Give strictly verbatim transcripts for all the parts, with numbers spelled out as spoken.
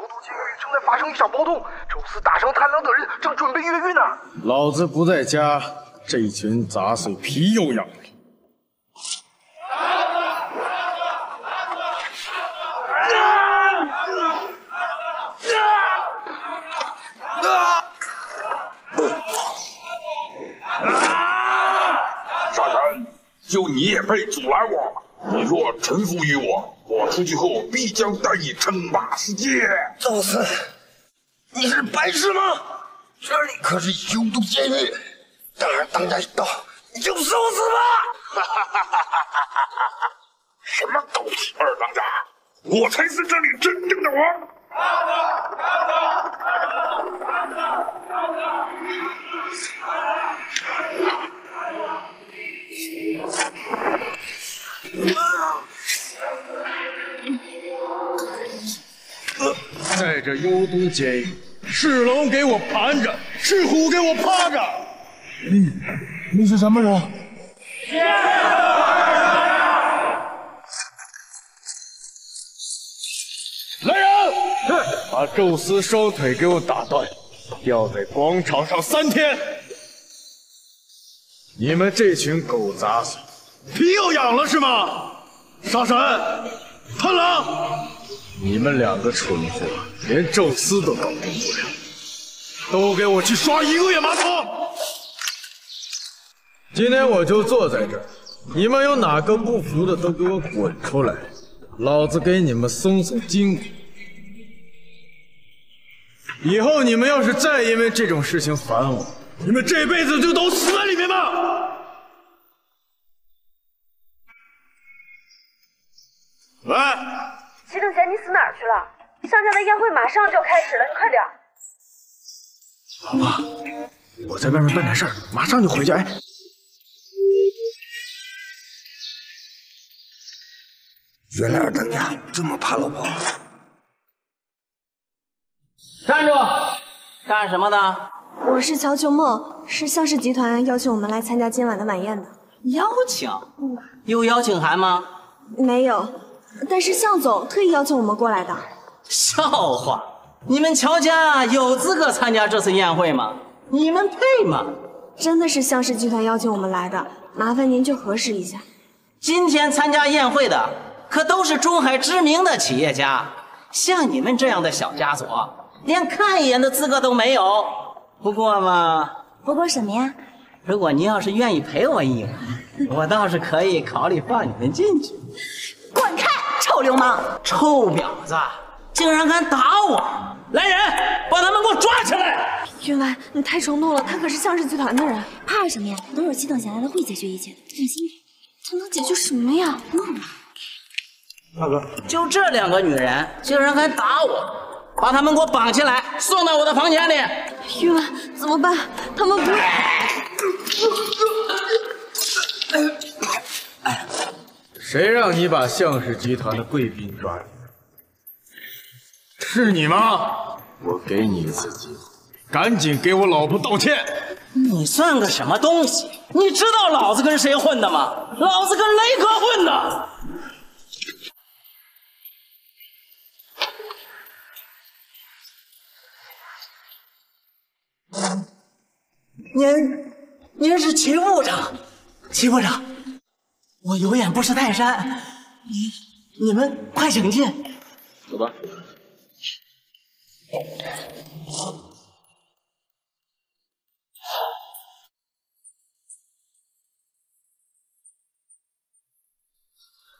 九渡监狱正在发生一场暴动，周四打伤贪狼的人正准备越狱呢。老子不在家，这群杂碎皮又痒了。 就你也配阻拦我？你若臣服于我，我出去后必将带你称霸世界。宙斯，你是白痴吗？这里可是九渡监狱，当然当家一刀，你就受死吧！哈哈哈哈哈哈！什么都是二当家，我才是这里真正的王。在这幽都监狱，是龙给我盘着，是虎给我趴着。你，你是什么人？来人，把宙斯双腿给我打断，吊在广场上三天。你们这群狗杂碎！ 皮又痒了是吗？杀神、贪狼，你们两个蠢货，连宙斯都搞定不了，都给我去刷一个月马桶！今天我就坐在这儿，你们有哪个不服的都给我滚出来，老子给你们松松筋骨。以后你们要是再因为这种事情烦我，你们这辈子就都死在里面吧！ 喂，祁等闲，你死哪儿去了？上家的宴会马上就要开始了，你快点。老婆，我在外面办点事儿，马上就回去。哎，原来二当家这么怕老婆。站住！干什么的？我是乔秋墨，是向氏集团邀请我们来参加今晚的晚宴的。邀请？嗯。有邀请函吗？没有。 但是向总特意邀请我们过来的。笑话，你们乔家有资格参加这次宴会吗？你们配吗？真的是向氏集团邀请我们来的，麻烦您去核实一下。今天参加宴会的可都是中海知名的企业家，像你们这样的小家族，连看一眼的资格都没有。不过嘛，不过什么呀？如果您要是愿意陪我一晚，我倒是可以考虑放你们进去。滚开！ 臭流氓，臭婊子，竟然敢打我！来人，把他们给我抓起来！员外，你太冲动了，他可是向氏集团的人，怕什么呀？等会儿祁等闲来了会解决一切的，放心。他能解决什么呀？忘了。大哥，就这两个女人，竟然敢打我！把他们给我绑起来，送到我的房间里。员外，怎么办？他们不……哎。 谁让你把向氏集团的贵宾抓来？是你吗？我给你一次机会，赶紧给我老婆道歉！你算个什么东西？你知道老子跟谁混的吗？老子跟雷哥混的！您，您是齐部长，齐部长。 我有眼不识泰山，你你们快请进，走吧。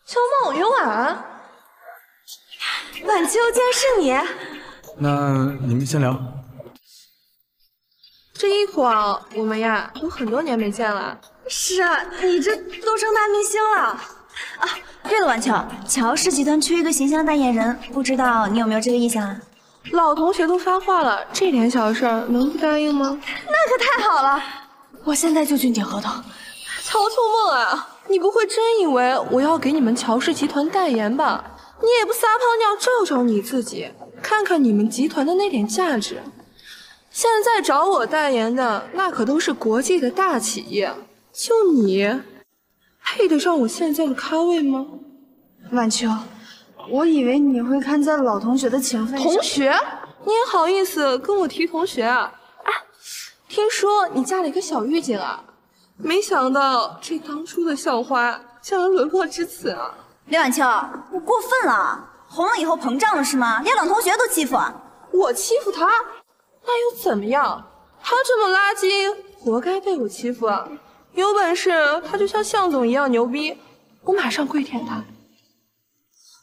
秋梦云婉，晚秋竟然是你？那你们先聊。这一晃，我们呀有很多年没见了。 是啊，你这都成大明星了啊！对了，晚秋，乔氏集团缺一个形象代言人，不知道你有没有这个意向啊？老同学都发话了，这点小事儿能不答应吗？那可太好了，我现在就去解合同。乔秋梦啊，你不会真以为我要给你们乔氏集团代言吧？你也不撒泡尿照照你自己，看看你们集团的那点价值。现在找我代言的那可都是国际的大企业。 就你配得上我现在的咖位吗？晚秋，我以为你会看在老同学的情分上。同学，你也好意思跟我提同学啊？啊，听说你嫁了一个小狱警啊？没想到这当初的校花，竟然沦落至此啊！刘婉秋，你过分了，红了以后膨胀了是吗？连老同学都欺负？我欺负他，那又怎么样？他这么垃圾，活该被我欺负啊！有本事他就像向总一样牛逼，我马上跪舔他。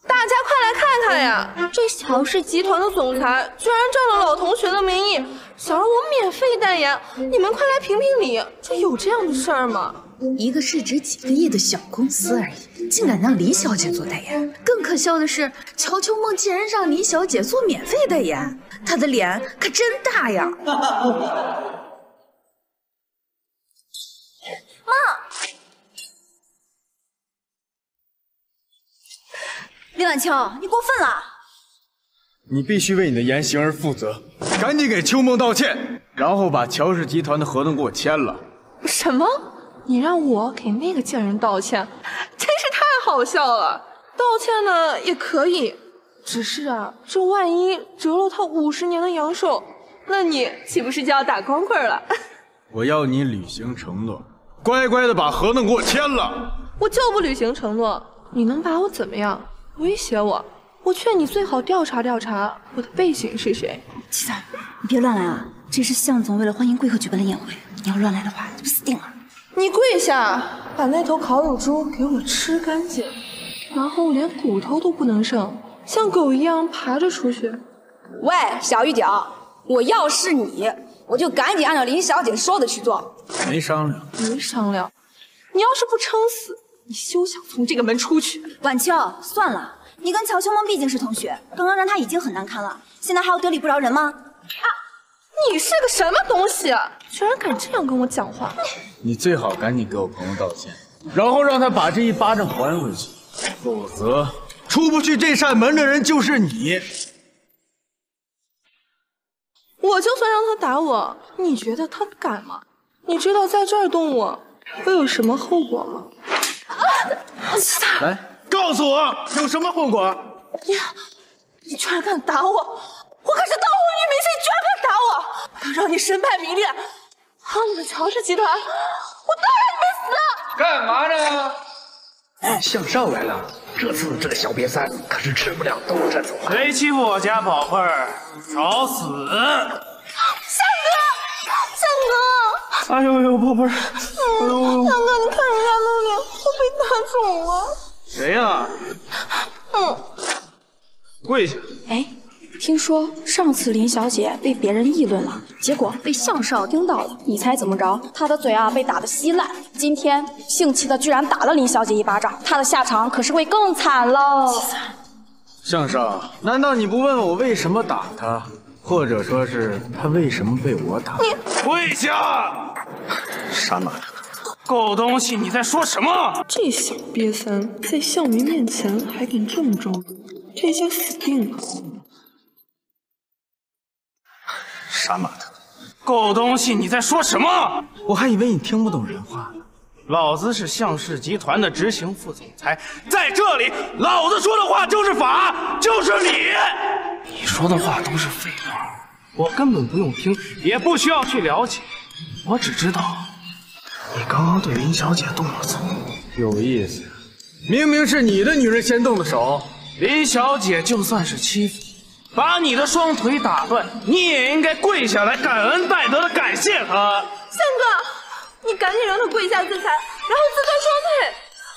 大家快来看看呀！这乔氏集团的总裁居然仗着老同学的名义，想让我免费代言，你们快来评评理，这有这样的事儿吗？一个市值几个亿的小公司而已，竟敢让李小姐做代言。更可笑的是，乔秋梦竟然让李小姐做免费代言，她的脸可真大呀！妈。 李婉秋，你过分了！你必须为你的言行而负责，赶紧给秋梦道歉，然后把乔氏集团的合同给我签了。什么？你让我给那个贱人道歉？真是太好笑了！道歉呢也可以，只是啊，这万一折了他五十年的阳寿，那你岂不是就要打光棍了？我要你履行承诺，乖乖的把合同给我签了。我就不履行承诺，你能把我怎么样？ 威胁我，我劝你最好调查调查我的背景是谁。七三，你别乱来啊！这是向总为了欢迎贵客举办的宴会，你要乱来的话，就死定了。你跪下，把那头烤乳猪给我吃干净，然后连骨头都不能剩，像狗一样爬着出去。喂，小狱警，我要是你，我就赶紧按照林小姐说的去做。没商量，没商量。你要是不撑死。 你休想从这个门出去，婉秋。算了，你跟乔秋梦毕竟是同学，刚刚让她已经很难堪了，现在还要得理不饶人吗？啊！你是个什么东西，居然敢这样跟我讲话！你最好赶紧给我朋友道歉，然后让他把这一巴掌还回去，否则出不去这扇门的人就是你。我就算让他打我，你觉得他敢吗？你知道在这儿动我会有什么后果吗？ 来，告诉我有什么后果？你，你居然敢打我！我可是当红女明星，你居然敢打我！我要让你身败名裂！还有你们乔氏集团，我都让你们死！干嘛呢？哎，向少来了，这次这个小瘪三可是吃不了兜着走。谁欺负我家宝贝儿，找死！向哥，向哥！哎呦呦，宝贝儿！嗯，向哥，你看人家那脸。 打肿了，谁呀？嗯，跪下。哎，听说上次林小姐被别人议论了，结果被向少听到了。你猜怎么着？她的嘴啊被打得稀烂。今天姓齐的居然打了林小姐一巴掌，她的下场可是会更惨喽。向少，难道你不问我为什么打她，或者说是她为什么被我打？你跪下！傻男人。 狗东西，你在说什么？这小瘪三在校民面前还敢这么招惹，这下死定了！傻马特，狗东西，你在说什么？我还以为你听不懂人话呢。老子是向氏集团的执行副总裁，在这里，老子说的话就是法，就是理。你说的话都是废话，我根本不用听，也不需要去了解，我只知道。 你刚刚对林小姐动了手，有意思。明明是你的女人先动的手，林小姐就算是欺负你，把你的双腿打断，你也应该跪下来，感恩戴德的感谢她。三哥，你赶紧让她跪下自裁，然后自断双腿，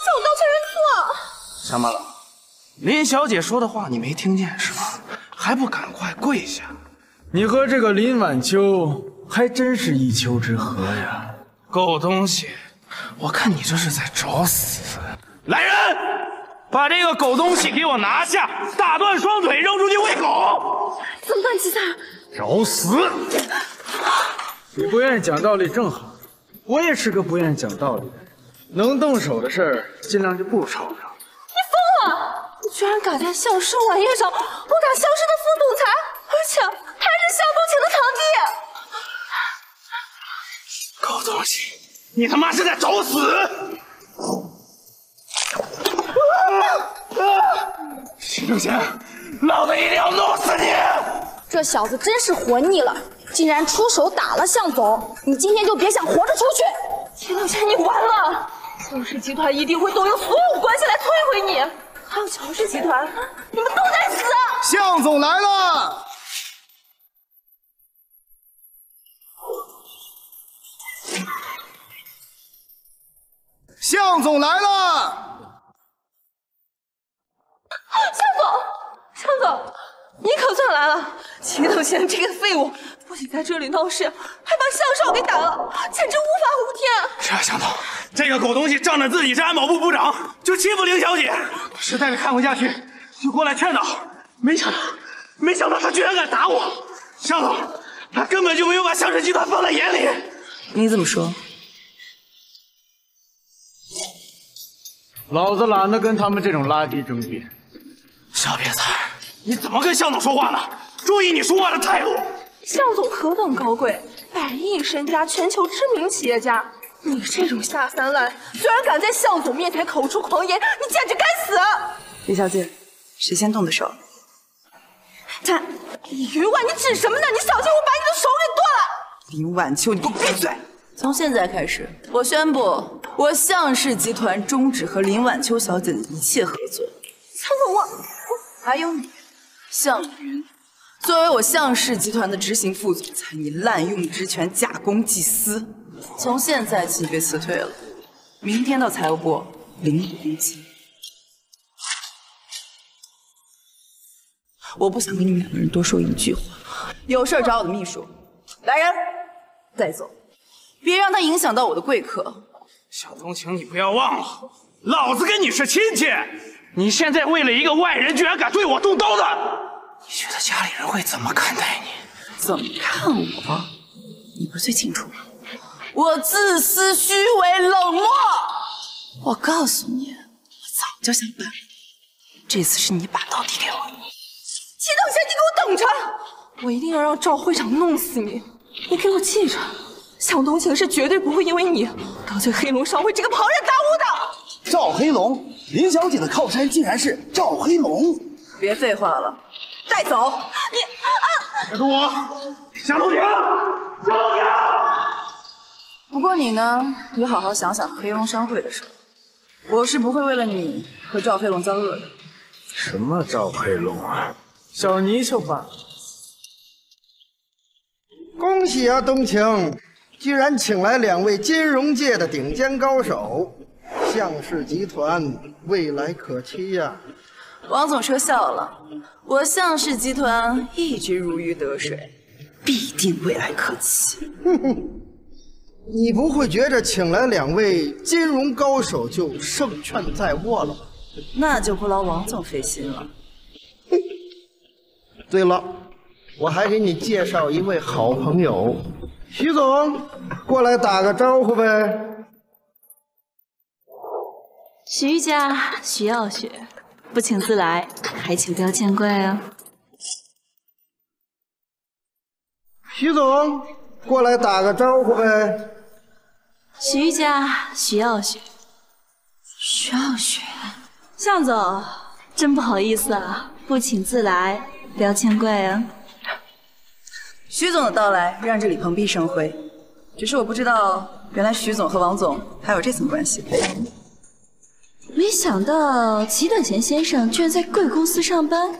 向我道歉认错。沙马朗，林小姐说的话你没听见是吧？还不赶快跪下！你和这个林晚秋还真是一丘之貉呀。 狗东西，我看你这是在找死！来人，把这个狗东西给我拿下，打断双腿，扔出去喂狗！怎么办，齐三？找死！你不愿意讲道理正好，我也是个不愿意讲道理的人，能动手的事儿尽量就不吵嚷。你疯了！你居然敢在向氏晚宴上殴打向氏的副总裁，而且还是向东晴的堂弟！ 狗东西，你他妈是在找死！啊啊！刘贤，老子一定要弄死你！这小子真是活腻了，竟然出手打了向总，你今天就别想活着出去！秦刘贤，你完了！宋氏集团一定会动用所有关系来摧毁你，还有乔氏集团，你们都得死！向总来了。 向总来了！向总，向总，你可算来了！秦董先生这个废物，不仅在这里闹事，还把向少给打了，简直无法无天！是啊，向总，这个狗东西仗着自己是安保部部长，就欺负凌小姐，我实在是看不下去，就过来劝导。没想到，没想到他居然敢打我！向总，他根本就没有把向氏集团放在眼里。你怎么说？ 老子懒得跟他们这种垃圾争辩。小瘪三，你怎么跟向总说话呢？注意你说话的态度。向总何等高贵，百亿身家，全球知名企业家，你这种下三滥，居然敢在向总面前口出狂言，你简直该死！李小姐，谁先动的手？他，李云婉，你指什么呢？你小心我把你的手给剁了！林晚秋，你给我闭嘴！ 从现在开始，我宣布，我向氏集团终止和林晚秋小姐的一切合作。向总，我还有你，向云，作为我向氏集团的执行副总裁，你滥用职权，假公济私，从现在起被辞退了。明天到财务部领补工资。我不想跟你们两个人多说一句话，有事找我的秘书。来人，带走。 别让他影响到我的贵客。小宗，请你不要忘了，老子跟你是亲戚。你现在为了一个外人，居然敢对我动刀子，你觉得家里人会怎么看待你？怎么看我？你不是最清楚吗？我自私、虚伪、冷漠。我告诉你，我早就想办了。这次是你把刀递给我。祁东轩，你给我等着！我一定要让赵会长弄死你！你给我记着。 向东晴是绝对不会因为你得罪黑龙商会这个庞然大物的。赵黑龙，林小姐的靠山竟然是赵黑龙！别废话了，带走你！啊！别动我！向东晴，向东晴！不过你呢，也好好想想黑龙商会的事。我是不会为了你和赵黑龙交恶的。什么赵黑龙啊？小泥鳅吧。恭喜啊，东晴！ 居然请来两位金融界的顶尖高手，向氏集团未来可期呀、啊！王总说笑了，我向氏集团一直如鱼得水，必定未来可期。哼哼，你不会觉着请来两位金融高手就胜券在握了吧？那就不劳王总费心了。哼，对了，我还给你介绍一位好朋友。 徐总，过来打个招呼呗。徐家徐耀雪，不请自来，还请不要见怪哦。徐总，过来打个招呼呗。徐家徐耀雪，徐耀雪，向总，真不好意思啊，不请自来，不要见怪啊。 徐总的到来让这里蓬荜生辉，只是我不知道，原来徐总和王总还有这层关系。没想到祁等闲先生居然在贵公司上班，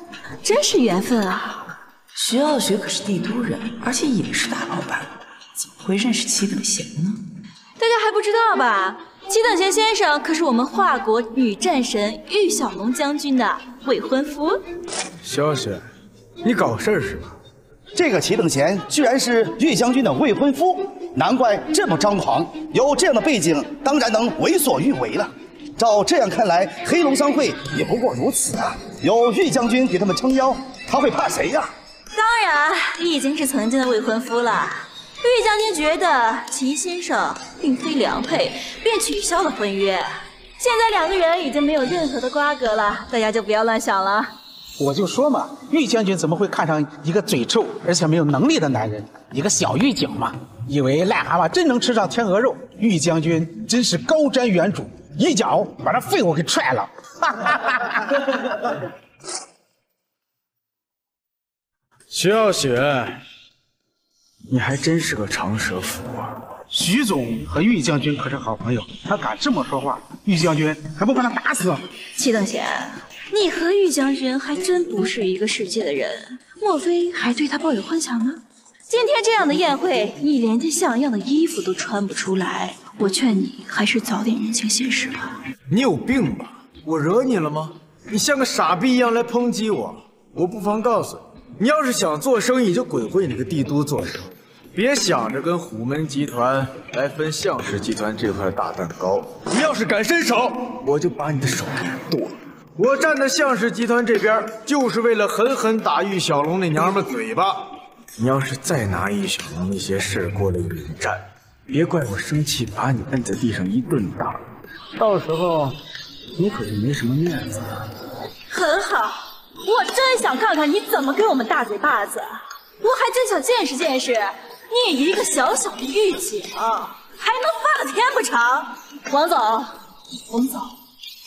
真是缘分啊！徐耀学可是帝都人，而且也是大老板，怎么会认识祁等闲呢？大家还不知道吧？祁等闲先生可是我们华国女战神玉小龙将军的未婚夫。徐耀学，你搞事儿是吧？ 这个祁等闲居然是玉将军的未婚夫，难怪这么张狂。有这样的背景，当然能为所欲为了。照这样看来，黑龙商会也不过如此啊！有玉将军给他们撑腰，他会怕谁呀、啊？当然，你已经是曾经的未婚夫了。玉将军觉得祁先生并非良配，便取消了婚约。现在两个人已经没有任何的瓜葛了，大家就不要乱想了。 我就说嘛，玉将军怎么会看上一个嘴臭而且没有能力的男人？一个小狱警嘛，以为癞蛤蟆真能吃上天鹅肉。玉将军真是高瞻远瞩，一脚把那废物给踹了。徐傲雪，你还真是个长舌妇啊！徐总和玉将军可是好朋友，他敢这么说话，玉将军还不把他打死？祁等闲，你和玉将军还真不是一个世界的人，莫非还对他抱有幻想呢？ 今天这样的宴会，你连件像样的衣服都穿不出来。我劝你还是早点认清现实吧。你有病吧？我惹你了吗？你像个傻逼一样来抨击我，我不妨告诉你，你要是想做生意，就滚回你的帝都做生意，别想着跟虎门集团来分向氏集团这块大蛋糕。你要是敢伸手，我就把你的手给剁了。我站在向氏集团这边，就是为了狠狠打玉小龙那娘们嘴巴。 你要是再拿玉小龙那些事过来引战，别怪我生气，把你摁在地上一顿打。到时候你可就没什么面子了。很好，我真想看看你怎么给我们大嘴巴子，我还真想见识见识你一个小小的狱警还能发个天不长。王总，王总，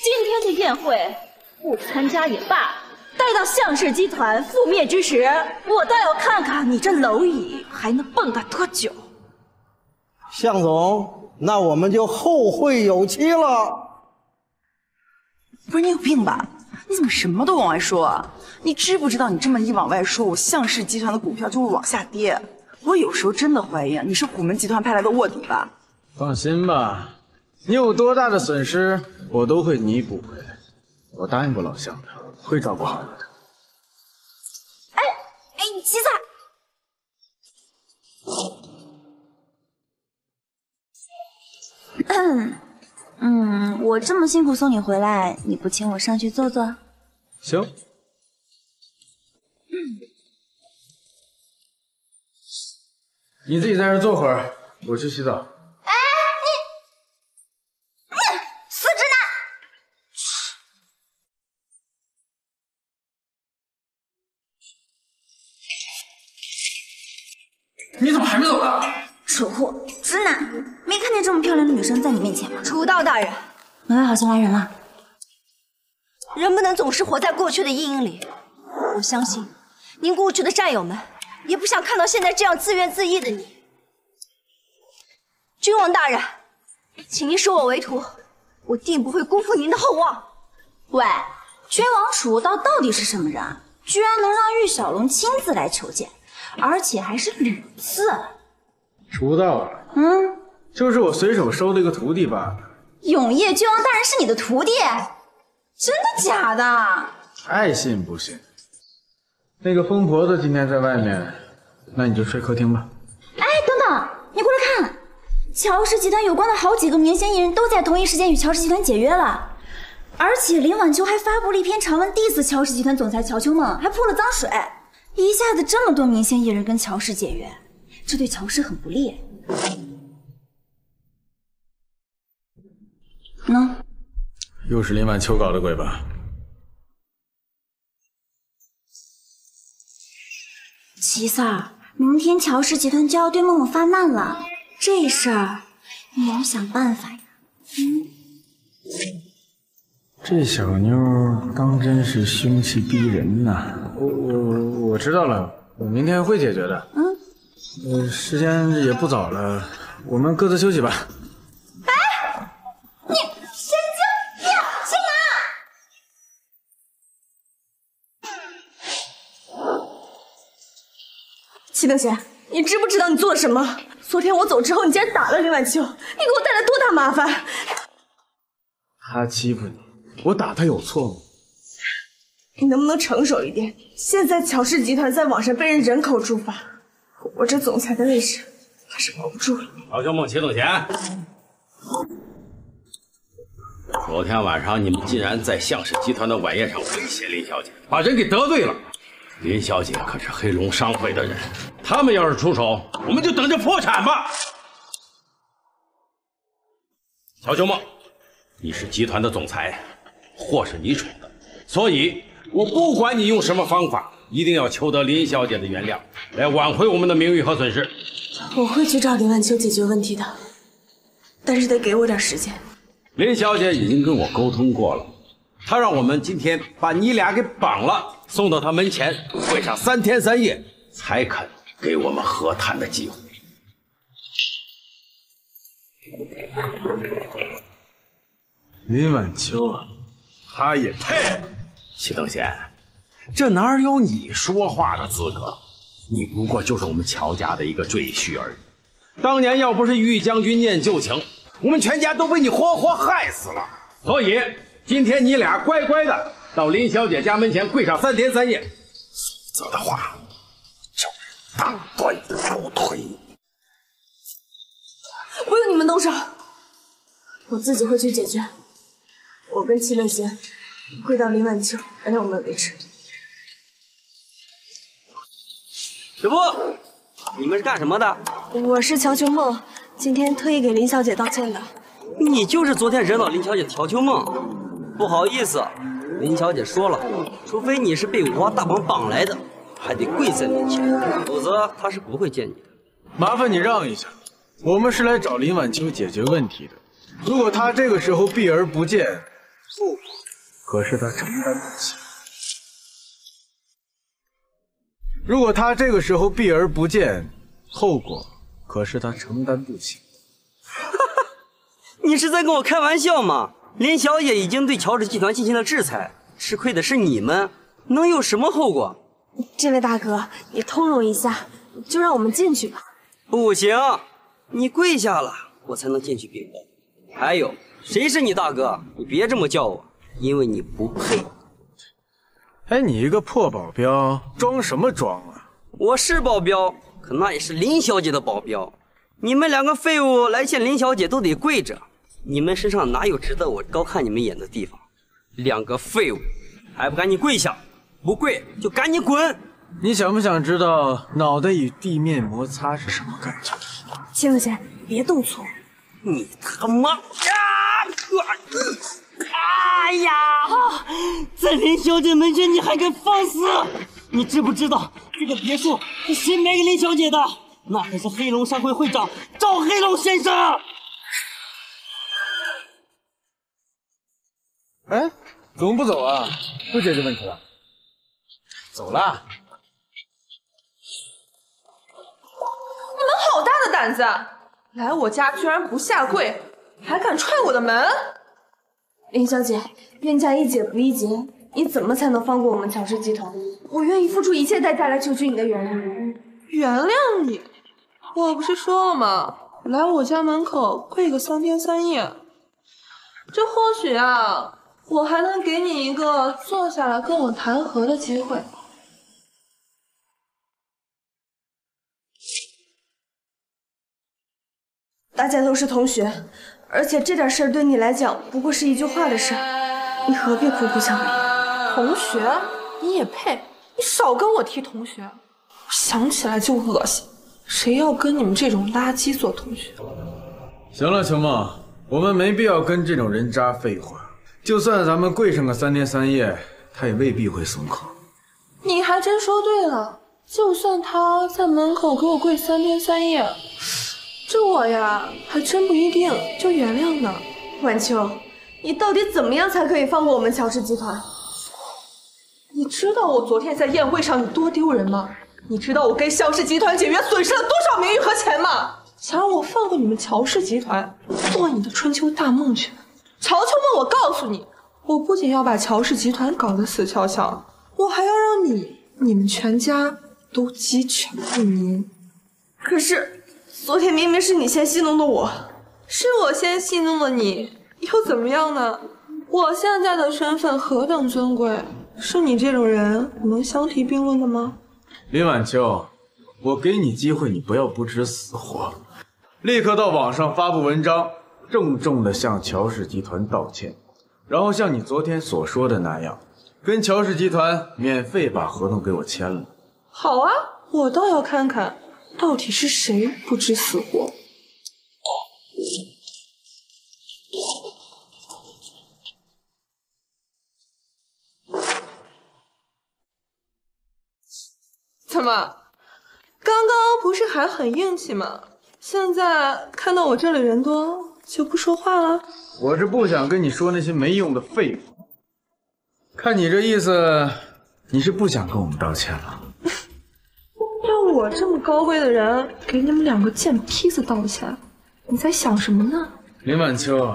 今天的宴会不参加也罢。 待到向氏集团覆灭之时，我倒要看看你这蝼蚁还能蹦跶多久。向总，那我们就后会有期了。不是你有病吧？你怎么什么都往外说啊？你知不知道你这么一往外说，我向氏集团的股票就会往下跌。我有时候真的怀疑啊，你是虎门集团派来的卧底吧？放心吧，你有多大的损失，我都会弥补回来。我答应过老向的。 会照顾好你的。哎哎，你起早。嗯，我这么辛苦送你回来，你不请我上去坐坐？行。嗯、你自己在这坐会儿，我去洗澡。 你怎么还没走呢？扯货，直男，没看见这么漂亮的女生在你面前吗？楚道大人，门外好像来人了。人不能总是活在过去的阴影里。我相信，您过去的战友们也不想看到现在这样自怨自艾的你。君王大人，请您收我为徒，我定不会辜负您的厚望。喂，君王楚道到底是什么人啊？居然能让玉小龙亲自来求见？ 而且还是屡次，楚道啊，嗯，就是我随手收的一个徒弟吧。永夜君王大人是你的徒弟？真的假的？爱信不信。那个疯婆子今天在外面，那你就睡客厅吧。哎，等等，你过来看，乔氏集团有关的好几个明星艺人都在同一时间与乔氏集团解约了，而且林晚秋还发布了一篇长文 diss 乔氏集团总裁乔秋梦，还泼了脏水。 一下子这么多明星艺人跟乔氏解约，这对乔氏很不利。呢？又是林晚秋搞的鬼吧？齐三儿，明天乔氏集团就要对梦梦发难了，这事儿你要想办法呀。嗯。这小妞当真是凶气逼人呐。 我我我知道了，我明天会解决的。嗯，呃，时间也不早了，我们各自休息吧。哎，你神经病，姓马！祁等闲，你知不知道你做了什么？昨天我走之后，你竟然打了林晚秋，你给我带来多大麻烦！他欺负你，我打他有错吗？ 你能不能成熟一点？现在乔氏集团在网上被人人口诛伐，我这总裁的位置还是保不住了。乔秋梦、祁等闲，昨天晚上你们竟然在向氏集团的晚宴上威胁林小姐，把人给得罪了。林小姐可是黑龙商会的人，他们要是出手，我们就等着破产吧。乔秋梦，你是集团的总裁，祸是你闯的，所以。 我不管你用什么方法，一定要求得林小姐的原谅，来挽回我们的名誉和损失。我会去找林晚秋解决问题的，但是得给我点时间。林小姐已经跟我沟通过了，她让我们今天把你俩给绑了，送到他门前，跪上三天三夜，才肯给我们和谈的机会。李晚秋，他也配？祁等闲，这哪有你说话的资格？你不过就是我们乔家的一个赘婿而已。当年要不是玉将军念旧情，我们全家都被你活活害死了。所以今天你俩乖乖的。 到林小姐家门前跪上三天三夜，否则的话，就是当断你的狗腿。不用你们动手，我自己会去解决。我跟祁乐贤跪到林晚秋，让我们维持。姐夫，你们是干什么的？我是乔秋梦，今天特意给林小姐道歉的。你就是昨天惹恼林小姐的乔秋梦，不好意思。 林小姐说了，除非你是被五花大绑绑来的，还得跪在面前，否则她是不会见你的。麻烦你让一下，我们是来找林晚秋解决问题的。如果她这个时候避而不见，后果可是她承担不起。如果她这个时候避而不见，后果可是她承担不起。哈哈，你是在跟我开玩笑吗？ 林小姐已经对乔氏集团进行了制裁，吃亏的是你们，能有什么后果？这位大哥，你通融一下，就让我们进去吧。不行，你跪下了，我才能进去禀报。还有，谁是你大哥？你别这么叫我，因为你不配。哎，你一个破保镖，装什么装啊？我是保镖，可那也是林小姐的保镖。你们两个废物来见林小姐都得跪着。 你们身上哪有值得我高看你们眼的地方？两个废物，还不赶紧跪下！不跪就赶紧滚！你想不想知道脑袋与地面摩擦是什么感觉？祁冷贤，别动粗！你他妈！啊！哎呀！在林小姐门前你还敢放肆？你知不知道这个别墅是谁卖给林小姐的？那可是黑龙商会会长赵黑龙先生。 哎，怎么不走啊？不解决问题了？走了。你们好大的胆子！来我家居然不下跪，还敢踹我的门！林小姐，冤家宜解不宜结，你怎么才能放过我们乔氏集团？我愿意付出一切代价来求取你的原谅。原谅你？我不是说了吗？来我家门口跪个三天三夜。这或许啊。 我还能给你一个坐下来跟我谈和的机会。大家都是同学，而且这点事儿对你来讲不过是一句话的事，你何必苦苦相逼？同学，你也配？你少跟我提同学，我想起来就恶心。谁要跟你们这种垃圾做同学？行了，秋梦，我们没必要跟这种人渣废话。 就算咱们跪上个三天三夜，他也未必会松口。你还真说对了，就算他在门口给我跪三天三夜，这我呀还真不一定就原谅呢。晚秋，你到底怎么样才可以放过我们乔氏集团？你知道我昨天在宴会上有多丢人吗？你知道我跟乔氏集团解约损失了多少名誉和钱吗？想让我放过你们乔氏集团，做你的春秋大梦去！ 乔秋梦，我告诉你，我不仅要把乔氏集团搞得死翘翘，我还要让你、你们全家都鸡犬不宁。可是昨天明明是你先戏弄的我，是我先戏弄的你，又怎么样呢？我现在的身份何等尊贵，是你这种人能相提并论的吗？林晚秋，我给你机会，你不要不知死活，立刻到网上发布文章。 郑重地向乔氏集团道歉，然后像你昨天所说的那样，跟乔氏集团免费把合同给我签了。好啊，我倒要看看到底是谁不知死活。怎么，刚刚不是还很硬气吗？现在看到我这里人多。 就不说话了。我是不想跟你说那些没用的废话。看你这意思，你是不想跟我们道歉了？要我这么高贵的人给你们两个贱坯子道歉，你在想什么呢？林晚秋，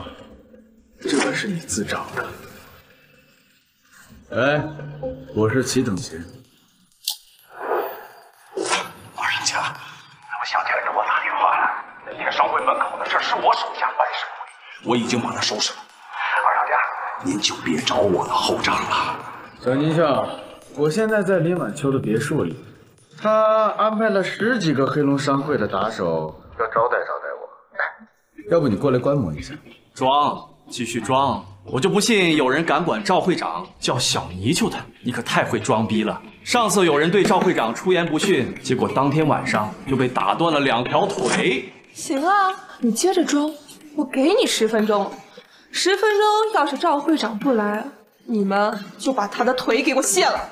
这本是你自找的。哎，我是齐等闲。 我已经把他收拾了，二当家，您就别找我的后账了。小金校，我现在在林晚秋的别墅里，他安排了十几个黑龙商会的打手要招待招待我，要不你过来观摩一下？装，继续装，我就不信有人敢管赵会长叫小泥鳅的，你可太会装逼了。上次有人对赵会长出言不逊，结果当天晚上就被打断了两条腿。行啊，你接着装。 我给你十分钟，十分钟要是赵会长不来，你们就把他的腿给我卸了。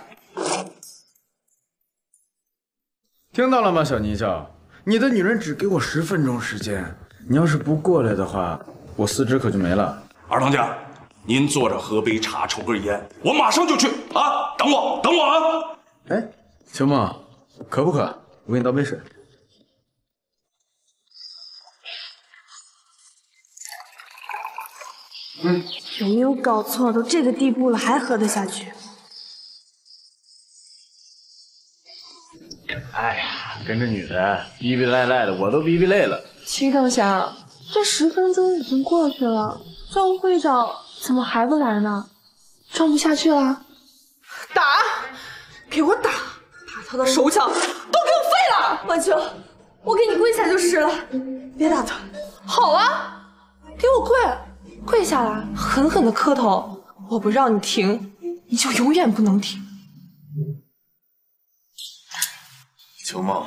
听到了吗，小泥鳅？你的女人只给我十分钟时间，你要是不过来的话，我四肢可就没了。二当家，您坐着喝杯茶，抽根烟，我马上就去啊！等我，等我啊！哎，秋梦，渴不渴？我给你倒杯水。 嗯、有没有搞错？都这个地步了，还喝得下去？哎呀，跟着女的逼逼赖赖的，我都逼逼累了。齐等侠，这十分钟已经过去了，赵会长怎么还不来呢？装不下去了？打！给我打！把他的手掌都给我废了！万秋，我给你跪下就是了，别打他。好啊，给我跪！ 跪下来，狠狠的磕头！我不让你停，你就永远不能停。秋梦，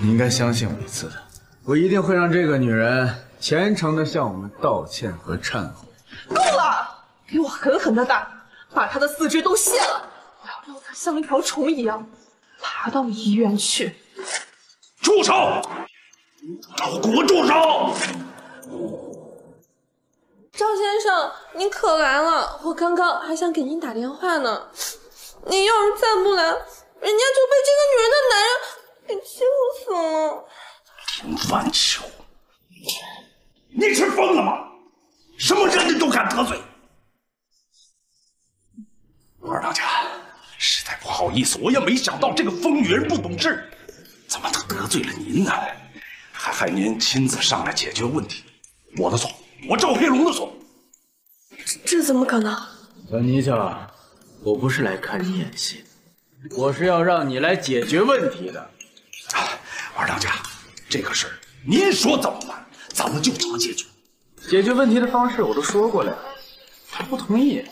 你应该相信我一次的，我一定会让这个女人虔诚的向我们道歉和忏悔。够了，给我狠狠的打，把她的四肢都卸了，我要让她像一条虫一样爬到医院去。住手！都给我住手！ 赵先生，您可来了！我刚刚还想给您打电话呢，您要是再不来，人家就被这个女人的男人给欺负死了。林晚秋，你是疯了吗？什么人你都敢得罪？二当家，实在不好意思，我也没想到这个疯女人不懂事，怎么她得罪了您呢？还害您亲自上来解决问题，我的错。 我赵佩龙的错，这这怎么可能？小泥鳅，我不是来看你演戏的，我是要让你来解决问题的。二当家，这个事儿您说怎么办，咱们就怎么解决。解决问题的方式我都说过了，他不同意。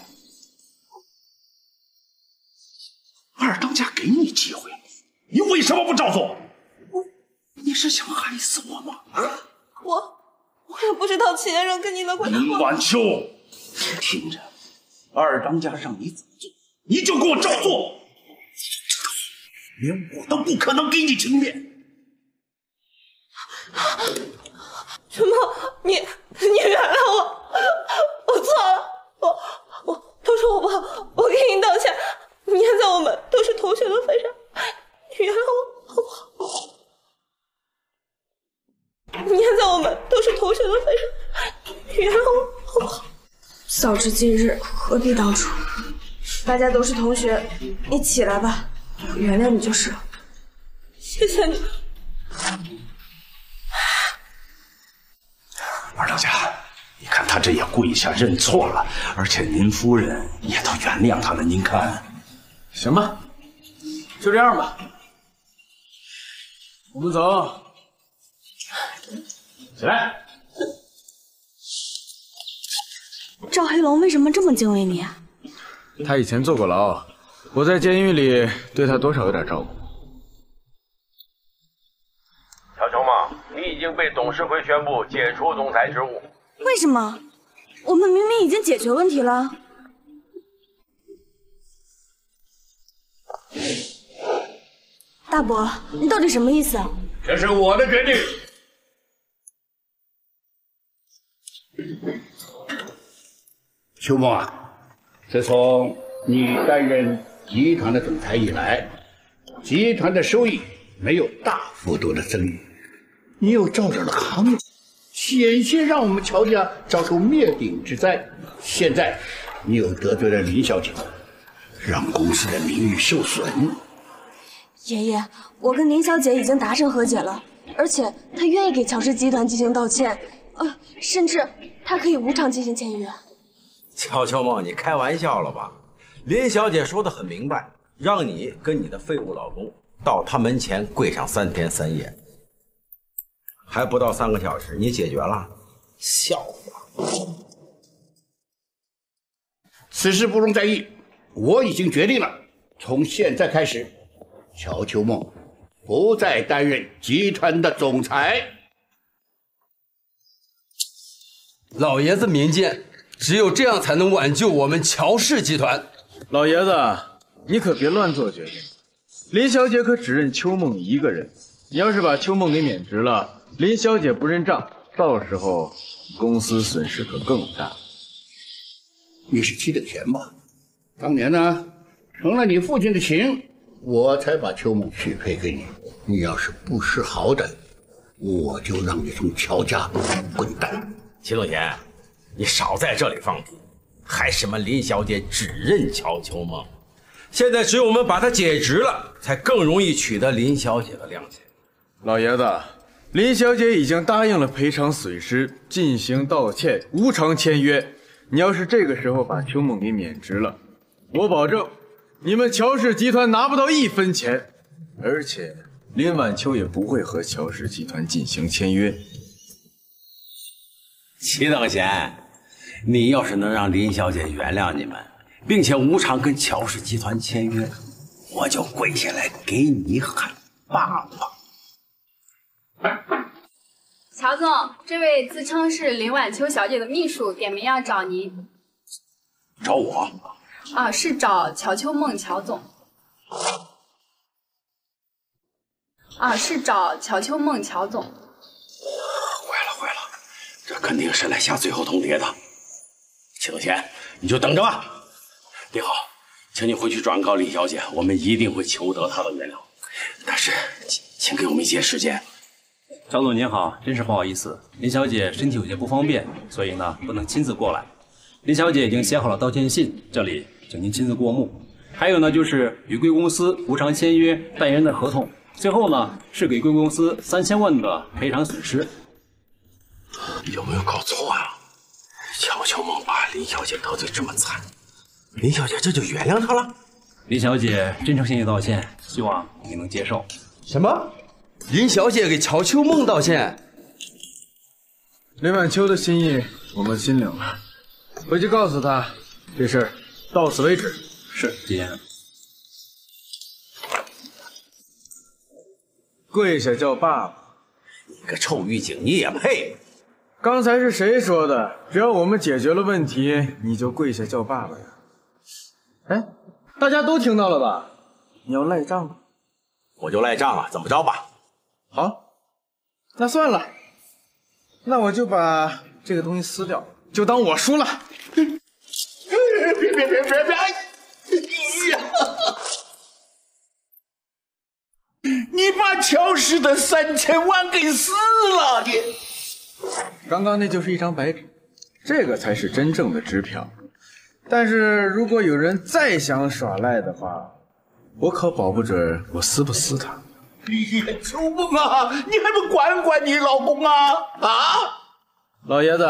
二当家给你机会，你为什么不照做？我，你是想害死我吗？啊，我。 我也不知道秦先生跟你的关系。林晚秋，听着，二当家让你怎么做，你就给我照做。连我都不可能给你情面。什么？你你原谅我，我错了，我我都是我不好，我给你道歉。你看在我们都是同学的份上，你原谅我好不好？ 你看在我们都是同学的份上，原谅我好不好？早知今日，何必当初？大家都是同学，一起来吧，我原谅你就是了。谢谢你，二当家，你看他这也跪下认错了，而且您夫人也都原谅他了，您看，行吧，就这样吧，我们走。 起来！赵黑龙为什么这么敬畏你啊？他以前坐过牢，我在监狱里对他多少有点照顾。小球嘛，你已经被董事会宣布解除总裁职务。为什么？我们明明已经解决问题了。大伯，你到底什么意思？这是我的决定。 秋梦啊，自从你担任集团的总裁以来，集团的收益没有大幅度的增益，你又照料了康家，险些让我们乔家遭受灭顶之灾。现在你又得罪了林小姐，让公司的名誉受损。爷爷，我跟林小姐已经达成和解了，而且她愿意给乔氏集团进行道歉，呃，甚至她可以无偿进行签约。乔秋梦，你开玩笑了吧？ 林小姐说得很明白，让你跟你的废物老公到她门前跪上三天三夜，还不到三个小时，你解决了？笑话！此事不容在意，我已经决定了，从现在开始，乔秋梦不再担任集团的总裁。老爷子明鉴，只有这样才能挽救我们乔氏集团。 老爷子，你可别乱做决定。林小姐可只认秋梦一个人，你要是把秋梦给免职了，林小姐不认账，到时候公司损失可更大。你是七等闲吧？当年呢，成了你父亲的情，我才把秋梦许配给你。你要是不识好歹，我就让你从乔家滚蛋。七等闲，你少在这里放屁！ 还什么林小姐只认乔秋梦，现在只有我们把她解职了，才更容易取得林小姐的谅解。老爷子，林小姐已经答应了赔偿损失，进行道歉，无偿签约。你要是这个时候把秋梦给免职了，我保证你们乔氏集团拿不到一分钱，而且林晚秋也不会和乔氏集团进行签约。齐等闲。 你要是能让林小姐原谅你们，并且无偿跟乔氏集团签约，我就跪下来给你喊爸爸。乔总，这位自称是林晚秋小姐的秘书点名要找您。找我？啊，是找乔秋梦乔总。啊，是找乔秋梦乔总。坏了坏了，这肯定是来下最后通牒的。 祁东贤，你就等着吧。你好，请你回去转告李小姐，我们一定会求得她的原谅。但是，请请给我们一些时间。张总您好，真是不好意思，林小姐身体有些不方便，所以呢不能亲自过来。林小姐已经写好了道歉信，这里请您亲自过目。还有呢，就是与贵公司无偿签约代言人的合同，最后呢是给贵公司三千万的赔偿损失。有没有搞错啊？ 乔秋梦把林小姐得罪这么惨，林小姐这就原谅她了？林小姐真诚向你道歉，希望你能接受。什么？林小姐给乔秋梦道歉？林晚秋的心意我们心领了，回去告诉她，这事儿到此为止。是，季先生。跪下叫爸爸！你个臭狱警，你也配？ 刚才是谁说的？只要我们解决了问题，你就跪下叫爸爸呀！哎，大家都听到了吧？你要赖账吗？我就赖账了，怎么着吧？好，那算了，那我就把这个东西撕掉，就当我输了。别别别别别！你把乔氏的三千万给撕了，你！ 刚刚那就是一张白纸，这个才是真正的支票。但是如果有人再想耍赖的话，我可保不准我撕不撕他。秋梦啊，你还不管管你老公啊！啊，老爷子，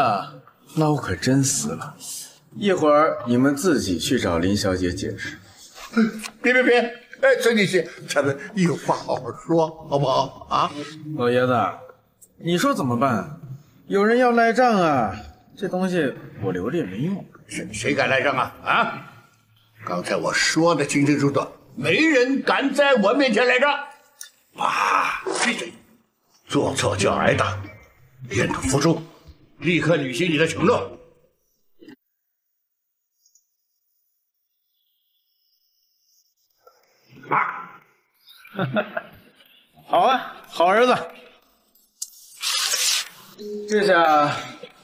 那我可真撕了。一会儿你们自己去找林小姐解释。别别别！哎，陈女士，咱们有话好好说，好不好啊？老爷子，你说怎么办？ 有人要赖账啊！这东西我留着也没用。谁谁敢赖账啊？啊！刚才我说的清清楚楚，没人敢在我面前赖账。爸，闭嘴！做错就要挨打，愿赌服输，立刻履行你的承诺。啊！好啊，好儿子。 这下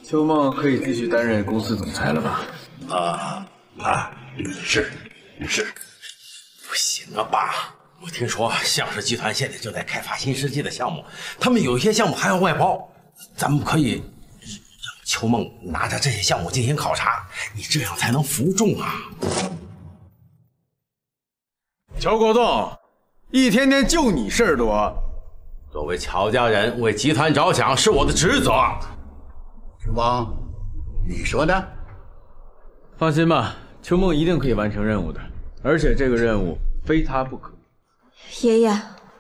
秋梦可以继续担任公司总裁了吧？啊啊，是是，那爸，我听说向氏集团现在正在开发新世纪的项目，他们有些项目还要外包，咱们可以让秋梦拿着这些项目进行考察，你这样才能服众啊。乔国栋，一天天就你事儿多。作为乔家人，为集团着想是我的职责。志光，你说呢？放心吧，秋梦一定可以完成任务的。 而且这个任务非他不可。爷爷，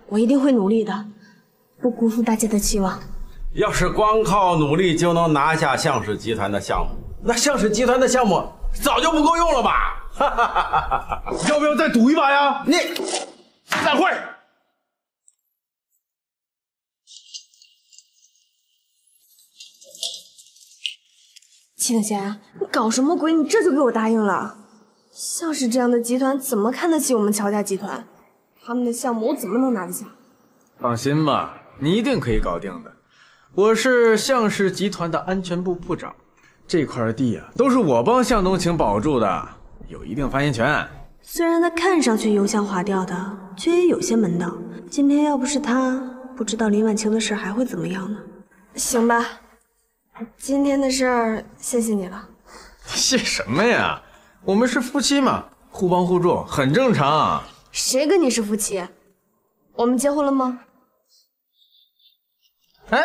我一定会努力的，不辜负大家的期望。要是光靠努力就能拿下向氏集团的项目，那向氏集团的项目早就不够用了吧？哈哈哈哈！要不要再赌一把呀？你散会。秦贤，你搞什么鬼？你这就给我答应了？ 像是这样的集团怎么看得起我们乔家集团？他们的项目我怎么能拿得下？放心吧，你一定可以搞定的。我是向氏集团的安全部部长，这块地啊都是我帮向东晴保住的，有一定发言权。虽然他看上去油腔滑调的，却也有些门道。今天要不是他，不知道林婉晴的事还会怎么样呢？行吧，今天的事儿谢谢你了。谢什么呀？ 我们是夫妻嘛，互帮互助很正常啊。谁跟你是夫妻？我们结婚了吗？哎，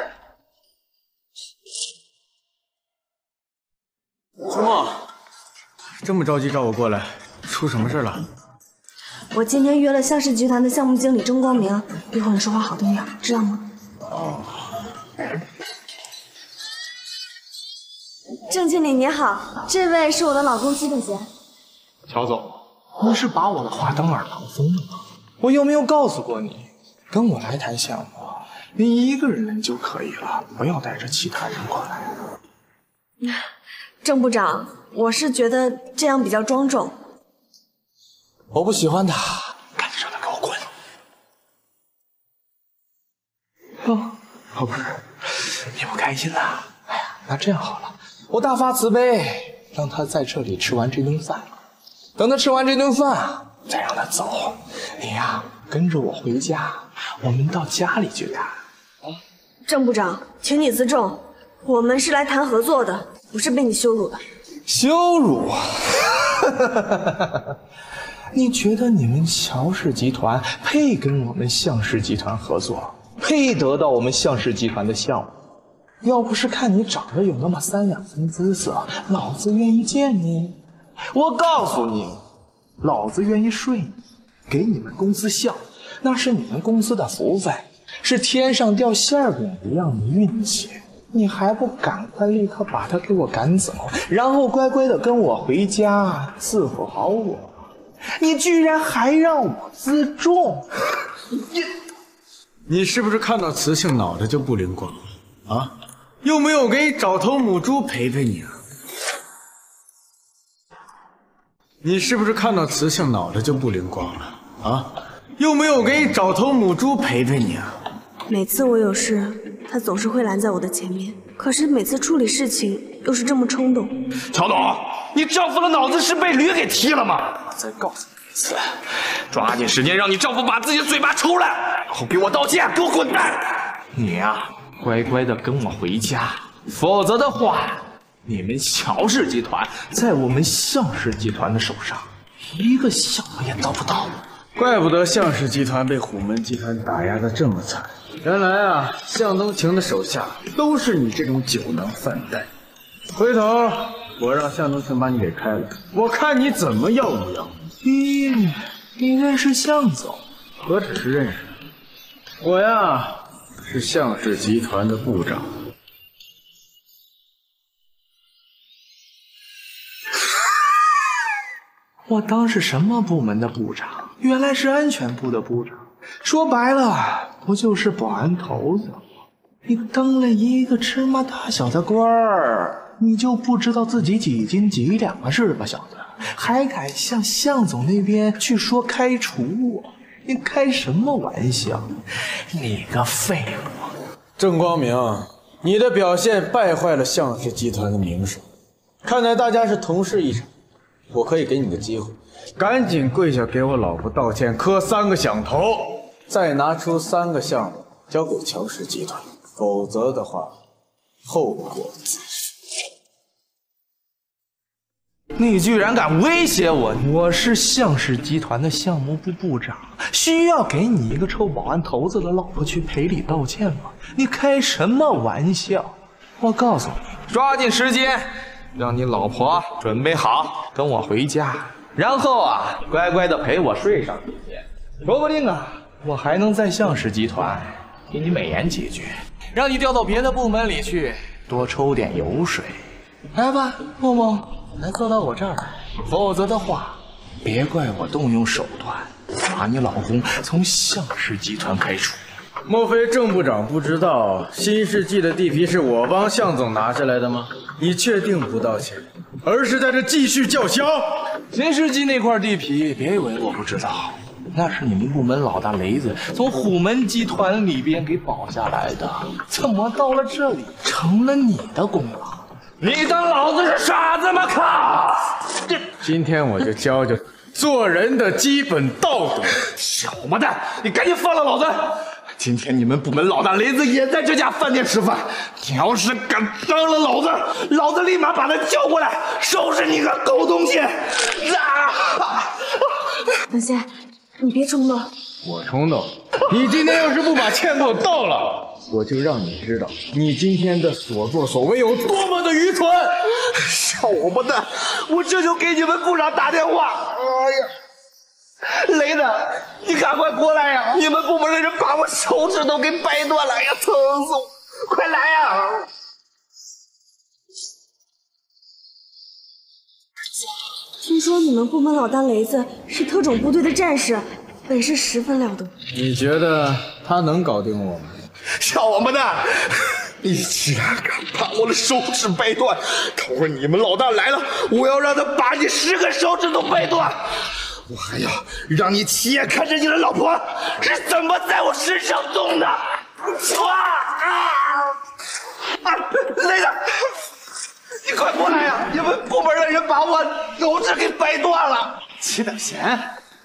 秋梦，这么着急找我过来，出什么事了？我今天约了向氏集团的项目经理郑光明，一会儿你说话好听点，知道吗？哦。郑经理您好，这位是我的老公季品贤。乔总，你是把我的话当耳旁风了吗？我又没有告诉过你，跟我来谈项目，你一个人来就可以了，不要带着其他人过来。郑部长，我是觉得这样比较庄重。我不喜欢他，赶紧让他给我滚！哦，宝贝儿，你不开心啦？哎呀，那这样好了。 我大发慈悲，让他在这里吃完这顿饭，等他吃完这顿饭，再让他走。你呀、啊，跟着我回家，我们到家里去谈。啊，郑部长，请你自重，我们是来谈合作的，不是被你羞辱的。羞辱？你觉得你们乔氏集团配跟我们向氏集团合作，配得到我们向氏集团的项目？ 要不是看你长得有那么三两分姿色，老子愿意见你。我告诉你，老子愿意睡你，给你们公司笑，那是你们公司的福分，是天上掉馅儿饼一样的运气。你还不赶快立刻把他给我赶走，然后乖乖的跟我回家伺候好我？你居然还让我自重！你你是不是看到雌性脑袋就不灵光了啊？ 又没有给你找头母猪陪陪你啊！你是不是看到雌性脑袋就不灵光了啊？又没有给你找头母猪陪陪你啊！每次我有事，他总是会拦在我的前面，可是每次处理事情又是这么冲动。乔董，你丈夫的脑子是被驴给踢了吗？我再告诉你一次，抓紧时间让你丈夫把自己的嘴巴抽来，然后给我道歉，给我滚蛋！你呀、啊。 乖乖的跟我回家，否则的话，你们乔氏集团在我们向氏集团的手上，一个项目也得不到。怪不得向氏集团被虎门集团打压的这么惨，原来啊，向东晴的手下都是你这种酒囊饭袋。回头我让向东晴把你给开了，我看你怎么耀武扬威。你你认识向总？何止是认识，我呀。 是向氏集团的部长。我当是什么部门的部长？原来是安全部的部长。说白了，不就是保安头子吗？你当了一个芝麻大小的官儿，你就不知道自己几斤几两了是吧，小子？还敢向向总那边去说开除我？ 你开什么玩笑！你个废物！郑光明，你的表现败坏了向氏集团的名声。看来大家是同事一场，我可以给你个机会。赶紧跪下给我老婆道歉，磕三个响头，再拿出三个项目交给乔氏集团，否则的话，后果自负。你居然敢威胁我！我是向氏集团的项目部部长，需要给你一个臭保安头子的老婆去赔礼道歉吗？你开什么玩笑！我告诉你，抓紧时间。 让你老婆准备好，跟我回家，然后啊，乖乖的陪我睡上几天，说不定啊，我还能在向氏集团给你美言几句，让你调到别的部门里去，多抽点油水。来吧，梦梦，来坐到我这儿来，否则的话，别怪我动用手段，把你老公从向氏集团开除。 莫非郑部长不知道新世纪的地皮是我帮向总拿下来的吗？你确定不道歉，而是在这继续叫嚣？新世纪那块地皮，别以为我不知道，那是你们部门老大雷子从虎门集团里边给保下来的，怎么到了这里成了你的功劳？你当老子是傻子吗？靠！今天我就教教做人的基本道德。小麻蛋，你赶紧放了老子！ 今天你们部门老大雷子也在这家饭店吃饭，你要是敢伤了老子，老子立马把他叫过来，收拾你个狗东西！啊！文仙，你别冲动。我冲动？你今天要是不把钱给我倒了，我就让你知道你今天的所作所为有多么的愚蠢！小王八蛋，我这就给你们部长打电话。哎呀！ 雷子，你赶快过来呀！你们部门的人把我手指都给掰断了，哎呀，疼死我！快来呀！听说你们部门老大雷子是特种部队的战士，本事十分了得。你觉得他能搞定我吗？小王八蛋！你竟然敢把我的手指掰断！等会你们老大来了，我要让他把你十个手指都掰断！ 我还要让你亲眼看着你的老婆是怎么在我身上动的！哇啊！啊！雷子，你快过来呀、啊！你们部门的人把我手指给掰断了。齐等闲，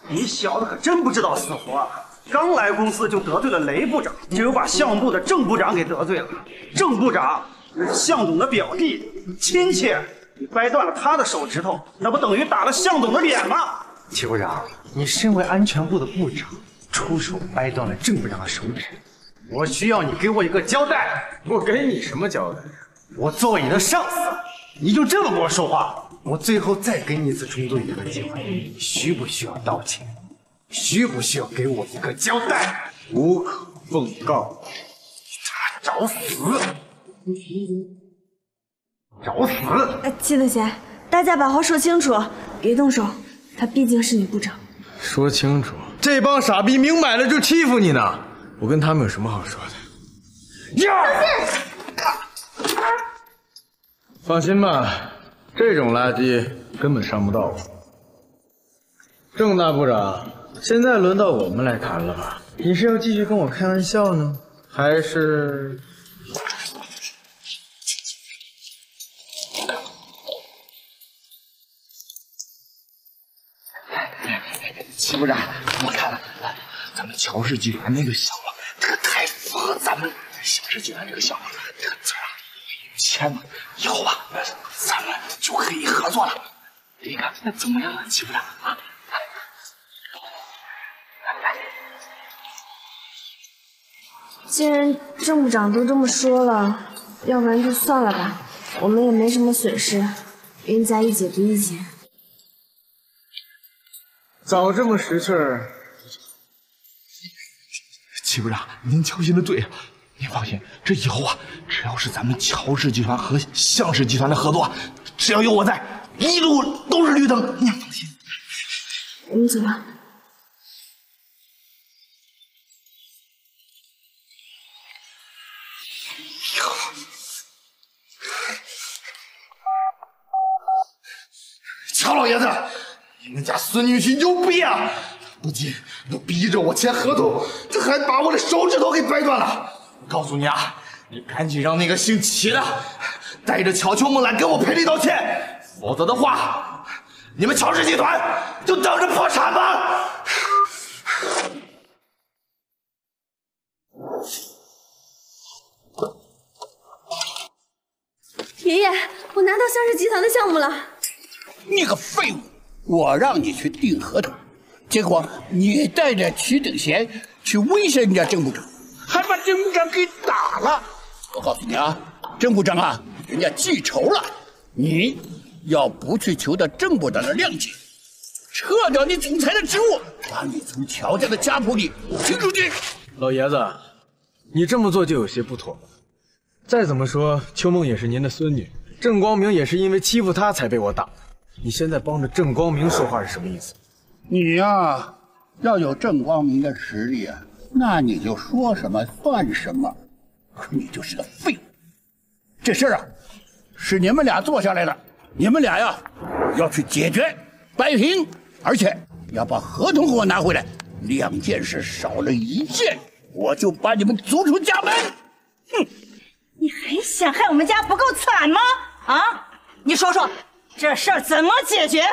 你小子可真不知道死活、啊！刚来公司就得罪了雷部长，就又把项目部的郑部长给得罪了。郑部长是项总的表弟亲戚，你掰断了他的手指头，那不等于打了项总的脸吗？ 齐部长，你身为安全部的部长，出手掰断了郑部长的手指，我需要你给我一个交代。我给你什么交代呀？我作为你的上司，你就这么跟我说话？我最后再给你一次重做一个机会，你需不需要道歉？需不需要给我一个交代？无可奉告。你他妈找死！找死！哎、啊，齐德贤，大家把话说清楚，别动手。 他毕竟是你部长，说清楚，这帮傻逼明摆了就欺负你呢，我跟他们有什么好说的？呀！放心吧，这种垃圾根本伤不到我。郑大部长，现在轮到我们来谈了吧？你是要继续跟我开玩笑呢，还是？ 齐部长，我看了，咱们乔氏集团那个项目，这个太符合咱们向氏集团这个项目了。这个字啊，签了以后啊，咱们就可以合作了。你看那怎么样啊，齐部长啊？既然郑部长都这么说了，要不然就算了吧，我们也没什么损失，冤家宜解不宜结。 早这么识趣儿，齐部长，您操心的对呀。您放心，这以后啊，只要是咱们乔氏集团和向氏集团的合作，只要有我在，一路都是绿灯。您放心。我们走吧。乔老爷子。 你们家孙女婿牛逼啊！不仅都逼着我签合同，这还把我的手指头给掰断了。我告诉你啊，你赶紧让那个姓齐的带着乔秋梦来跟我赔礼道歉，否则的话，你们乔氏集团就等着破产吧！爷爷，我拿到乔氏集团的项目了。你个废物！我让你去订合同，结果你带着齐整贤去威胁人家郑部长，还把郑部长给打了。我告诉你啊，郑部长啊，人家记仇了。你要不去求得郑部长的谅解，撤掉你总裁的职务，把你从乔家的家谱里清出去。老爷子，你这么做就有些不妥了。再怎么说，秋梦也是您的孙女，郑光明也是因为欺负她才被我打的。 你现在帮着郑光明说话是什么意思？你呀、啊，要有郑光明的实力啊，那你就说什么算什么。可你就是个废物！这事儿啊，是你们俩做下来的，你们俩呀，要去解决、摆平，而且要把合同给我拿回来。两件事少了一件，我就把你们逐出家门！哼！你还想害我们家不够惨吗？啊！你说说。 这事儿怎么解决？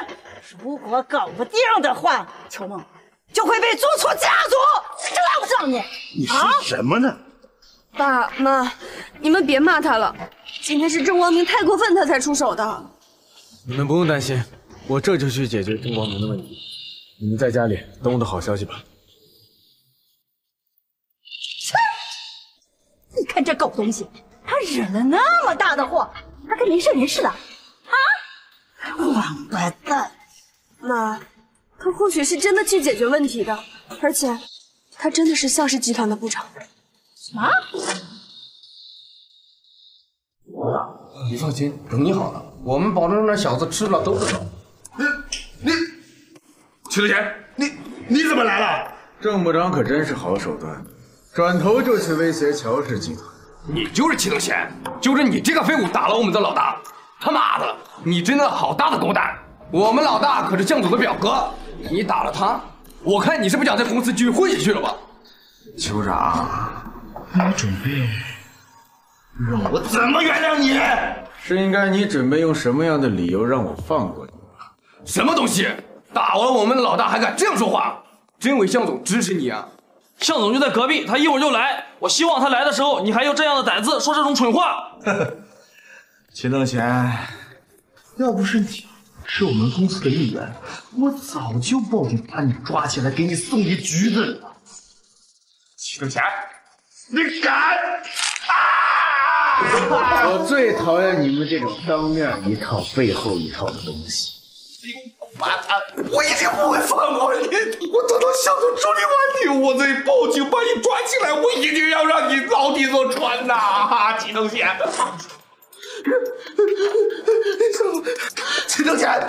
如果搞不定的话，秋梦就会被逐出家族，知道不知道你？你说什么呢？啊、爸妈，你们别骂他了。今天是郑光明太过分，他才出手的。你们不用担心，我这就去解决郑光明的问题。你们在家里等我的好消息吧。切！你看这狗东西，他惹了那么大的祸，他跟没事人似的。 王八蛋！妈，他或许是真的去解决问题的，而且他真的是向氏集团的部长。什么？你放心，等你好了，我们保证让那小子吃了兜着走。你你，齐德贤，你你怎么来了？郑部长可真是好手段，转头就去威胁乔氏集团。你就是齐德贤，就是你这个废物打了我们的老大。 他妈的，你真的好大的狗胆！我们老大可是向总的表哥，你打了他，我看你是不想在公司继续混下去了吧？酋长，你准备让我怎么原谅你？是应该你准备用什么样的理由让我放过你吧？什么东西？打完我们的老大还敢这样说话？真为向总支持你啊！向总就在隔壁，他一会儿就来。我希望他来的时候，你还有这样的胆子说这种蠢话。秦正贤，要不是你是我们公司的一员，我早就报警把你抓起来，给你送进局子里了。秦正贤，你敢！啊！我最讨厌你们这种当面一套背后一套的东西。妈的，我一定不会放过你！我等到向总处理完你，我再报警把你抓起来，我一定要让你牢底坐穿呐！秦正贤。 秦正贤，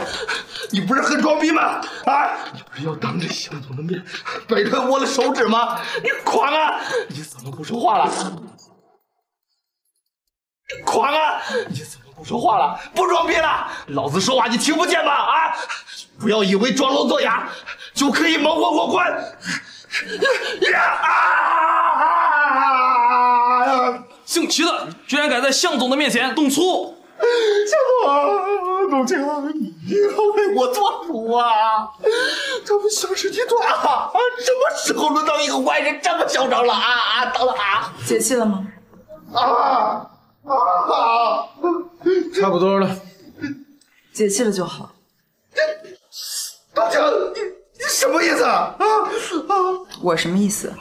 你不是很装逼吗？啊，你不是要当着向总的面掰断我的手指吗？你狂啊！你怎么不说话了？狂啊！你怎么不说话了？不装逼了？老子说话你听不见吗？啊！不要以为装聋作哑就可以蒙混过关！啊！ 姓齐的居然敢在向总的面前动粗！向总，董卿，你要为我做主啊！咱们向氏集团啊，什么时候轮到一个外人这么嚣张了啊啊！等等啊，解气了吗？啊啊！差不多了，解气了就好。董卿，你你什么意思啊？啊啊！我什么意思？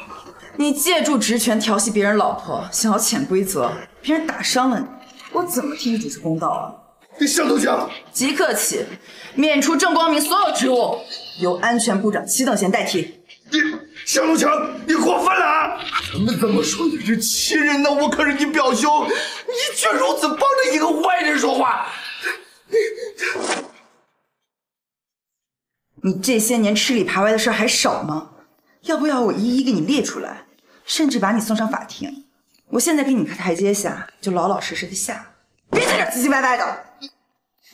你借助职权调戏别人老婆，想要潜规则，别人打伤了你，我怎么替你主持公道啊？你向总监，即刻起免除郑光明所有职务，由安全部长齐等闲代替。你向总监，你过分了啊！咱们怎么说你是亲人呢？我可是你表兄，你却如此帮着一个外人说话。你你这些年吃里扒外的事还少吗？ 要不要我一一给你列出来，甚至把你送上法庭？我现在给你个台阶下，就老老实实的下，别在这唧唧歪歪的。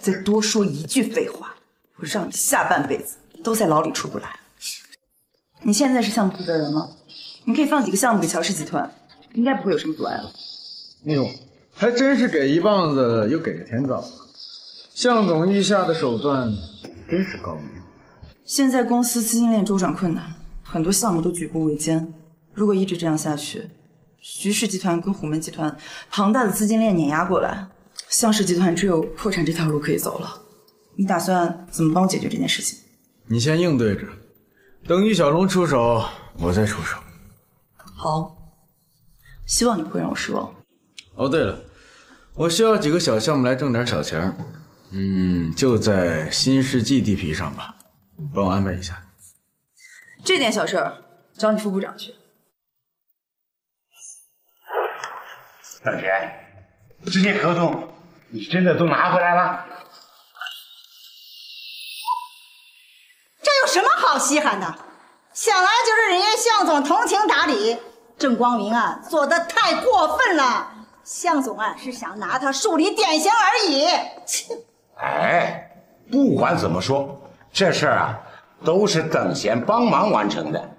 再多说一句废话，我让你下半辈子都在牢里出不来。你现在是项目负责人吗？你可以放几个项目给乔氏集团，应该不会有什么阻碍了。哎呦，还真是给一棒子又给个甜枣。向总意下的手段，真是高明。现在公司资金链周转困难，很多项目都举步维艰。如果一直这样下去，徐氏集团跟虎门集团庞大的资金链碾压过来，向氏集团只有破产这条路可以走了。你打算怎么帮我解决这件事情？你先应对着，等于小龙出手，我再出手。好，希望你不会让我失望。哦，对了，我需要几个小项目来挣点小钱。 嗯，就在新世纪地皮上吧，帮我安排一下。这点小事儿，找你副部长去。小田，这些合同你真的都拿回来了？这有什么好稀罕的？想来就是人家向总同情达理，郑光明啊，做的太过分了。向总啊，是想拿他树立典型而已。切。 哎，不管怎么说，这事儿啊都是等闲帮忙完成的。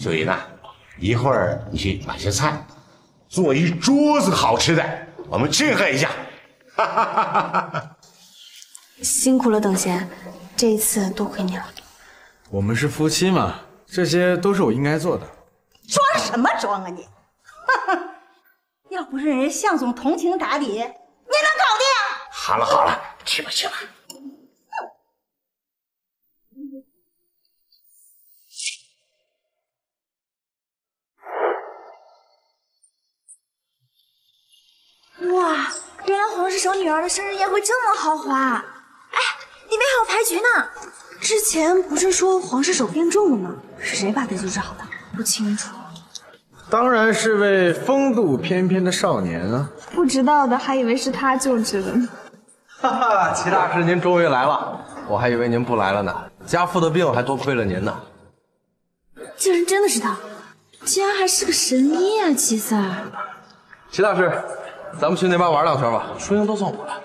秀云啊，一会儿你去买些菜，做一桌子好吃的，我们庆贺一下。哈哈哈哈哈！辛苦了，等闲，这一次多亏你了。我们是夫妻嘛，这些都是我应该做的。装什么装啊你！哈哈，要不是人家向总同情达理，你能搞定？ 好了好了，去吧去吧。哇，原来皇室守女儿的生日宴会这么豪华！哎，里面还有牌局呢。之前不是说皇室守变重了吗？是谁把他阻止好的？不清楚。当然是位风度翩翩的少年啊！不知道的还以为是他救治了呢。 哈哈，齐大师您终于来了，我还以为您不来了呢。家父的病还多亏了您呢。竟然真的是他，竟然还是个神医啊！齐 Sir， 齐大师，咱们去那边玩两圈吧，输赢都算我的。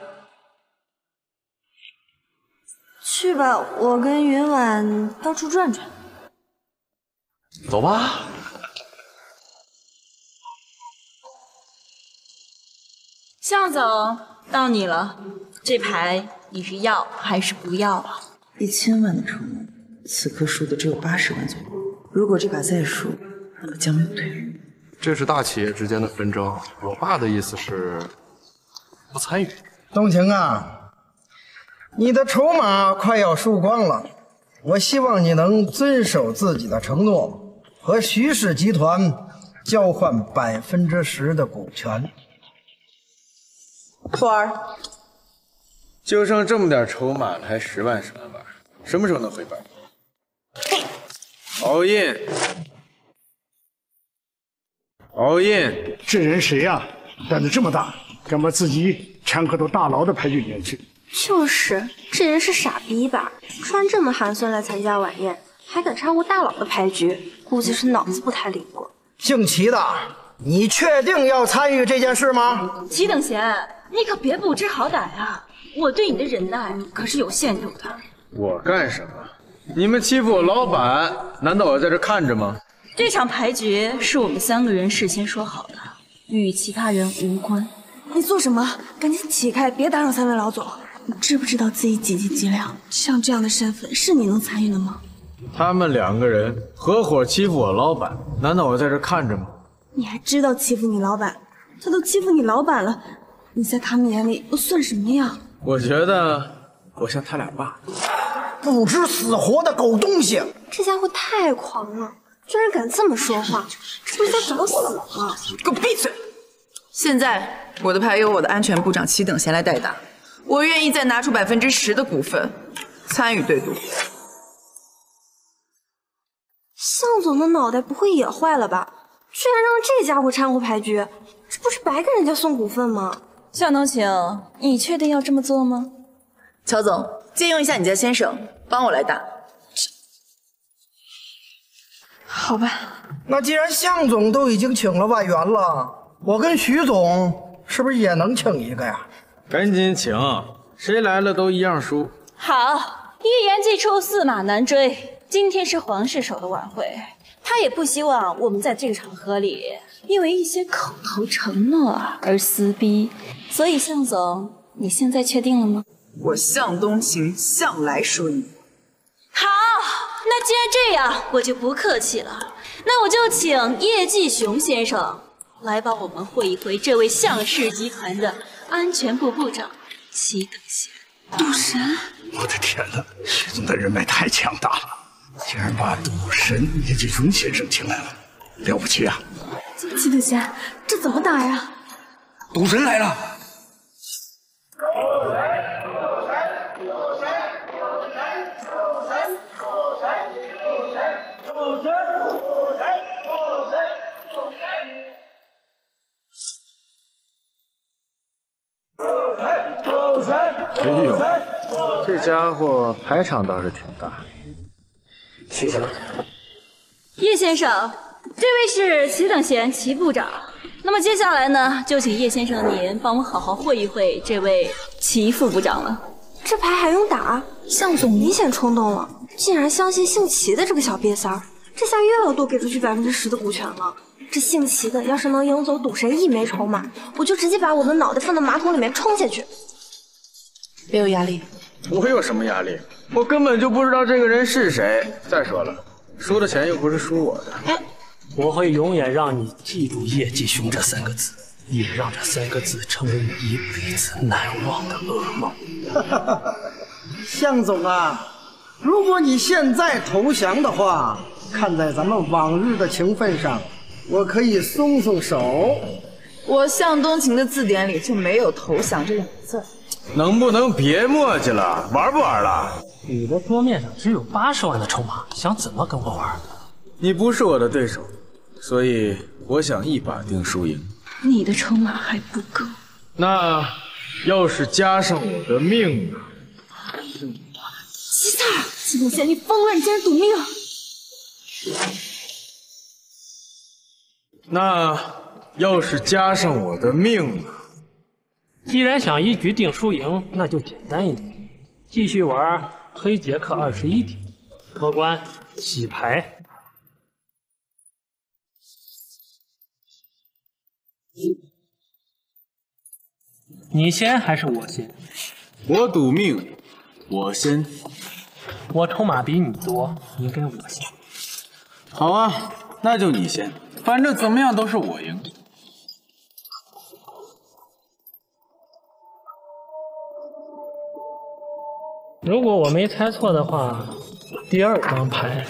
去吧，我跟云婉到处转转。走吧。 向总，到你了，这牌你是要还是不要啊？一千万的筹码，此刻输的只有八十万左右。如果这把再输，那可将没有退路。这是大企业之间的纷争，我爸的意思是不参与。东晴啊，你的筹码快要输光了，我希望你能遵守自己的承诺，和徐氏集团交换百分之十的股权。 徒儿，就剩这么点筹码了，还十万什么玩意儿？什么时候能回本？all in，all in，这人谁呀、啊？胆子这么大，敢把自己掺和到大佬的牌局里面去？就是，这人是傻逼吧？穿这么寒酸来参加晚宴，还敢掺和大佬的牌局，估计是脑子不太灵光。姓齐的，你确定要参与这件事吗？齐等闲。 你可别不知好歹啊！我对你的忍耐可是有限度的。我干什么？你们欺负我老板，难道我要在这看着吗？这场牌局是我们三个人事先说好的，与其他人无关。你做什么？赶紧起开，别打扰三位老总。你知不知道自己几斤几两？像这样的身份，是你能参与的吗？他们两个人合伙欺负我老板，难道我在这看着吗？你还知道欺负你老板？他都欺负你老板了。 你在他们眼里又算什么呀？我觉得我像他俩爸，不知死活的狗东西！这家伙太狂了，居然敢这么说话，这不是在找死吗？给我闭嘴！现在我的牌由我的安全部长齐等闲来代打，我愿意再拿出百分之十的股份参与对赌。向总的脑袋不会也坏了吧？居然让这家伙掺和牌局，这不是白给人家送股份吗？ 向东晴，你确定要这么做吗？乔总，借用一下你家先生，帮我来打。好吧。那既然向总都已经请了外援了，我跟徐总是不是也能请一个呀？赶紧请，谁来了都一样输。好，一言既出，驷马难追。今天是皇室守的晚会，他也不希望我们在这个场合里。 因为一些口头承诺而撕逼，所以向总，你现在确定了吗？我向东晴向来说一，好，那既然这样，我就不客气了。那我就请叶继雄先生来帮我们会一会这位向氏集团的安全部部长齐等闲。赌神！我的天哪，徐总的人脉太强大了，竟然把赌神叶继雄先生请来了，了不起啊！齐等闲，这怎么打呀？赌神来了！ 哎呦，这家伙排场倒是挺大。谢谢。叶先生，这位是齐等闲，齐部长。那么接下来呢，就请叶先生您帮我好好会一会这位齐副部长了。这牌还用打？向总明显冲动了，竟然相信姓齐的这个小瘪三儿，这下又要多给出去百分之十的股权了。 这姓齐的要是能赢走赌神一枚筹码，我就直接把我的脑袋放到马桶里面冲下去。别有压力，我有什么压力？我根本就不知道这个人是谁。再说了，输的钱又不是输我的。哎，我会永远让你记住“叶继雄”这三个字，也让这三个字成为你一辈子难忘的噩梦。向总啊，如果你现在投降的话，看在咱们往日的情分上。 我可以松松手。我向东晴的字典里就没有投降这两个字。能不能别墨迹了？玩不玩了？你的桌面上只有八十万的筹码，想怎么跟我玩？你不是我的对手，所以我想一把定输赢。你的筹码还不够。那要是加上我的命呢？齐四儿，齐等闲，你疯了！你竟然赌命！ 那要是加上我的命呢？既然想一局定输赢，那就简单一点，继续玩黑杰克二十一题，脱关洗牌。你先还是我先？我赌命，我先。我筹码比你多，应该我先。好啊，那就你先。 反正怎么样都是我赢。如果我没猜错的话，第二张牌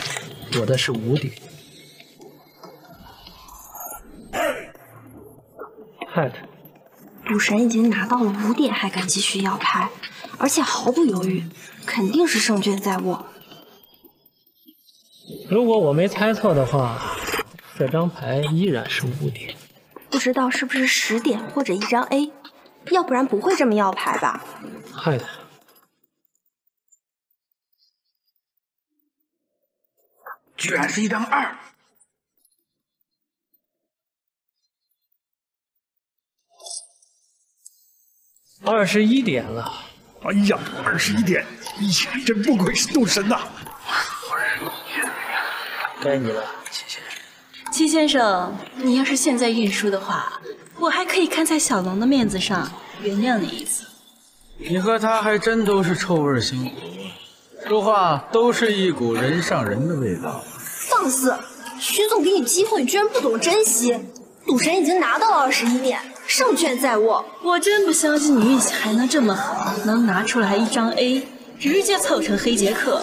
我的是五点。看看，赌神已经拿到了五点，还敢继续要牌，而且毫不犹豫，肯定是胜券在握。如果我没猜错的话。 这张牌依然是五点，不知道是不是十点或者一张 A， 要不然不会这么要牌吧？害的。居然是一张二。二十一点了。哎呀，二十一点！哎呀，真不愧是赌神呐！该你了，谢谢。 齐先生，你要是现在认输的话，我还可以看在小龙的面子上原谅你一次。你和他还真都是臭味相投啊，说话都是一股人上人的味道。放肆！徐总给你机会，你居然不懂珍惜。赌神已经拿到了二十一点，胜券在握。我真不相信你运气还能这么好，能拿出来一张 A， 直接凑成黑杰克。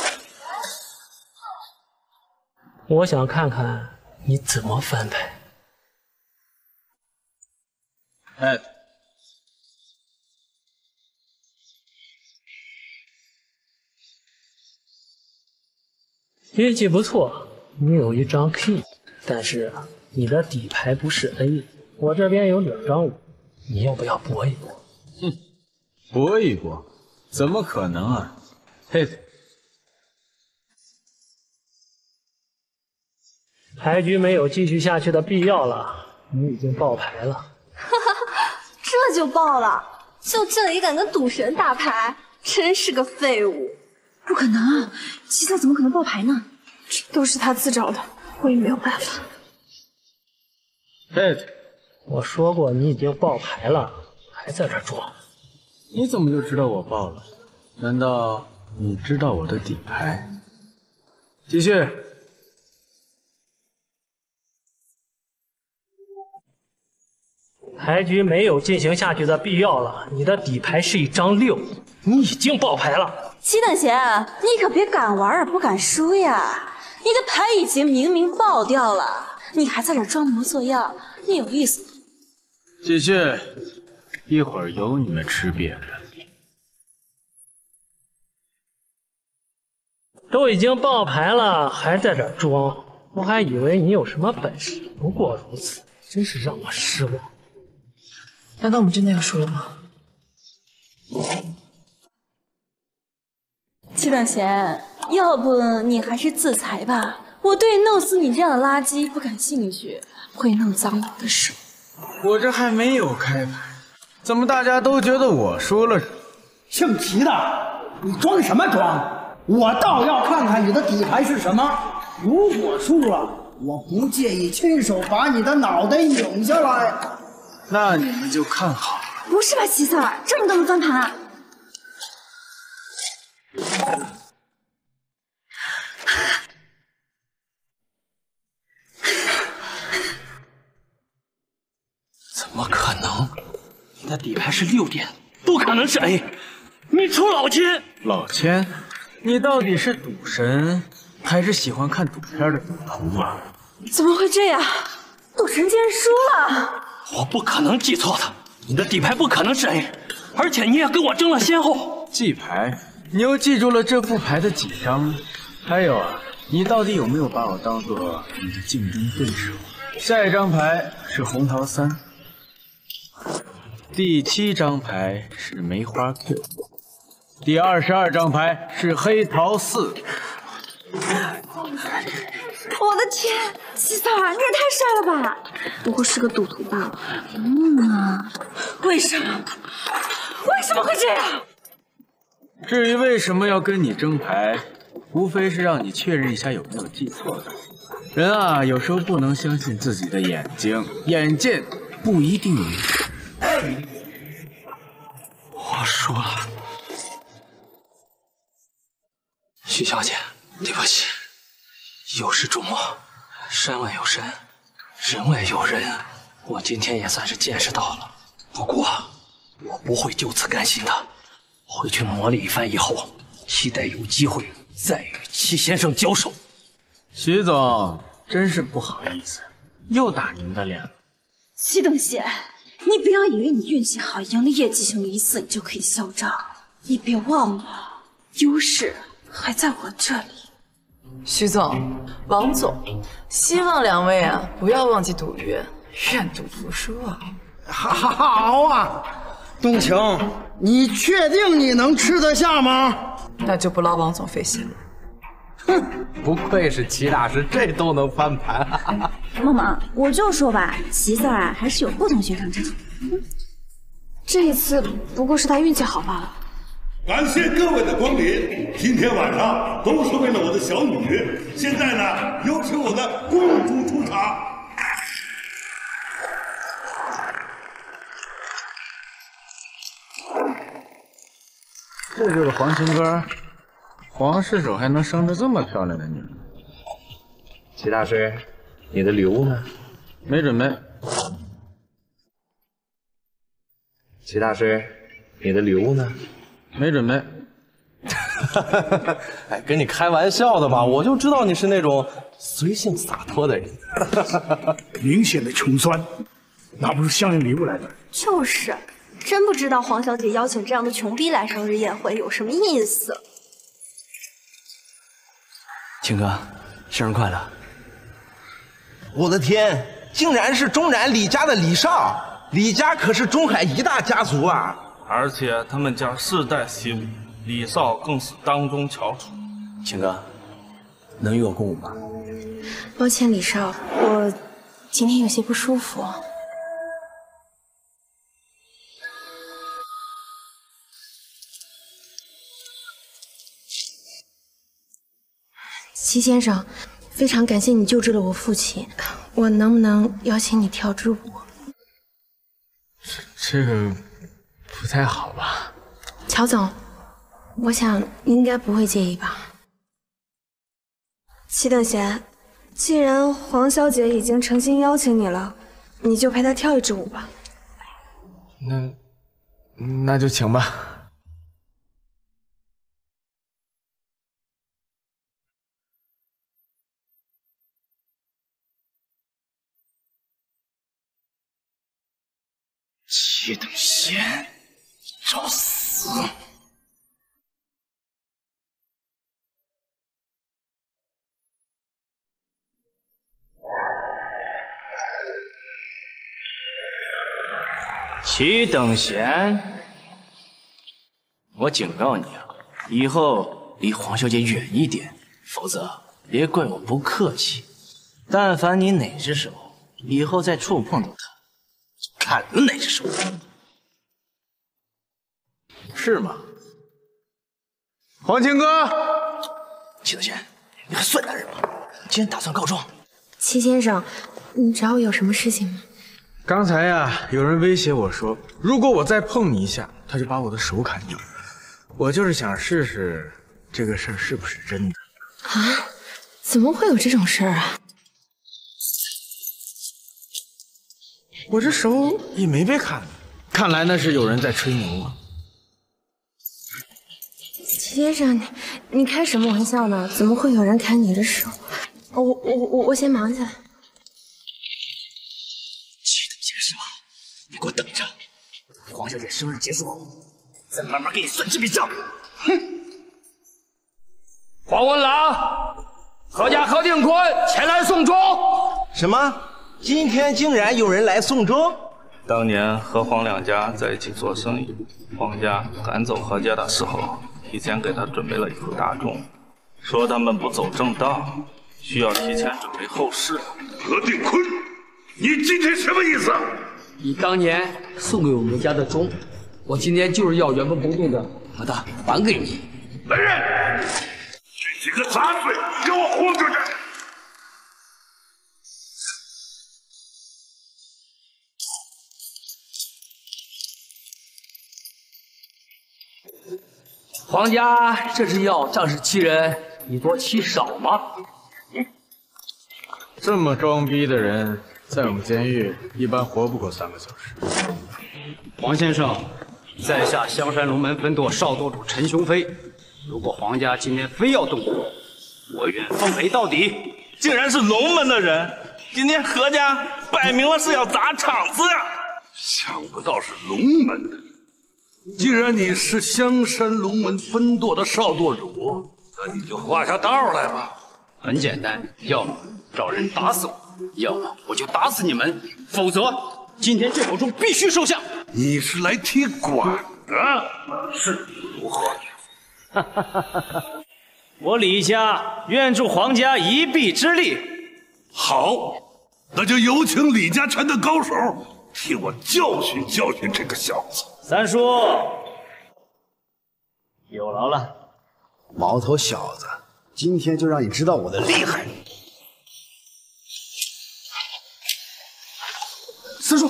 我想看看。 你怎么翻牌？哎，运气不错，你有一张 King， 但是你的底牌不是 A， 我这边有两张五，你要不要搏一搏？哼，搏一搏，怎么可能啊！嘿。 牌局没有继续下去的必要了，你已经爆牌了。哈哈，这就爆了！就这也敢跟赌神打牌，真是个废物！不可能，齐四怎么可能爆牌呢？这都是他自找的，我也没有办法。嘿，我说过你已经爆牌了，还在这装？你怎么就知道我爆了？难道你知道我的底牌？继续。牌局没有进行下去的必要了，你的底牌是一张六，你已经爆牌了。七等闲，你可别敢玩而不敢输呀！你的牌已经明明爆掉了，你还在这装模作样，你有意思吗？继续，一会儿有你们吃瘪着。 都已经爆牌了，还在这装，我还以为你有什么本事，不过如此，真是让我失望。难道我们真的要输了吗？戚等闲，要不你还是自裁吧。我对弄死你这样的垃圾不感兴趣，会弄脏我的手。我这还没有开牌，怎么大家都觉得我输了？姓齐的，你装什么装？ 我倒要看看你的底牌是什么。如果输了，我不介意亲手把你的脑袋拧下来。那你们就看好了。不是吧，齐 Sir， 这么多的翻盘啊！怎么可能？你的底牌是六点，不可能是 A。你出老千！老千。 你到底是赌神，还是喜欢看赌片的赌徒啊？怎么会这样？赌神竟然输了！我不可能记错他，你的底牌不可能是 A， 而且你也跟我争了先后。记牌，你又记住了这副牌的几张？还有啊，你到底有没有把我当做你的竞争对手？下一张牌是红桃三，第七张牌是梅花 Q。 第二十二张牌是黑桃四。我的天，齐 Sir， 你也太帅了吧！不过是个赌徒罢了。嗯啊，为什么？为什么会这样？至于为什么要跟你争牌，无非是让你确认一下有没有记错的。人啊，有时候不能相信自己的眼睛，眼见不一定。我输了。 许小姐，对不起，有失瞩目。山外有山，人外有人，我今天也算是见识到了。不过，我不会就此甘心的，回去磨砺一番以后，期待有机会再与戚先生交手。徐总，真是不好意思，又打您的脸了。戚等闲，你不要以为你运气好，赢了叶继雄一次，你就可以嚣张。你别忘了，优势 还在我这里，徐总、王总，希望两位啊不要忘记赌约，愿赌服输啊！好，好啊，东晴，你确定你能吃得下吗？那就不劳王总费心了。哼，不愧是齐大师，这都能翻盘。梦梦，我就说吧，齐 Sir 啊还是有不同寻常之处。嗯，这一次不过是他运气好罢了。 感谢各位的光临，今天晚上都是为了我的小女。现在呢，有请我的公主出场。这就是皇亲哥，皇室手还能生出这么漂亮的女人。齐大师，你的礼物呢？没准备。齐大师，你的礼物呢？ 没准备，哎，跟你开玩笑的吧，我就知道你是那种随性洒脱的人，明显的穷酸，哪不是相应礼物来的？就是，真不知道黄小姐邀请这样的穷逼来生日宴会有什么意思。青哥，生日快乐！我的天，竟然是中燃李家的李少，李家可是中海一大家族啊！ 而且他们家世代习武，李少更是当中翘楚。秦哥，能与我共舞吗？抱歉，李少，我今天有些不舒服。齐先生，非常感谢你救治了我父亲，我能不能邀请你跳支舞？这这个。 不太好吧，乔总，我想您应该不会介意吧。祁等闲，既然黄小姐已经诚心邀请你了，你就陪她跳一支舞吧。那，那就请吧。 祁等闲，找死！祁等闲，我警告你啊，以后离黄小姐远一点，否则别怪我不客气。但凡你哪只手以后再触碰到她。 砍了哪只手？是吗？黄青哥，祁等闲，你还算男人吗？竟然打算告状！祁先生，你找我有什么事情吗？刚才呀，有人威胁我说，如果我再碰你一下，他就把我的手砍掉。我就是想试试这个事儿是不是真的。啊？怎么会有这种事儿啊？ 我这手也没被砍，看来那是有人在吹牛啊！祁先生，你你开什么玩笑呢？怎么会有人砍你的手？我我我我先忙去。祁等闲是吧？你给我等着！黄小姐生日结束后，再慢慢给你算这笔账。哼！黄文郎，何家何定坤前来送终。什么？ 今天竟然有人来送终！当年何黄两家在一起做生意，黄家赶走何家的时候，提前给他准备了一副大钟，说他们不走正道，需要提前准备后事。何定坤，你今天什么意思？你当年送给我们家的钟，我今天就是要原封不动的把它还给你。来人，这几个杂碎，给我轰出去！ 黄家这是要仗势欺人，以多欺少吗？这么装逼的人，在我们监狱一般活不过三个小时。黄先生，在下香山龙门分舵少舵主陈雄飞。如果黄家今天非要动我，我愿奉陪到底。竟然是龙门的人，今天何家摆明了是要砸场子呀！想不到是龙门的。 既然你是香山龙门分舵的少舵主，那你就画下道来吧。很简单，要么找人打死我，要么我就打死你们，否则今天这口钟必须收下。你是来踢馆的，是如何？哈哈哈哈哈！我李家愿助黄家一臂之力。好，那就有请李家拳的高手替我教训教训这个小子。 三叔，有劳了。毛头小子，今天就让你知道我的厉害。三叔，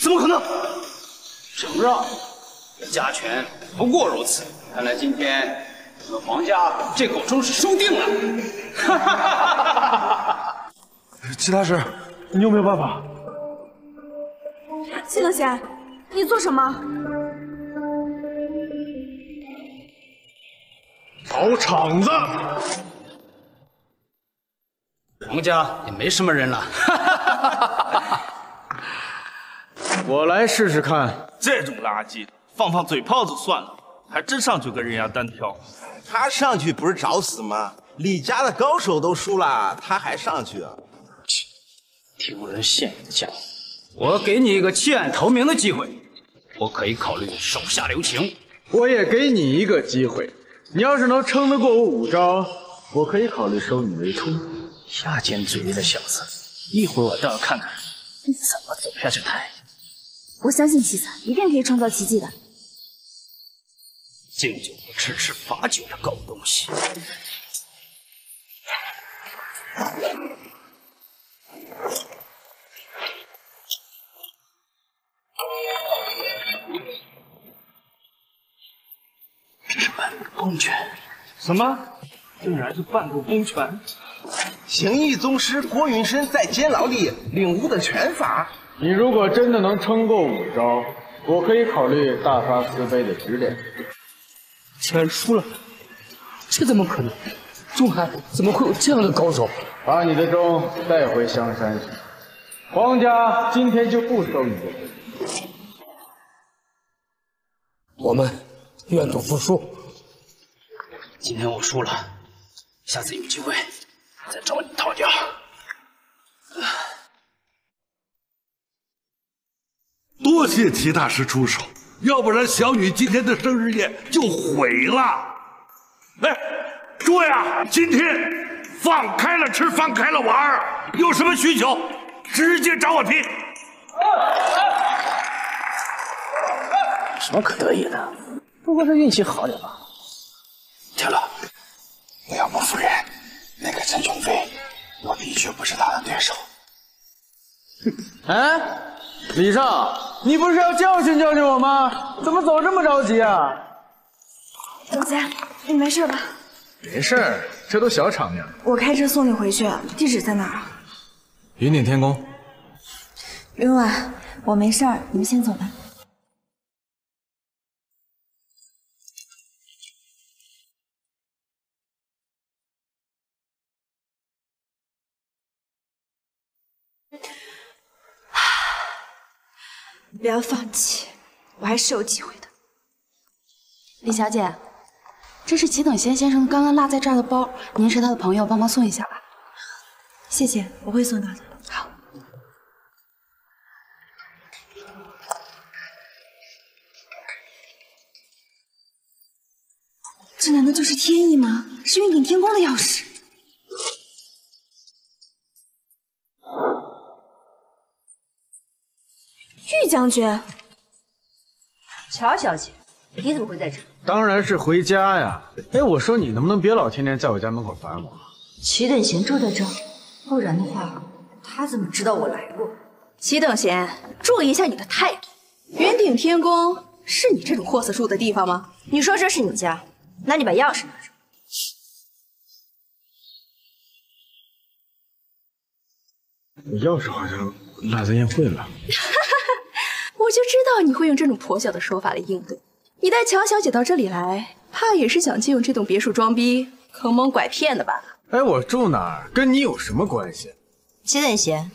怎么可能？承让，家拳不过如此。看来今天我们黄家这口钟是输定了。哈哈哈哈哈！齐大师，你有没有办法？ 祁等闲，你做什么？跑场子！黄家也没什么人了。我来试试看。这种垃圾，放放嘴炮就算了，还真上去跟人家单挑。他上去不是找死吗？李家的高手都输了，他还上去啊？丢人现眼的家伙！ 我给你一个弃暗投明的机会，我可以考虑手下留情。我也给你一个机会，你要是能撑得过我五招，我可以考虑收你为徒。下贱嘴里的小子，一会儿我倒要看看你怎么走下这台。我相信祁三一定可以创造奇迹的。敬酒不吃吃罚酒的狗东西。 这是本宫拳，什么？竟然是半个公权。行义宗师郭云深在监牢里领悟的拳法。你如果真的能撑过五招，我可以考虑大发慈悲的指点。竟然输了，这怎么可能？中海怎么会有这样的高手？把你的钟带回香山去，皇家今天就不收你的钟。我们愿赌服输。 今天我输了，下次有机会再找你讨教。多谢齐大师出手，要不然小女今天的生日宴就毁了。哎，诸位啊，今天放开了吃，放开了玩，有什么需求直接找我提。有什么可得意的？不过是运气好点吧。 对了，我要蒙夫人，那个陈琼飞，我的确不是他的对手。哎，李少，你不是要教训教训我吗？怎么走这么着急啊？总监，你没事吧？没事，这都小场面。我开车送你回去，地址在哪儿啊？云顶天宫。云婉，我没事，你们先走吧。 不要放弃，我还是有机会的。李小姐，这是齐等贤先生刚刚落在这儿的包，您是他的朋友，帮忙送一下吧。谢谢，我会送到的。好。这难道就是天意吗？是运顶天宫的钥匙。 玉将军，乔小姐，你怎么会在这？当然是回家呀！哎，我说你能不能别老天天在我家门口烦我？齐等闲住在这儿，不然的话，他怎么知道我来过？齐等闲，注意一下你的态度。云顶天宫是你这种货色住的地方吗？你说这是你家，那你把钥匙拿着。 我钥匙好像落在宴会了，我就知道你会用这种跛脚的说法来应对。你带乔小姐到这里来，怕也是想借用这栋别墅装逼、坑蒙拐骗的吧？哎，我住哪儿跟你有什么关系？齐等闲，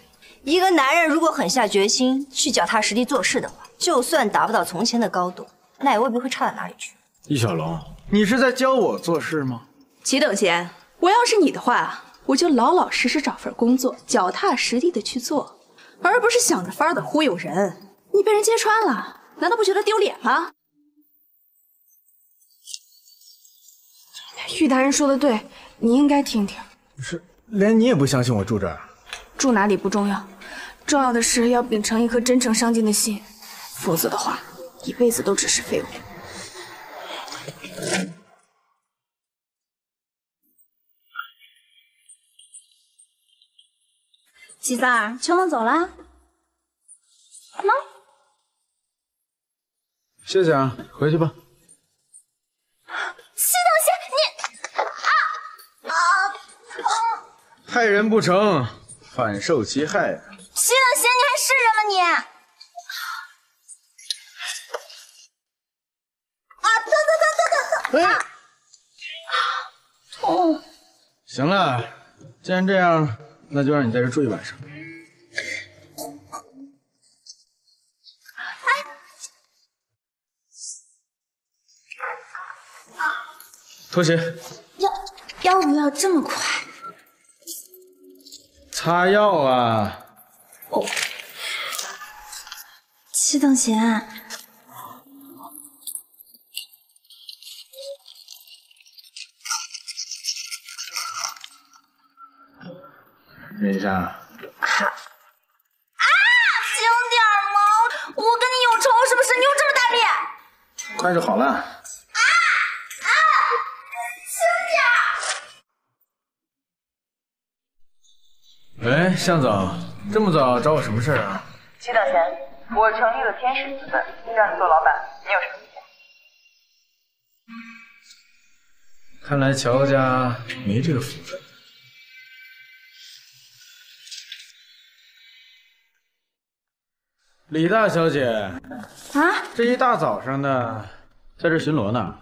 一个男人如果狠下决心去脚踏实地做事的话，就算达不到从前的高度，那也未必会差到哪里去。易小龙，你是在教我做事吗？齐等闲，我要是你的话。 我就老老实实找份工作，脚踏实地的去做，而不是想着法的忽悠人。你被人揭穿了，难道不觉得丢脸吗？玉大人说的对，你应该听听。是，连你也不相信我住这儿？住哪里不重要，重要的是要秉承一颗真诚上进的心，否则的话，一辈子都只是废物。 喜三儿，秋梦走了。呢？谢谢啊，回去吧。西等闲，你啊啊！害人不成，反受其害呀。西等闲，你还是人吗你？ 啊！疼疼疼疼疼！哎！痛！行了，既然这样。 那就让你在这住一晚上。哎，拖鞋。要要不要这么快？擦药啊。哦。齐等闲、啊。 忍一下。啊！轻点嘛！我跟你有仇是不是？你有这么大力？快就好了。啊啊！轻点。哎，向总，这么早找我什么事儿啊？齐等闲，我成立了天使资本，让你做老板，你有什么意见？看来乔家没这个福分。 李大小姐，啊，这一大早上的，在这巡逻呢。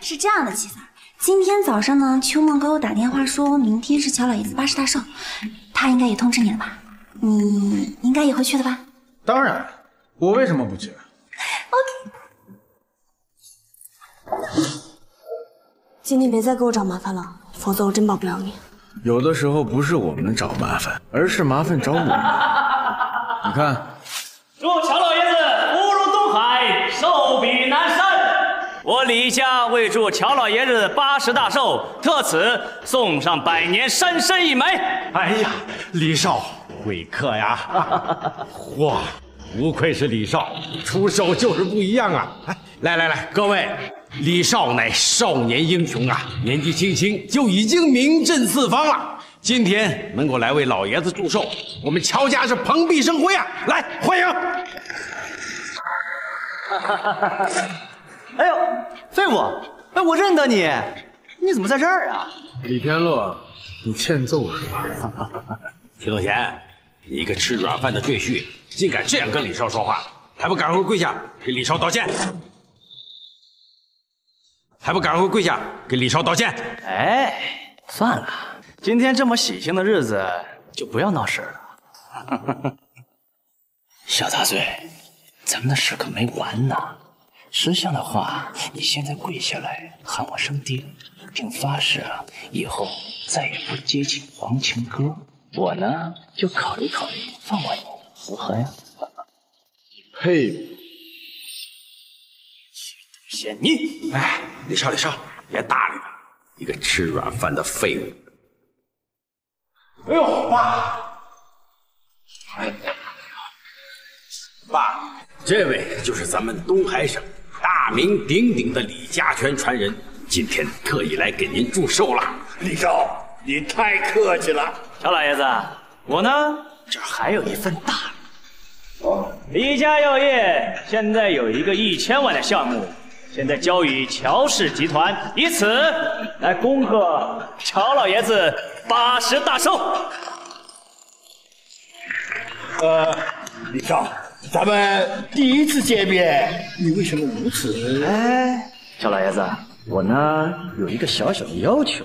是这样的，七嫂，今天早上呢，秋梦给我打电话说，明天是乔老爷子八十大寿，他应该也通知你了吧？你应该也会去的吧？当然，我为什么不去 ？OK， 今天别再给我找麻烦了，否则我真保不了你。有的时候不是我们找麻烦，而是麻烦找我们。你看。 祝乔老爷子福如东海，寿比南山。我李家为祝乔老爷子八十大寿，特此送上百年山参一枚。哎呀，李少贵客呀！哇，不愧是李少，出手就是不一样啊！来来来，各位，李少乃少年英雄啊，年纪轻轻就已经名震四方了。 今天能够来为老爷子祝寿，我们乔家是蓬荜生辉啊！来，欢迎！哎呦，废物！哎，我认得你，你怎么在这儿啊？李天乐，你欠揍是吧？祁总贤，你一个吃软饭的赘婿，竟敢这样跟李少说话，还不赶快跪下给李少道歉！还不赶快跪下给李少道歉！哎，算了。 今天这么喜庆的日子，就不要闹事了。小杂碎，咱们的事可没完呢。识相的话，你现在跪下来喊我声爹，并发誓啊，以后再也不接近黄情歌。我呢，就考虑考虑放过你，如何呀？嘿，仙女，哎，李少，李少，别搭理他，一个吃软饭的废物。 哎呦，爸！哎，爸，这位就是咱们东海省大名鼎鼎的李家拳传人，今天特意来给您祝寿了。李少，你太客气了。乔老爷子，我呢，这儿还有一份大礼。哦，李家药业现在有一个一千万的项目，现在交予乔氏集团，以此来恭贺乔老爷子。 八十大寿，呃，李少，咱们第一次见面，你为什么如此？哎，乔老爷子，我呢有一个小小的要求，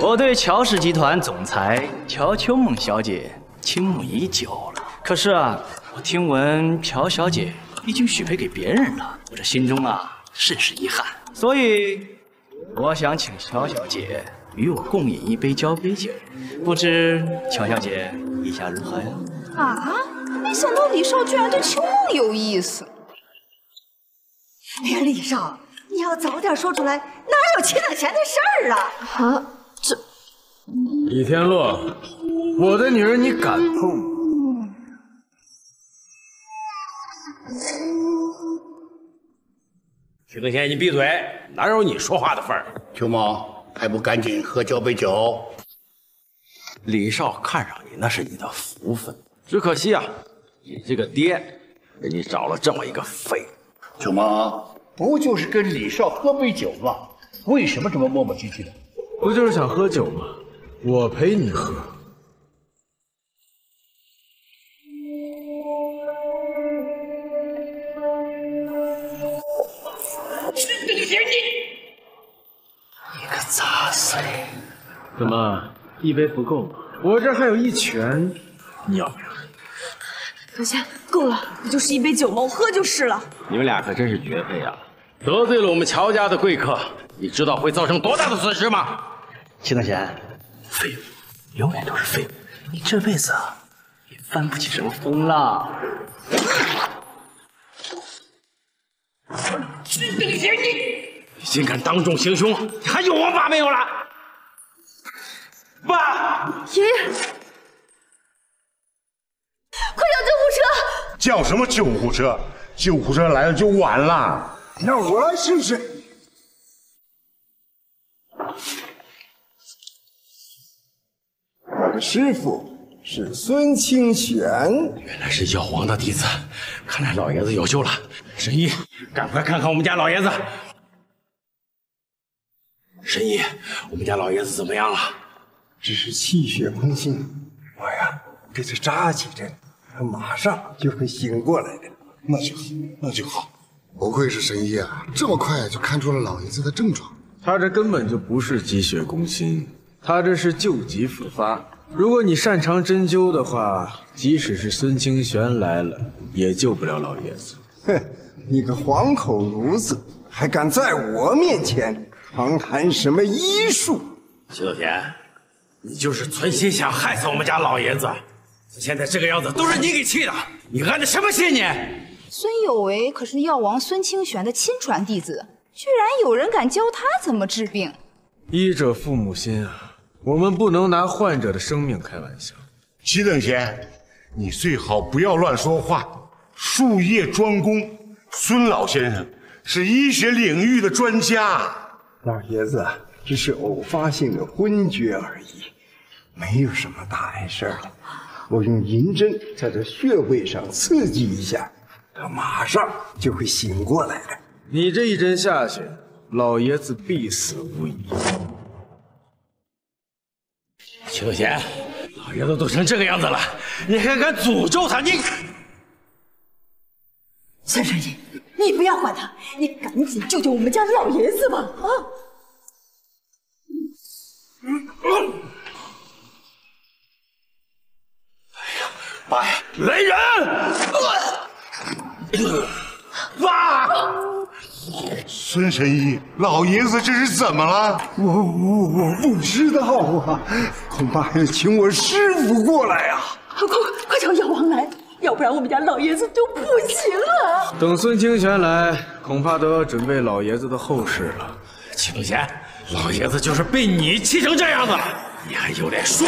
我对乔氏集团总裁乔秋梦小姐倾慕已久了。可是啊，我听闻乔小姐已经许配给别人了，我这心中啊甚是遗憾，所以我想请乔小姐。 与我共饮一杯交杯酒，不知乔小姐意下如何呀？啊！没想到李少居然对秋梦有意思。哎呀，李少，你要早点说出来，哪有七两钱的事儿啊？啊，这……李天乐，我的女人你敢碰吗？许德贤，你闭嘴，哪有你说话的份儿？秋梦。 还不赶紧喝交杯酒！李少看上你那是你的福分，只可惜啊，你这个爹给你找了这么一个废物。秋梦，不就是跟李少喝杯酒吗？为什么这么磨磨唧唧的？不就是想喝酒吗？我陪你喝。你个你！ 个杂碎！怎么一杯不够吗？我这还有一拳，你要不要？阁下，够了，不就是一杯酒吗？我喝就是了。你们俩可真是绝配啊！得罪了我们乔家的贵客，你知道会造成多大的损失吗？祁大贤，废物，永远都是废物。你这辈子啊，也翻不起什么风浪。祁大贤，你！ 你竟敢当众行凶！你还有王法没有了？爸，爷爷，快叫救护车！叫什么救护车？救护车来了就晚了。那我来试试。我的师傅是孙清玄，原来是药王的弟子。看来老爷子有救了。神医，赶快看看我们家老爷子。神医，我们家老爷子怎么样了？只是气血空心，我呀给他扎几针，他马上就会醒过来的。那就好，那就好。不愧是神医啊，这么快就看出了老爷子的症状。他这根本就不是积血攻心，他这是旧疾复发。如果你擅长针灸的话，即使是孙清玄来了，也救不了老爷子。哼，你个黄口孺子，还敢在我面前 常谈什么医术？祁斗贤，你就是存心想害死我们家老爷子，现在这个样子都是你给气的，你安的什么心？你孙有为可是药王孙清玄的亲传弟子，居然有人敢教他怎么治病。医者父母心啊，我们不能拿患者的生命开玩笑。祁斗贤，你最好不要乱说话。术业专攻，孙老先生是医学领域的专家。 老爷子只是偶发性的昏厥而已，没有什么大碍事了。我用银针在这穴位上刺激一下，他马上就会醒过来的。你这一针下去，老爷子必死无疑。祁斗贤，老爷子都成这个样子了，你还敢诅咒他？你孙神医。 你不要管他，你赶紧救救我们家老爷子吧！啊！哎呀，爸呀！来人！爸！孙神医，老爷子这是怎么了？我我我不知道啊，恐怕要请我师傅过来啊！快快快叫药王来！ 要不然我们家老爷子就不行了。等孙清玄来，恐怕都要准备老爷子的后事了。祁斗贤，老爷子就是被你气成这样子，你还有脸说？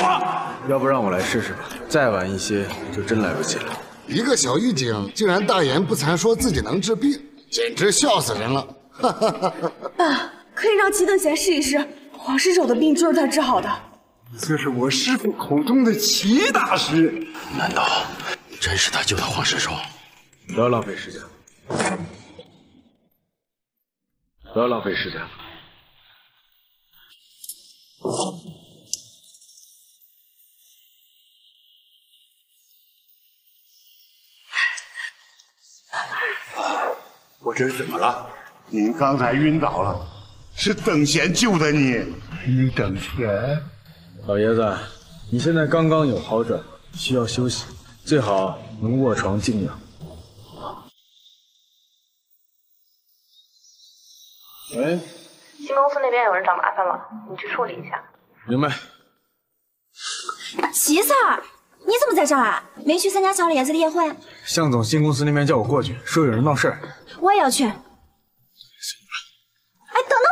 要不让我来试试吧？再晚一些就真来不及了。一个小狱警竟然大言不惭说自己能治病，简直笑死人了！哈哈哈哈！爸，可以让祁斗贤试一试，黄师手的病就是他治好的。这是我师父口中的祁大师，难道？ 真是他救的黄世忠，不要浪费时间，不要浪费时间。我这是怎么了？您刚才晕倒了，是等闲救的你。你等闲，老爷子，你现在刚刚有好转，需要休息。 最好能卧床静养。喂，新公司那边有人找麻烦了，你去处理一下。明白。祁 Sir， 你怎么在这儿啊？没去参加小李子的宴会？向总新公司那边叫我过去，说有人闹事儿。我也要去。行吧。哎，等等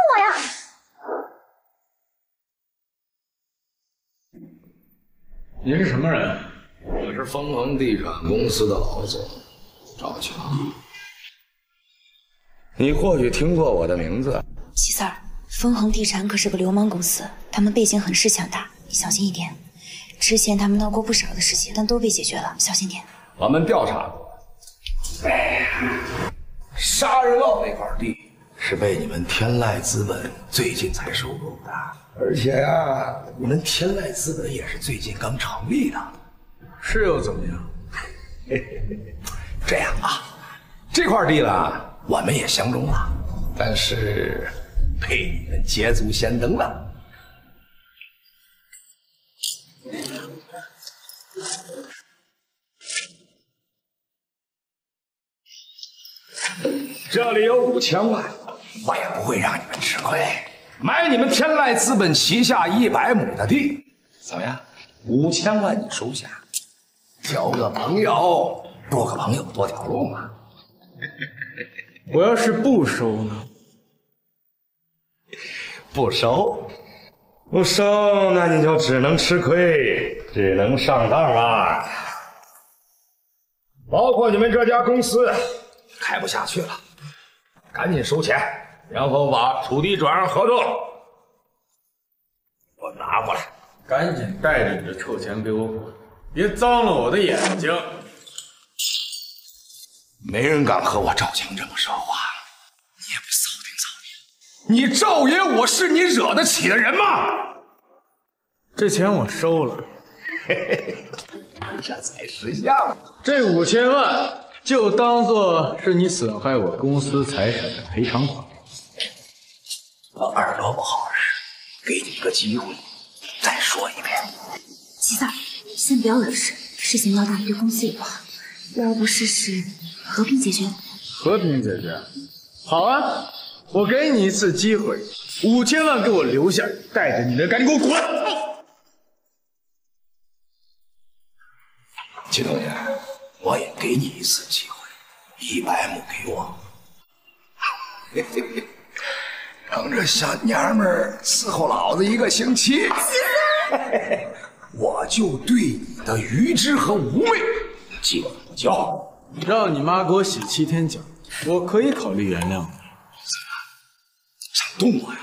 我呀！你是什么人？ 我是凤凰地产公司的老总赵强，你或许听过我的名字。祁 Sir， 凤凰地产可是个流氓公司，他们背景很是强大，你小心一点。之前他们闹过不少的事情，但都被解决了，小心点。我们调查过，哎呀，杀人奥那块地是被你们天籁资本最近才收购的，而且呀，你们天籁资本也是最近刚成立的。 是又怎么样？这样啊，这块地了我们也相中了，但是被你们捷足先登了。这里有五千万，我也不会让你们吃亏，买你们天籁资本旗下一百亩的地，怎么样？五千万你收下。 交个朋友，多个朋友多条路嘛。我要是不收呢？不收，不收，那你就只能吃亏，只能上当了。包括你们这家公司，开不下去了，赶紧收钱，然后把土地转让合同给我拿过来，赶紧带着你的臭钱给我滚！ 别脏了我的眼睛！没人敢和我赵强这么说话，你也不扫听扫你赵爷我是你惹得起的人吗？这钱我收了，嘿嘿，这才识相呢。这五千万就当做是你损害我公司财产的赔偿款。我二老不好使，给你个机会，再说一遍。七三，先不要惹事，事情闹大对公司也不好。要不试试和平解决？和平解决，好啊。 我给你一次机会，五千万给我留下，带着你的赶紧给我滚！祁同学，我也给你一次机会，一百亩给我。嘿嘿嘿，等这小娘们儿伺候老子一个星期，我就对你的愚痴和无昧记过不交。让你妈给我洗七天脚，我可以考虑原谅你。 动我呀！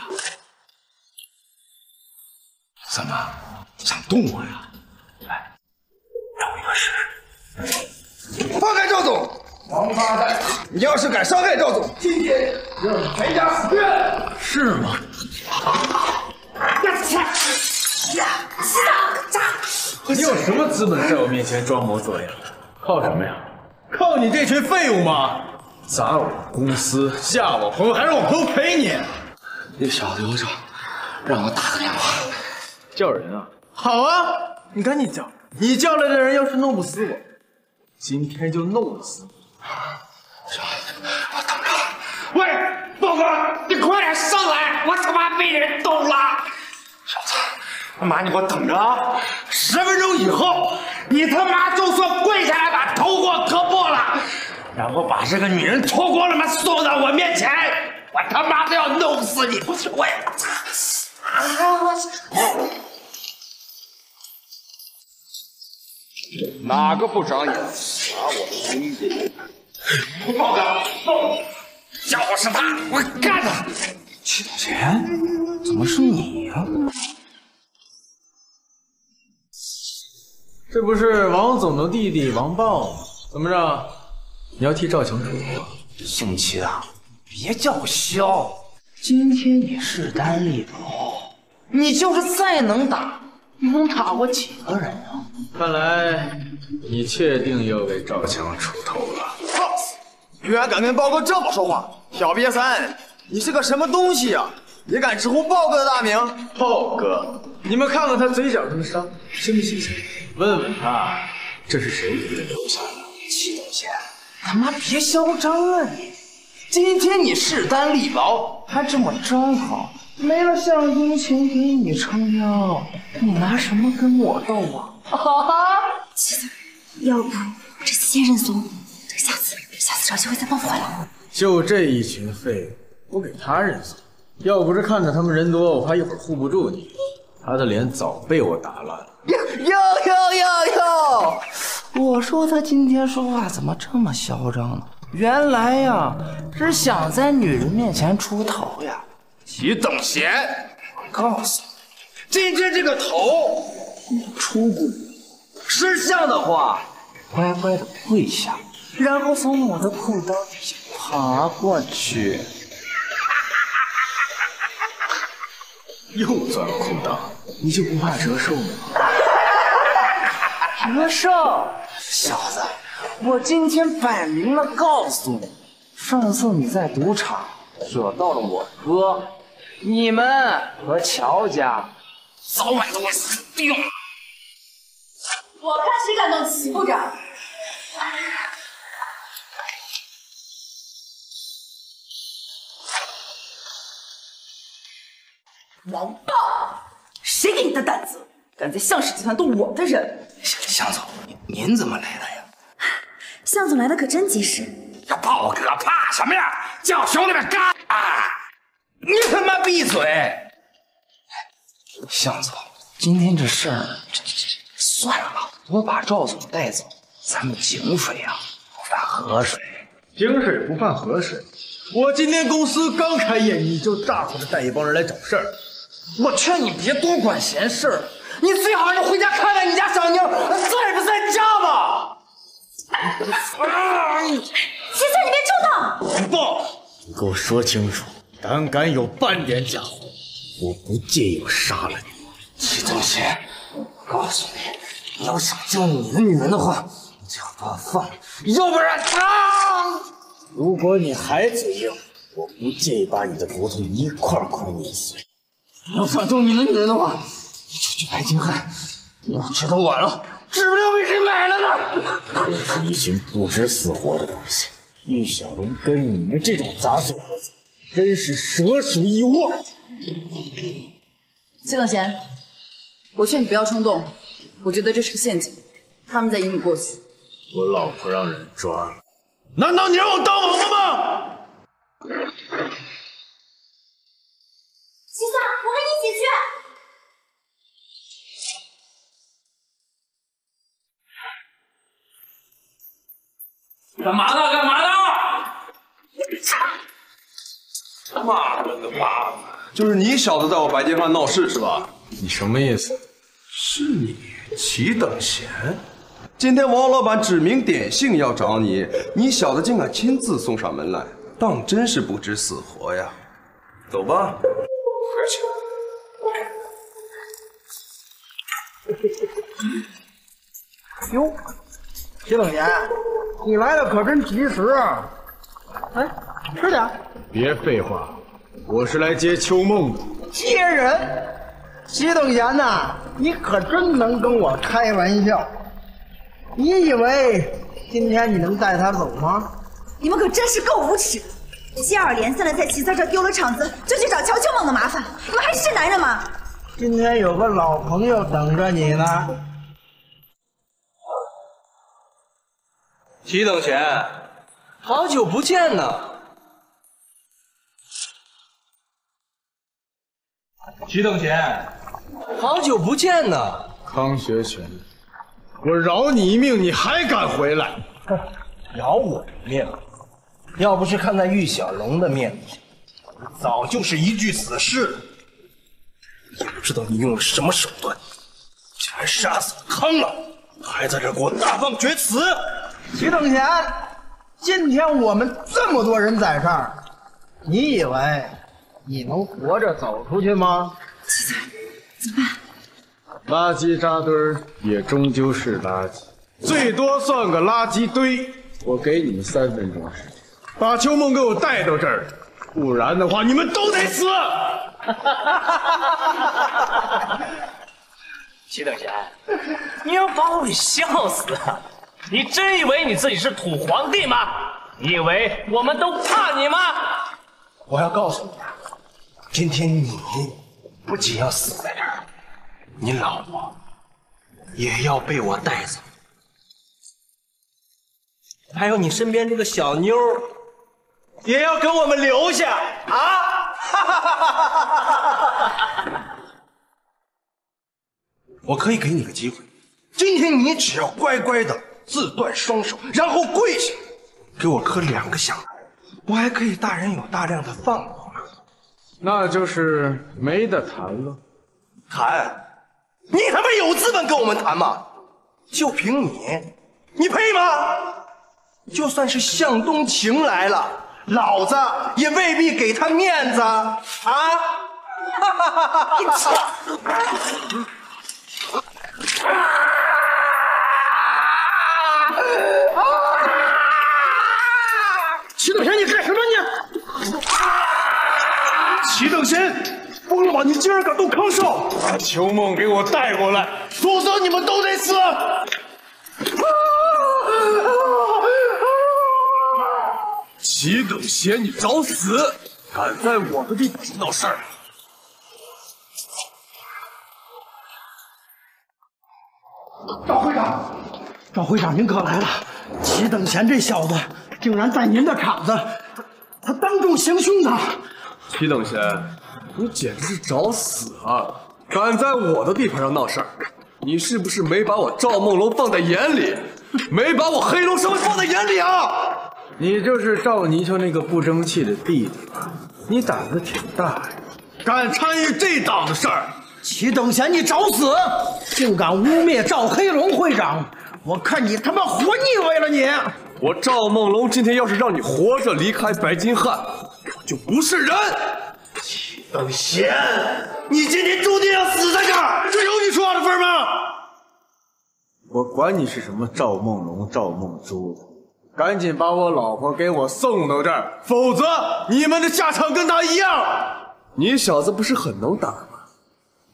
怎么想动我呀？来，让我一个试试。放开赵总！王八蛋！你要是敢伤害赵总，今天让你全家死冤！是吗？呀！起来！呀！知道炸！你有什么资本在我面前装模作样？靠什么呀？靠你这群废物吗？砸我公司，吓我朋友，还让我朋友陪你？ 那小子有种，让我打个电话。叫人啊！好啊，你赶紧叫！你叫来的人要是弄不死我，今天就弄不死我。行，我等着。喂，豹哥，你快点上来！我他妈被人斗了！小子，他妈你给我等着啊！十分钟以后，你他妈就算跪下来把头给我磕破了，然后把这个女人脱光了嘛，送到我面前。 我他妈的要弄死你！我也操！啊！我哪个不长眼，拿我的东西！豹哥，豹，要是他，我干他！祁同学，怎么是你啊？这不是王总的弟弟王豹吗？怎么着？你要替赵强出头啊？姓祁的。 别叫我嚣！今天你势单力薄，你就是再能打，你能打过几个人啊？看来你确定要为赵强出头了。操！居然敢跟豹哥这么说话！小瘪三，你是个什么东西啊？也敢直呼豹哥的大名？豹哥，你们看看他嘴角上的伤，新不新鲜？问问他，这是谁给你留下的？祁同学，他妈别嚣张啊你！ 今天你势单力薄，还这么张口，没了相公钱给你撑腰，你拿什么跟我斗啊？啊！妻子，要不我这次先认怂，等下次，下次找机会再报复回来。就这一群废物，我给他认怂，要不是看着他们人多，我怕一会儿护不住你，他的脸早被我打烂了。哟哟哟哟！我说他今天说话怎么这么嚣张呢？ 原来呀，是想在女人面前出头呀，祁等闲！我告诉你，今天这个头你出过，识相的话，乖乖的跪下，然后从我的裤裆底下爬过去，又钻裤裆，你就不怕折寿吗？折寿，小子！ 我今天摆明了告诉你，上次你在赌场惹到了我哥，你们和乔家早晚都会死定了。我看谁敢动祁部长！王豹，谁给你的胆子，敢在向氏集团动我的人？向总，您怎么来了呀？ 向总来的可真及时，这豹哥怕什么呀？叫兄弟们干！啊！你他妈闭嘴！向总，今天这事儿，这这这算了吧，我把赵总带走，咱们井水呀、啊、不犯河水，井水不犯河水。我今天公司刚开业，你就咋呼着带一帮人来找事儿，我劝你别多管闲事儿，你最好是回家看看你家小妞在不在家吧。 啊！先生，你别冲动！报，你给我说清楚，胆敢有半点假货，我不介意我杀了你。祁宗贤，告诉你，你要想救你的女人的话，你最好把我放了，要不然啊！如果你还嘴硬，我不介意把你的骨头一块块碾碎。你要想救你的女人的话，你就去白金汉，要知道晚了。 指不定被谁买了呢！这是一群不知死活的东西。玉小龙跟你们这种杂碎合作，真是蛇鼠一窝。祁冷贤，我劝你不要冲动，我觉得这是个陷阱，他们在引你过去。我老婆让人抓了，难道你让我当王八吗？祁总，我跟你一起去。 干嘛呢？干嘛呢？妈了个巴子！就是你小子在我白金汉闹事是吧？你什么意思？是你祁等闲？今天王老板指名点姓要找你，你小子竟敢亲自送上门来，当真是不知死活呀！走吧，快去。哟，祁等闲。 你来的可真及时啊！哎，吃点。别废话，我是来接秋梦的。接人？祁等闲呐，你可真能跟我开玩笑！你以为今天你能带他走吗？你们可真是够无耻！接二连三的在祁家这丢了场子，就去找乔秋梦的麻烦，你们还是男人吗？今天有个老朋友等着你呢。 祁等闲，好久不见呢。祁等闲，好久不见呢。康学全，我饶你一命，你还敢回来？哼，饶我一命，要不是看在玉小龙的面子上，早就是一具死尸。也不知道你用了什么手段，竟然杀死了康老，还在这给我大放厥词。 祁等闲，今天我们这么多人在这儿，你以为你能活着走出去吗？祁总，怎么办？垃圾扎堆儿也终究是垃圾，最多算个垃圾堆。我给你们三分钟时间，把秋梦给我带到这儿，不然的话你们都得死。祁等闲，你要把我给笑死啊！ 你真以为你自己是土皇帝吗？你以为我们都怕你吗？我要告诉你啊，今天你不仅要死在这儿，你老婆也要被我带走，还有你身边这个小妞也要给我们留下啊！我可以给你个机会，今天你只要乖乖的。 自断双手，然后跪下，给我磕两个响头，我还可以大人有大量的放过吗？那就是没得谈了。谈？你他妈有资本跟我们谈吗？就凭你，你配吗？就算是向东晴来了，老子也未必给他面子啊！哈哈哈哈！ 祁等闲，你干什么你？祁等闲，疯了吧！你竟然敢动康少！把秋梦给我带过来，否则你们都得死！祁等闲，你找死！敢在我的地盘闹事儿！赵会长，赵会长，您可来了！祁等闲这小子。 竟然在您的场子，他当众行凶的。祁等闲，你简直是找死啊！敢在我的地盘上闹事儿，你是不是没把我赵梦龙放在眼里？没把我黑龙少尉放在眼里啊！你就是赵泥鳅那个不争气的弟弟吧？你胆子挺大呀，敢参与这档子事儿！祁等闲，你找死！竟敢污蔑赵黑龙会长，我看你他妈活腻歪了你！ 我赵梦龙今天要是让你活着离开白金汉，就不是人。祁登贤，你今天注定要死在这儿，这有你说话的份吗？我管你是什么赵梦龙、赵梦珠的，赶紧把我老婆给我送到这儿，否则你们的下场跟她一样。你小子不是很能打吗？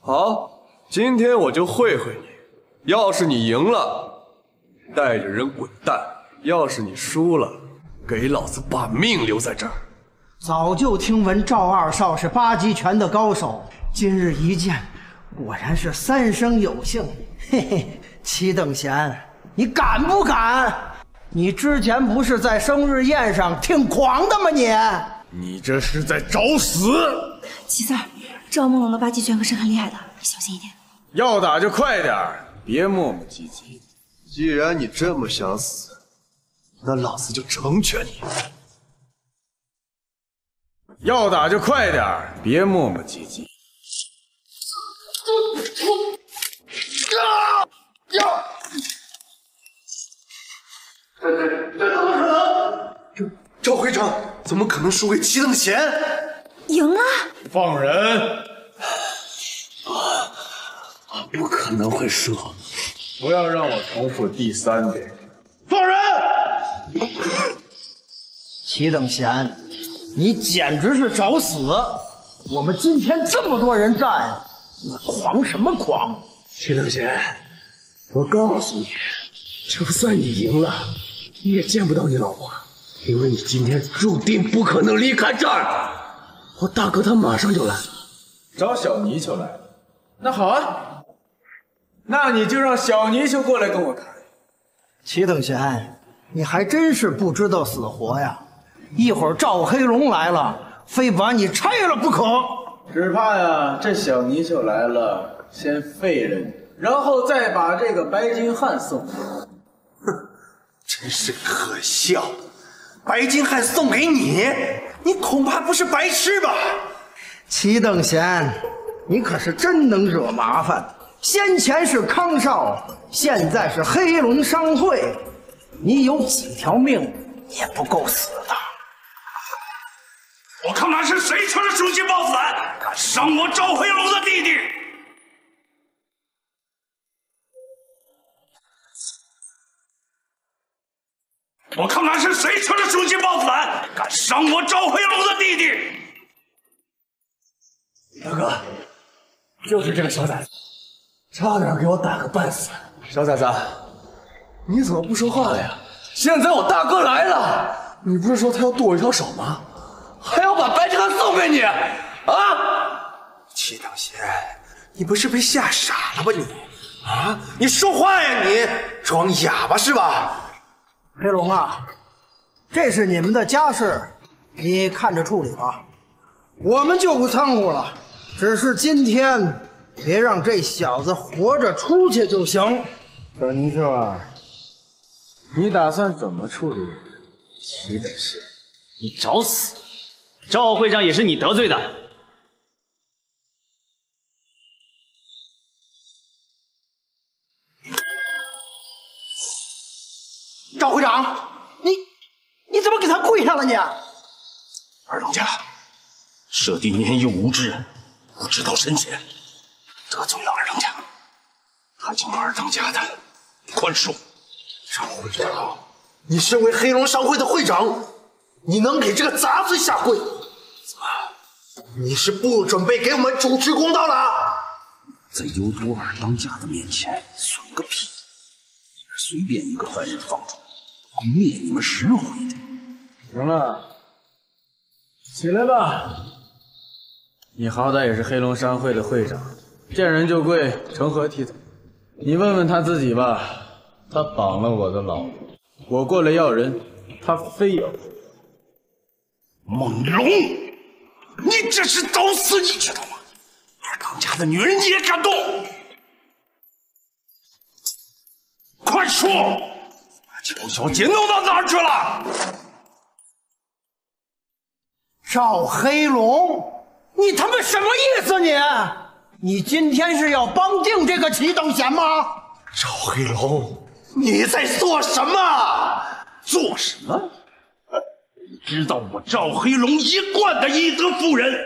好，今天我就会会你。要是你赢了，带着人滚蛋；要是你输了， 给老子把命留在这儿！早就听闻赵二少是八极拳的高手，今日一见，果然是三生有幸。嘿嘿，祁等闲，你敢不敢？你之前不是在生日宴上挺狂的吗你？你你这是在找死！祁三儿，赵梦龙的八极拳可是很厉害的，你小心一点。要打就快点，别磨磨唧唧。既然你这么想死， 那老子就成全你！要打就快点，别磨磨唧唧。啊！呀！这这这怎么可能？这赵会长怎么可能输给祁登贤？赢了！放人！啊！我不可能会输！不要让我重复第三遍！放人！ 祁等闲，你简直是找死！我们今天这么多人站，你狂什么狂？祁等闲，我告诉你，就算你赢了，你也见不到你老婆，因为你今天注定不可能离开这儿。我大哥他马上就来，找小泥鳅来。那好啊，那你就让小泥鳅过来跟我谈。祁等闲， 你还真是不知道死活呀！一会儿赵黑龙来了，非把你拆了不可。只怕呀，这小泥鳅来了，先废了你，然后再把这个白金汉送给你。哼，真是可笑！白金汉送给你，你恐怕不是白痴吧？祁等闲，你可是真能惹麻烦。先前是康少，现在是黑龙商会。 你有几条命也不够死的！我看看是谁穿着鼠气豹子胆，敢伤我赵黑龙的弟弟！我看看是谁穿着鼠气豹子胆，敢伤我赵黑龙的弟弟！大哥，就是这个小崽子，差点给我打个半死。小崽子， 你怎么不说话了呀？现在我大哥来了，你不是说他要剁我一条手吗？还要把白金汉送给你啊！祁等闲，你不是被吓傻了吧你？啊！你说话呀你！装哑巴是吧？黑龙啊，这是你们的家事，你看着处理吧。我们就不掺和了，只是今天别让这小子活着出去就行。小泥鳅啊， 你打算怎么处理我？祁等闲，你找死！赵会长也是你得罪的。赵会长，你你怎么给他跪下了你？二当家，舍弟年幼无知，不知道深浅，得罪了二当家，还请二当家的宽恕。 赵会长，你身为黑龙商会的会长，你能给这个杂碎下跪？怎么，你是不准备给我们主持公道了？在尤都尔当家的面前损个屁！随便一个犯人放出来，我灭你们十回的！行了，起来吧。你好歹也是黑龙商会的会长，见人就跪，成何体统？你问问他自己吧。 他绑了我的老婆，我过来要人，他非要。梦龙，你这是找死，你知道吗？二当家的女人你也敢动？快说，把乔小姐弄到哪儿去了？赵黑龙，你他妈什么意思你？你今天是要帮定这个祁等闲吗？赵黑龙， 你在做什么？做什么？你知道我赵黑龙一贯的医德服人，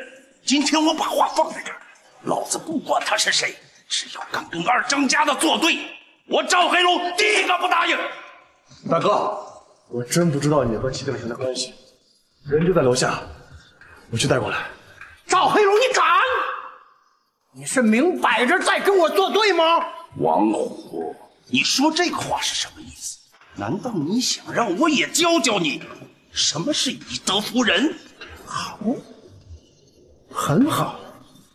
今天我把话放在这儿，老子不管他是谁，只要敢跟二张家的作对，我赵黑龙第一个不答应。大哥，我真不知道你和齐鼎神的关系，人就在楼下，我去带过来。赵黑龙，你敢？你是明摆着在跟我作对吗？王虎，你说这个话是什么意思？难道你想让我也教教你什么是以德服人？好，很好，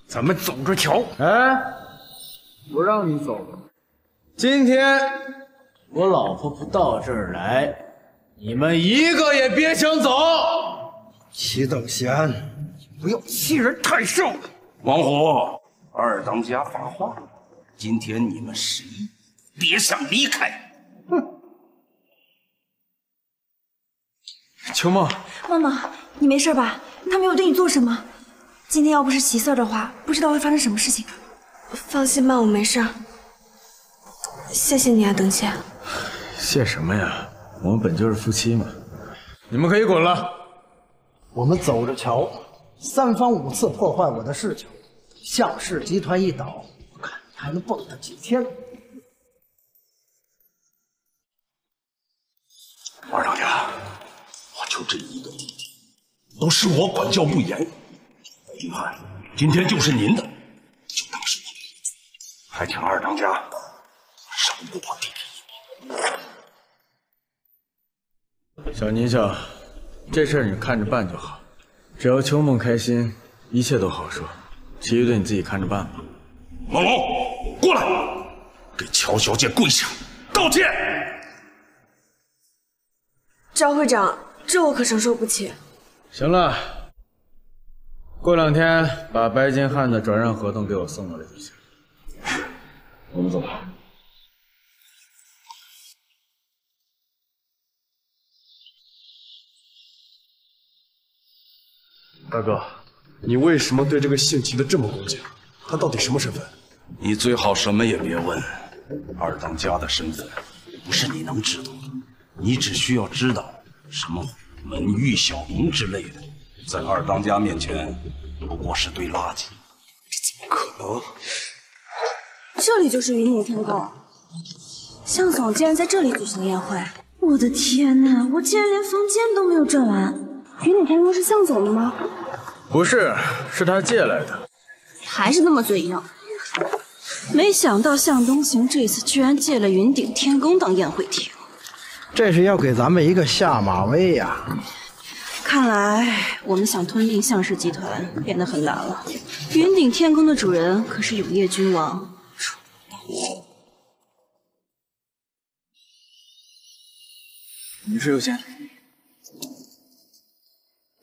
咱们走着瞧。哎，我让你走了。今天我老婆不到这儿来，你们一个也别想走。齐等闲，不要欺人太甚。王虎，二当家发话了，今天你们谁别想离开。哼。 秋梦，梦梦，你没事吧？他没有对你做什么。今天要不是喜色的话，不知道会发生什么事情。放心吧，我没事。谢谢你啊，等闲。谢什么呀？我们本就是夫妻嘛。你们可以滚了。我们走着瞧。三方五次破坏我的事情，向氏集团一倒，我看你还能蹦跶几天。二当家。 就这一个，都是我管教不严。遗憾，今天就是您的，就当是我的礼物。还请二当家饶过我第一。小妮小，这事儿你看着办就好，只要秋梦开心，一切都好说。其余的你自己看着办吧。梦龙，过来，给乔小姐跪下道歉。赵会长。 这我可承受不起。行了，过两天把白金汉的转让合同给我送过来就行。我们走吧。大哥，你为什么对这个姓齐的这么恭敬？他到底什么身份？你最好什么也别问。二当家的身份不是你能知道的，你只需要知道。 什么门玉、小龙之类的，在二当家面前不过是堆垃圾，这怎么可能？这里就是云母天宫，向总竟然在这里举行宴会！我的天哪，我竟然连房间都没有转完！云母天宫是向总的吗？不是，是他借来的。还是那么嘴硬，没想到向东行这次居然借了云顶天宫当宴会厅。 这是要给咱们一个下马威呀！看来我们想吞并向氏集团变得很难了。云顶天宫的主人可是永业君王。女士有请。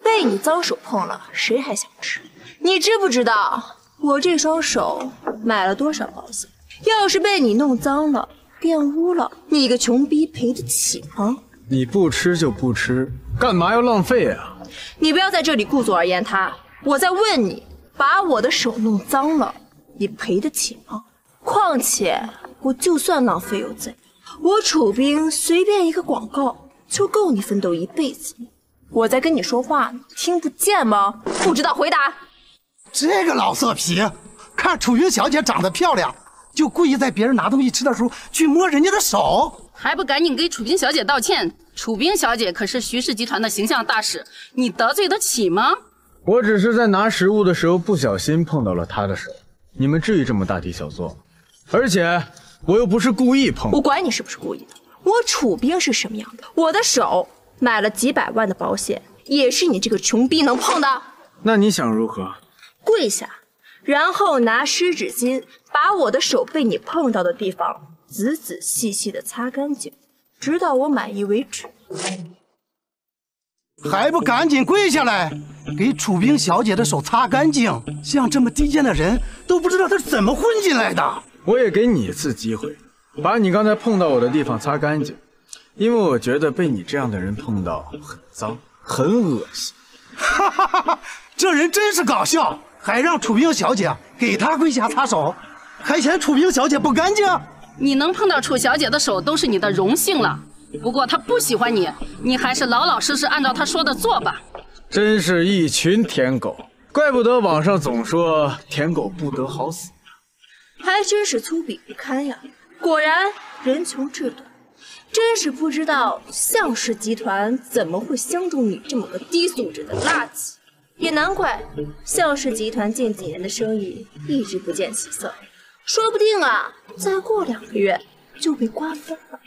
被你脏手碰了，谁还想吃？你知不知道我这双手买了多少保险？要是被你弄脏了。 玷污了，你个穷逼赔得起吗？你不吃就不吃，干嘛要浪费啊？你不要在这里顾左而言他，我在问你，把我的手弄脏了，你赔得起吗？况且我就算浪费有罪，我楚冰随便一个广告就够你奋斗一辈子。我在跟你说话，你听不见吗？不知道回答。这个老色皮，看楚云小姐长得漂亮。 就故意在别人拿东西吃的时候去摸人家的手，还不赶紧给楚冰小姐道歉？楚冰小姐可是徐氏集团的形象大使，你得罪得起吗？我只是在拿食物的时候不小心碰到了她的手，你们至于这么大题小做？而且我又不是故意碰，我管你是不是故意的，我楚冰是什么样的？我的手买了几百万的保险，也是你这个穷逼能碰的？那你想如何？跪下。 然后拿湿纸巾把我的手被你碰到的地方仔仔细细的擦干净，直到我满意为止。还不赶紧跪下来，给楚冰小姐的手擦干净！像这么低贱的人，都不知道她是怎么混进来的。我也给你一次机会，把你刚才碰到我的地方擦干净，因为我觉得被你这样的人碰到很脏，很恶心。哈哈哈哈，这人真是搞笑。 还让楚冰小姐给他跪下擦手，还嫌楚冰小姐不干净？你能碰到楚小姐的手都是你的荣幸了。不过他不喜欢你，你还是老老实实按照他说的做吧。真是一群舔狗，怪不得网上总说舔狗不得好死，还真是粗鄙不堪呀！果然人穷志短，真是不知道向氏集团怎么会相中你这么个低素质的垃圾。也难怪向氏集团近几年的生意一直不见起色，说不定啊，再过两个月就被瓜分了。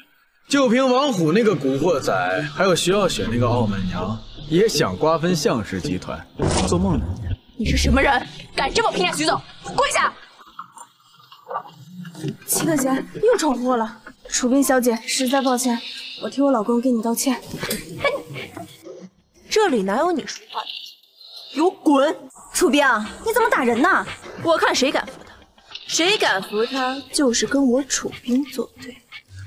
就凭王虎那个古惑仔，还有徐傲雪那个傲慢娘，也想瓜分向氏集团，做梦呢！你是什么人，敢这么评价徐总？跪下！秦可贤又闯祸了，楚冰小姐，实在抱歉，我替我老公给你道歉。这里哪有你说话的？给我滚！楚冰，你怎么打人呢？我看谁敢服他，谁敢服他，就是跟我楚冰作对。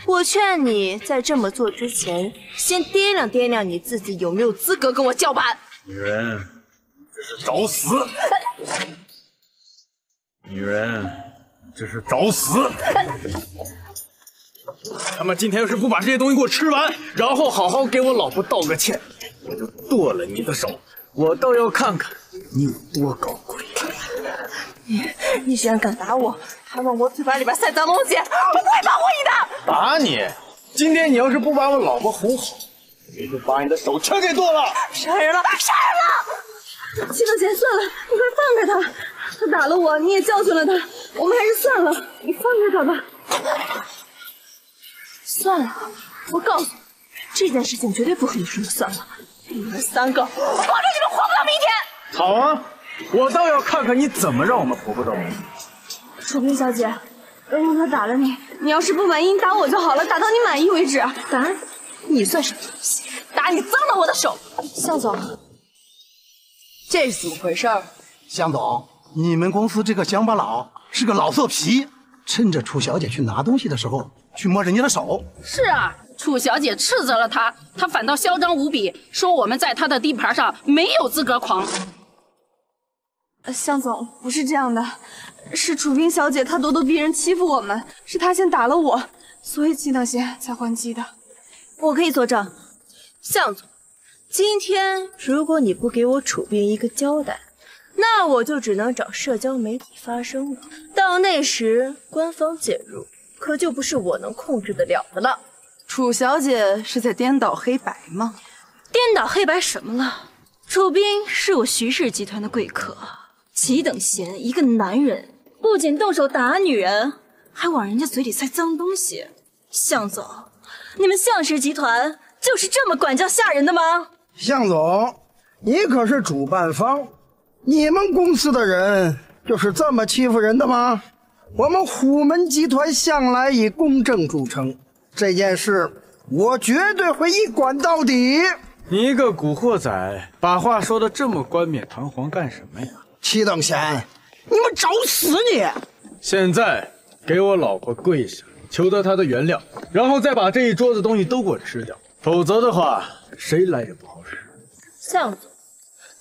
我劝你在这么做之前，先掂量掂量你自己有没有资格跟我叫板。女人，这是找死！女人，这是找死！他们今天要是不把这些东西给我吃完，然后好好给我老婆道个歉，我就剁了你的手！我倒要看看你有多高贵！你你居然敢打我！ 还往我嘴巴里边塞脏东西，我不会保护你的。打你！今天你要是不把我老婆哄好，我就把你的手全给剁了！杀人了！杀人了！秦可贤，算了，你快放开他！他打了我，你也教训了他，我们还是算了，你放开他吧。算了，我告诉你，这件事情绝对不是你说的算了。你们三个，我保证你们活不到明天。好啊，我倒要看看你怎么让我们活不到明天。 楚冰小姐，让他打了你，你要是不满意，你打我就好了，打到你满意为止。打你算什么东西？打你脏了我的手！向总，这是怎么回事？向总，你们公司这个乡巴佬是个老色皮，趁着楚小姐去拿东西的时候去摸人家的手。是啊，楚小姐斥责了他，他反倒嚣张无比，说我们在他的地盘上没有资格狂。向总，不是这样的。 是楚冰小姐，她咄咄逼人，欺负我们，是她先打了我，所以季那些才还击的。我可以作证，向总，今天如果你不给我楚冰一个交代，那我就只能找社交媒体发声了。到那时，官方介入可就不是我能控制得了的了。楚小姐是在颠倒黑白吗？颠倒黑白什么了？楚冰是我徐氏集团的贵客，岂等闲，一个男人。 不仅动手打女人，还往人家嘴里塞脏东西。向总，你们向氏集团就是这么管教下人的吗？向总，你可是主办方，你们公司的人就是这么欺负人的吗？我们虎门集团向来以公正著称，这件事我绝对会一管到底。你一个古惑仔，把话说得这么冠冕堂皇干什么呀？七等闲！ 你们找死你！现在给我老婆跪下，求得她的原谅，然后再把这一桌子东西都给我吃掉，否则的话，谁来也不好使。向总，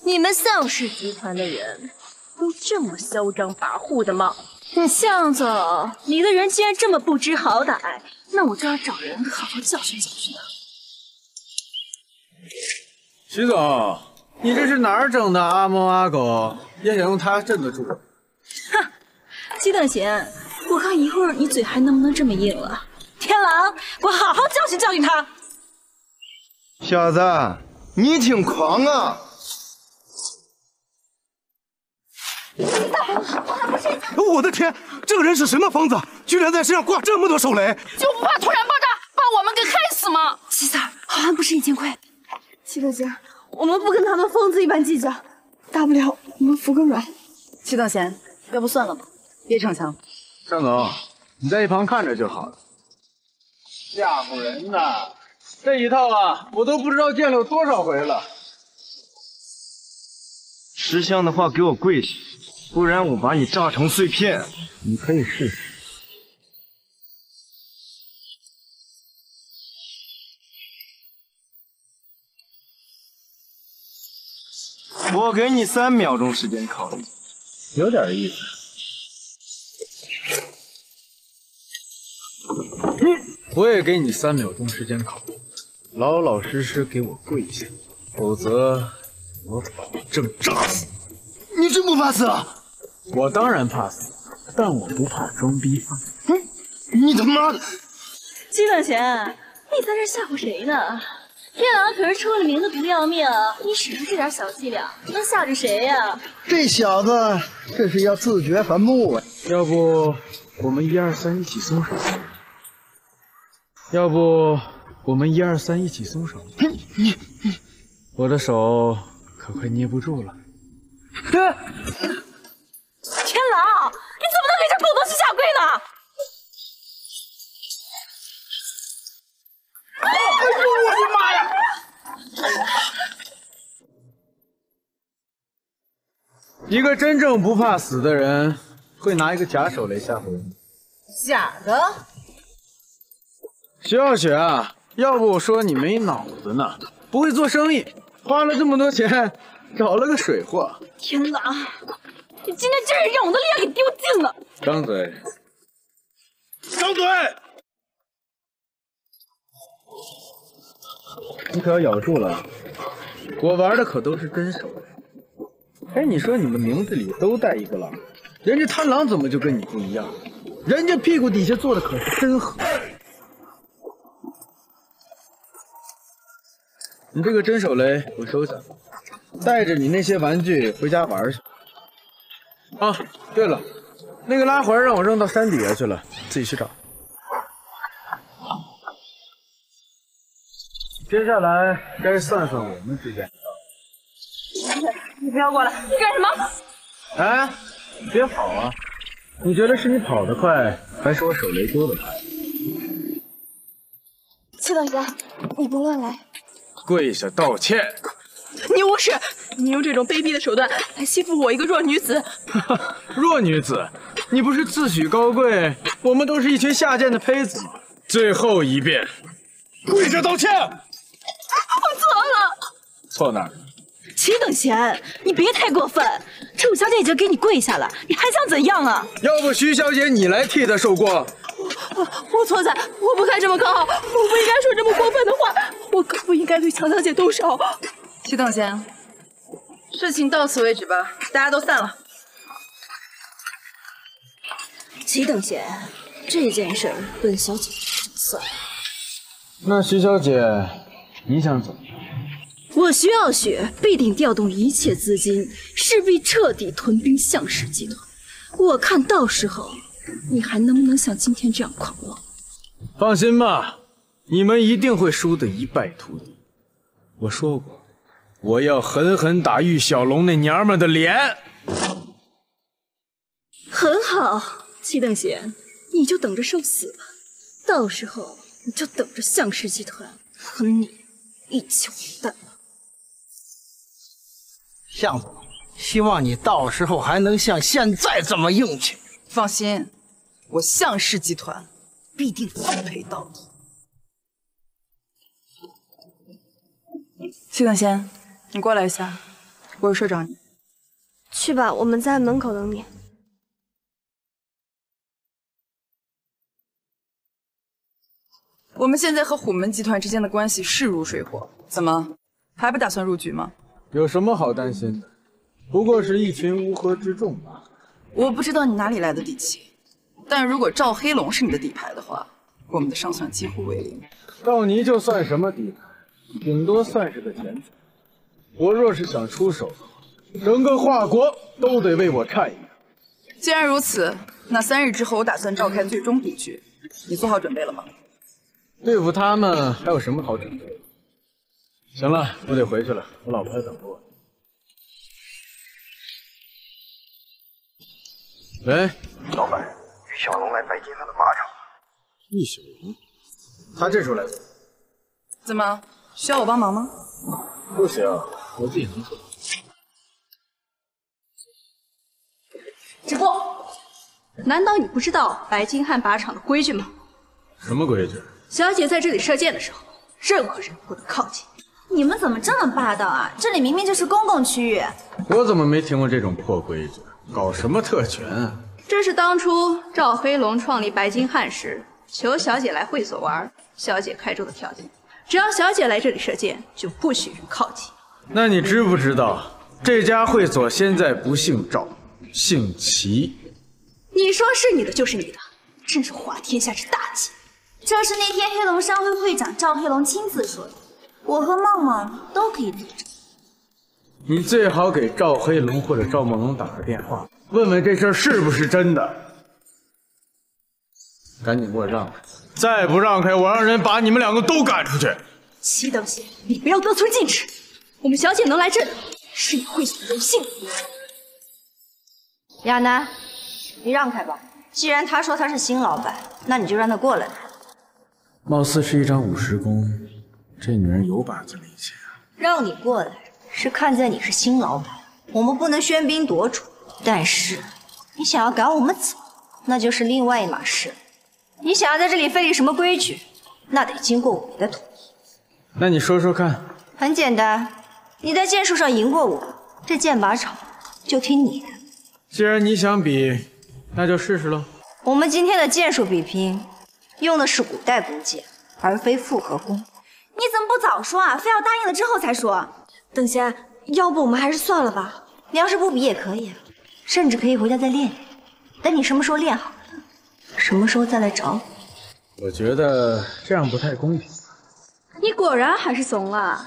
你们向氏集团的人都这么嚣张跋扈的吗？嗯、向总，你的人既然这么不知好歹，那我就要找人好好教训教训他。徐总，你这是哪儿整的阿猫阿狗，也想用它镇得住我？ 哈，七等闲，我看一会儿你嘴还能不能这么硬了？天狼，我好好教训教训他。小子，你挺狂啊！我的天，这个人是什么疯子？居然在身上挂这么多手雷！就不怕突然爆炸把我们给害死吗？七三，好汉不吃眼前亏。七等闲，我们不跟他们疯子一般计较，大不了我们服个软。七等闲。 要不算了吧，别逞强。向总，你在一旁看着就好了。吓唬人呢，这一套啊，我都不知道见了多少回了。识相的话，给我跪下，不然我把你炸成碎片。你可以试试。我给你三秒钟时间考虑。 有点意思。我也给你三秒钟时间考虑。老老实实给我跪下，否则我保证炸死你！你真不怕死啊？我当然怕死，但我不怕装逼。嗯，你他妈的！金冷贤，你在这吓唬谁呢？天狼可是出了名的不要命，你使出这点小伎俩，能吓着谁呀、啊？这小子这是要自掘坟墓啊！要不我们一二三一起松手？要不我们一二三一起松手？你你，我的手可快捏不住了。天狼，你怎么能给这狗东西下跪呢？ 哎呦我的妈呀！一个真正不怕死的人，会拿一个假手雷吓唬人。假的？徐傲雪啊，要不我说你没脑子呢，不会做生意，花了这么多钱，找了个水货。天哪，你今天真是让我的脸给丢尽了！张嘴！张嘴！ 你可要咬住了，我玩的可都是真手雷。哎，你说你们名字里都带一个狼，人家贪狼怎么就跟你不一样？人家屁股底下坐的可是真狠。你这个真手雷我收下，带着你那些玩具回家玩去。啊，对了，那个拉环让我扔到山底下去了，自己去找。 接下来该算算我们之间的。你不要过来，你干什么？哎，你别跑啊！你觉得是你跑得快，还是我手雷丢得快？祁老爷，你别乱来！跪下道歉！你无耻！你用这种卑鄙的手段来欺负我一个弱女子！弱女子？你不是自诩高贵？我们都是一群下贱的胚子吗？最后一遍，跪着道歉！ 我错了，错哪儿？祁等闲，你别太过分！楚小姐已经给你跪下了，你还想怎样啊？要不徐小姐你来替她受过？我我错在我不该这么高傲，我不应该说这么过分的话，我更不应该对乔小姐动手。祁等闲，事情到此为止吧，大家都散了。祁等闲，这件事本小姐算了。那徐小姐。 你想怎么样？我徐傲雪必定调动一切资金，势必彻底屯兵向氏集团。我看到时候你还能不能像今天这样狂妄？放心吧，你们一定会输得一败涂地。我说过，我要狠狠打玉小龙那娘们的脸。很好，祁等闲，你就等着受死吧。到时候你就等着向氏集团和你。 一起完蛋了，向总，希望你到时候还能像现在这么硬气。放心，我向氏集团必定奉陪到底。祁等闲，你过来一下，我有事找你。去吧，我们在门口等你。 我们现在和虎门集团之间的关系势如水火，怎么还不打算入局吗？有什么好担心的？不过是一群乌合之众吧。我不知道你哪里来的底气，但如果赵黑龙是你的底牌的话，我们的胜算几乎为零。赵尼就算什么底牌，顶多算是个前缀。我若是想出手，整个华国都得为我看一看。既然如此，那三日之后我打算召开最终赌局，你做好准备了吗？ 对付他们还有什么好准备的？行了，我得回去了，我老婆还等着我。喂，老板，玉小龙来拜见他的马场。玉小龙，他这时候来做？怎么需要我帮忙吗？不行，我自己能做。止步！难道你不知道白金汉靶场的规矩吗？什么规矩？ 小姐在这里射箭的时候，任何人不能靠近。你们怎么这么霸道啊？这里明明就是公共区域。我怎么没听过这种破规矩？搞什么特权啊？这是当初赵飞龙创立白金汉时，求小姐来会所玩，小姐开出的条件。只要小姐来这里射箭，就不许人靠近。那你知不知道这家会所现在不姓赵，姓齐？你说是你的就是你的，真是滑天下之大稽。这是那天黑龙商会会长赵黑龙亲自说的，我和梦梦都可以作证。你最好给赵黑龙或者赵梦龙打个电话，问问这事儿是不是真的。赶紧给我让开！再不让开，我让人把你们两个都赶出去！齐等闲，你不要得寸进尺。我们小姐能来这里，是你会所的荣幸。亚楠，你让开吧。既然他说他是新老板，那你就让他过来。貌似是一张五十功，这女人有把子力气啊！让你过来是看在你是新老板，我们不能喧宾夺主。但是你想要赶我们走，那就是另外一码事。 你想要在这里废立什么规矩，那得经过我们的同意。那你说说看。很简单，你在剑术上赢过我，这剑拔场就听你的。既然你想比，那就试试喽。我们今天的剑术比拼，用的是古代弓箭，而非复合弓。你怎么不早说啊？非要答应了之后才说？等闲，要不我们还是算了吧。你要是不比也可以，甚至可以回家再练。等你什么时候练好？ 什么时候再来找我？我觉得这样不太公平。你果然还是怂了。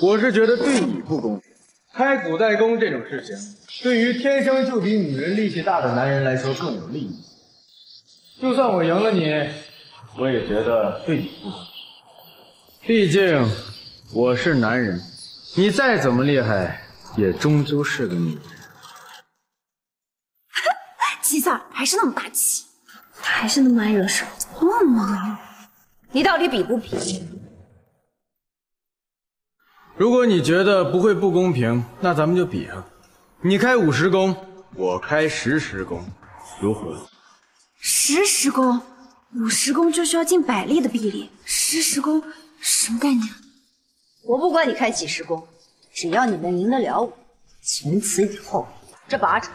我是觉得对你不公平。开古代弓这种事情，对于天生就比女人力气大的男人来说更有利益。就算我赢了你，我也觉得对你不公平。毕竟我是男人，你再怎么厉害，也终究是个女人。七嫂还是那么霸气。 还是那么爱惹事，梦梦，你到底比不比？如果你觉得不会不公平，那咱们就比啊！你开五十弓，我开十十弓，如何？十十弓，五十弓就需要近百例的臂力，十十弓什么概念？我不管你开几十弓，只要你能赢得了我，从此以后这靶场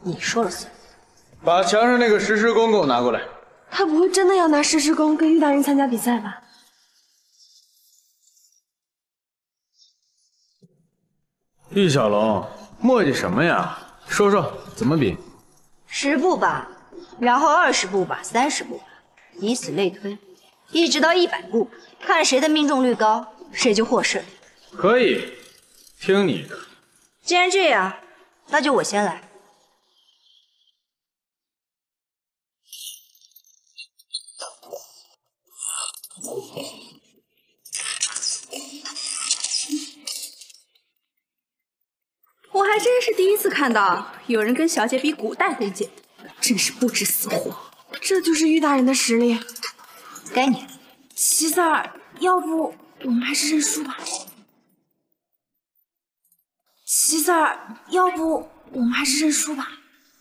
你说了算。 把墙上那个石狮弓给我拿过来。他不会真的要拿石狮弓跟玉大人参加比赛吧？玉小龙，墨迹什么呀？说说怎么比？十步靶，然后二十步靶，三十步靶，以此类推，一直到一百步，看谁的命中率高，谁就获胜。可以，听你的。既然这样，那就我先来。 我还真是第一次看到有人跟小姐比古代弓箭，真是不知死活。这就是玉大人的实力。该你，七三儿，要不我们还是认输吧？七三儿，要不我们还是认输吧？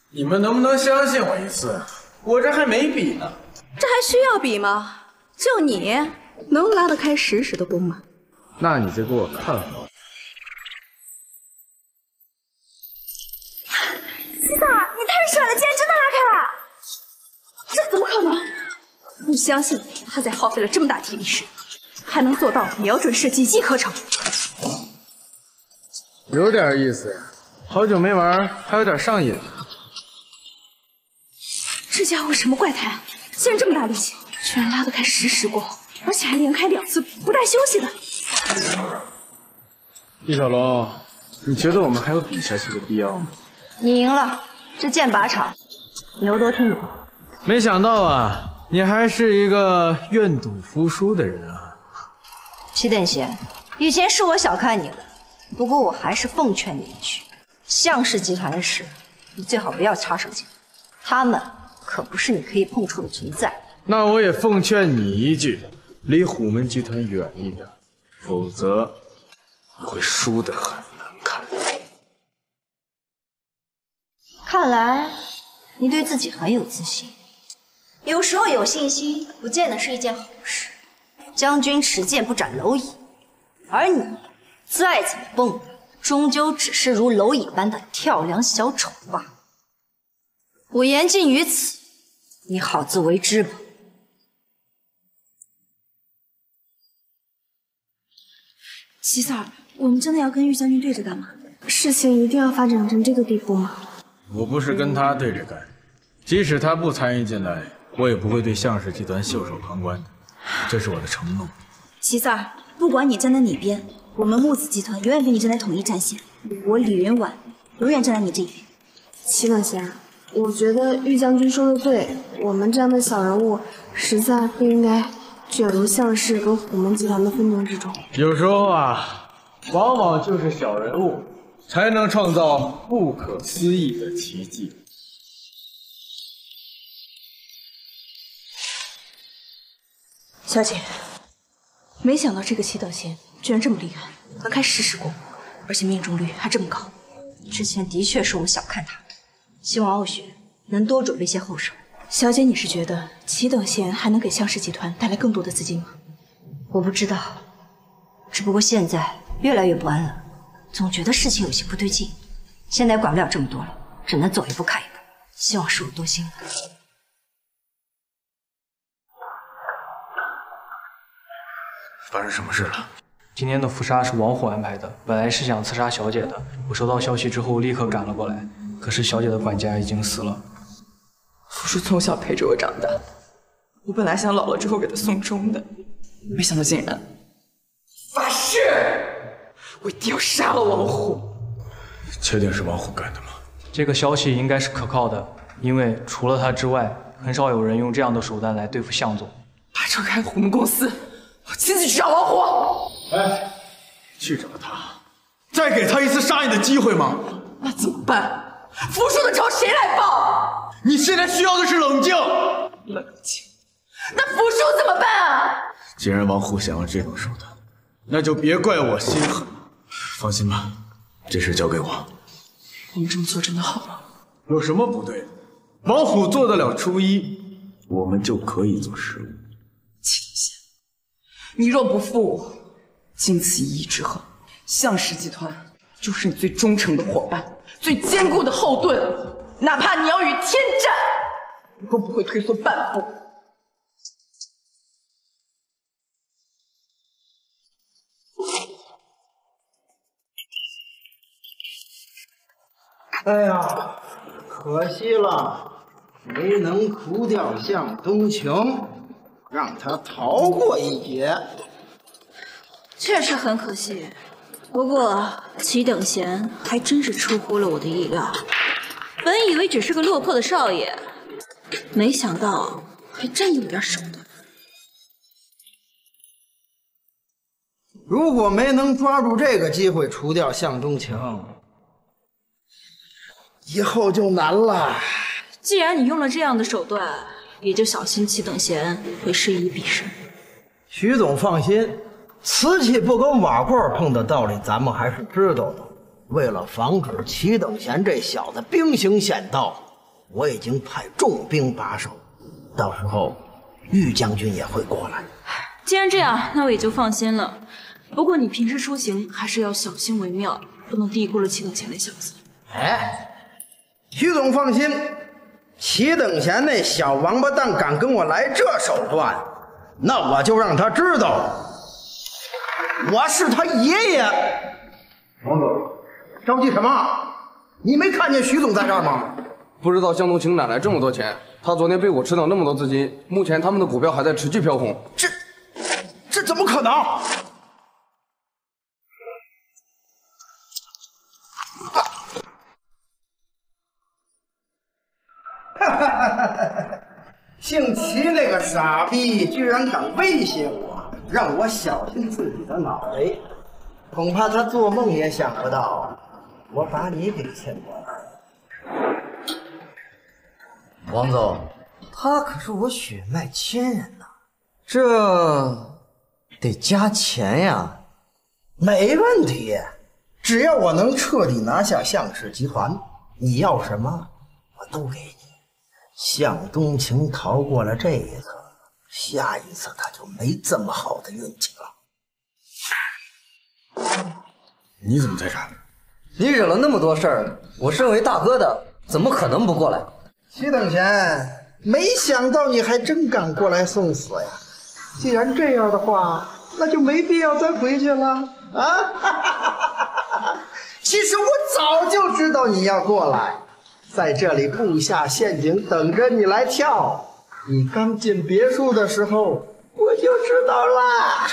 你们能不能相信我一次？我这还没比呢。这还需要比吗？ 就你能拉得开实时的弓吗？那你就给我看看。西萨，你太帅了，竟然真的拉开了！这怎么可能？你相信他在耗费了这么大体力时，还能做到瞄准射击一颗成？有点意思，好久没玩，还有点上瘾。这家伙什么怪胎啊？竟然这么大力气！ 居然拉得开十十弓，而且还连开两次不带休息的。易小龙，你觉得我们还有比下去的必要吗？你赢了，这剑拔场，牛多听我。没想到啊，你还是一个愿赌服输的人啊。祁等闲，以前是我小看你了，不过我还是奉劝你一句：向氏集团的事，你最好不要插手进来，他们可不是你可以碰触的存在。 那我也奉劝你一句，离虎门集团远一点，否则你会输得很难看。看来你对自己很有自信。有时候有信心不见得是一件好事。将军持剑不斩蝼蚁，而你再怎么蹦，终究只是如蝼蚁般的跳梁小丑罢了。我言尽于此，你好自为之吧。西塞尔，我们真的要跟玉将军对着干吗？事情一定要发展成这个地步吗？我不是跟他对着干，即使他不参与进来，我也不会对向氏集团袖手旁观的，这是我的承诺。西塞尔，不管你站在哪边，我们木子集团永远跟你站在统一战线，我李云婉永远站在你这一边。祁冷霞，我觉得玉将军说的对，我们这样的小人物实在不应该 卷入向氏和虎门集团的纷争之中。有时候啊，往往就是小人物才能创造不可思议的奇迹。小姐，没想到这个祁等闲居然这么厉害，能开十十弓，而且命中率还这么高。之前的确是我小看他，希望傲雪能多准备些后手。 小姐，你是觉得祁等闲还能给向氏集团带来更多的资金吗？我不知道，只不过现在越来越不安了，总觉得事情有些不对劲。现在管不了这么多了，只能走一步看一步。希望是我多心了。发生什么事了？今天的伏杀是王虎安排的，本来是想刺杀小姐的。我收到消息之后立刻赶了过来，可是小姐的管家已经死了。 我是从小陪着我长大，我本来想老了之后给他送终的，没想到竟然发誓，我一定要杀了王虎。确定是王虎干的吗？这个消息应该是可靠的，因为除了他之外，很少有人用这样的手段来对付向总。把张开虎门公司，我亲自去找王虎。哎，去找他，再给他一次杀你的机会吗？那怎么办？福叔的仇谁来报？ 你现在需要的是冷静，冷静。那福叔怎么办啊？既然王虎想用这种手段，那就别怪我心狠。放心吧，这事交给我。我们这么做真的好吗？有什么不对？王虎做得了初一，我们就可以做十五。祁冷霞，你若不负我，经此一役之后，向氏集团就是你最忠诚的伙伴，最坚固的后盾。 哪怕你要与天战，我都不会退缩半步。哎呀，可惜了，没能除掉向东晴，让他逃过一劫。确实很可惜，不过祁等闲还真是出乎了我的意料。 本以为只是个落魄的少爷，没想到还真有点手段。如果没能抓住这个机会除掉向东晴，以后就难了。既然你用了这样的手段，也就小心祁等闲会施以彼身。徐总放心，瓷器不跟瓦罐碰的道理，咱们还是知道的。 为了防止祁等闲这小子兵行险道，我已经派重兵把守，到时候玉将军也会过来。既然这样，那我也就放心了。不过你平时出行还是要小心为妙，不能低估了祁等闲那小子。哎，徐总放心，祁等闲那小王八蛋敢跟我来这手段，那我就让他知道我是他爷爷。王总。 着急什么？你没看见徐总在这儿吗？不知道向东晴哪来这么多钱？他昨天被我吃到那么多资金，目前他们的股票还在持续飘红。这，这怎么可能？啊、姓祁那个傻逼居然敢威胁我，让我小心自己的脑袋，恐怕他做梦也想不到。 我把你给牵过来，王总，他可是我血脉亲人呐，这得加钱呀。没问题，只要我能彻底拿下向氏集团，你要什么我都给你。向东晴逃过了这一次，下一次他就没这么好的运气了。你怎么在这儿？ 你惹了那么多事儿，我身为大哥的，怎么可能不过来？祁等闲，没想到你还真敢过来送死呀！既然这样的话，那就没必要再回去了。啊！其实我早就知道你要过来，在这里布下陷阱，等着你来跳。你刚进别墅的时候，我就知道啦。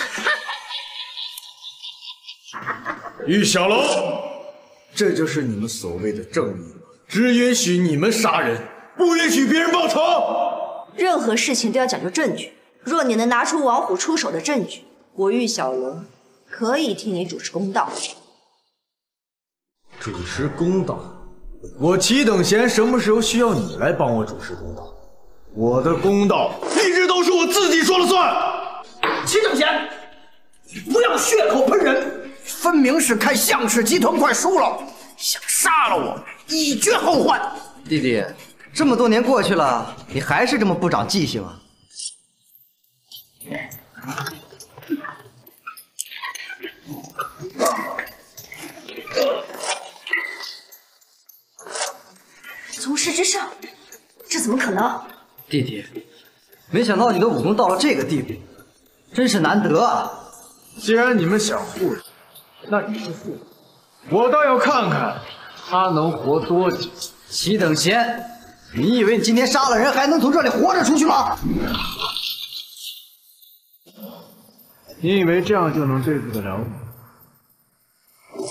玉小龙，这就是你们所谓的正义，只允许你们杀人，不允许别人报仇。任何事情都要讲究证据，若你能拿出王虎出手的证据，我玉小龙可以替你主持公道。主持公道？我祁等闲什么时候需要你来帮我主持公道？我的公道一直都是我自己说了算。祁等闲，你不要血口喷人！ 分明是看向氏集团快输了，想杀了我，以绝后患。弟弟，这么多年过去了，你还是这么不长记性啊！从师之上，这怎么可能？弟弟，没想到你的武功到了这个地步，真是难得啊！既然你们想护着。 那你就护我，我倒要看看他能活多久。祁等闲，你以为你今天杀了人还能从这里活着出去吗？你以为这样就能对付得了我？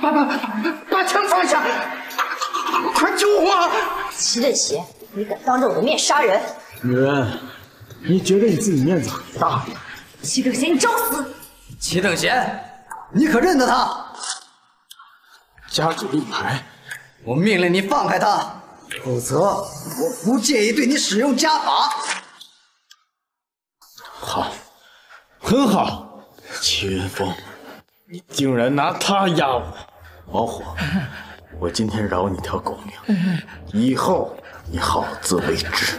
把把把枪放下，快救我！祁等闲，你敢当着我的面杀人？女人，你觉得你自己面子很大吗？ 祁等闲，你找死！祁等闲，你可认得他？家主令牌，我命令你放开他，否则我不介意对你使用家法。好，很好，祁云峰，你竟然拿他压我！王虎，我今天饶你条狗命，以后你好自为之。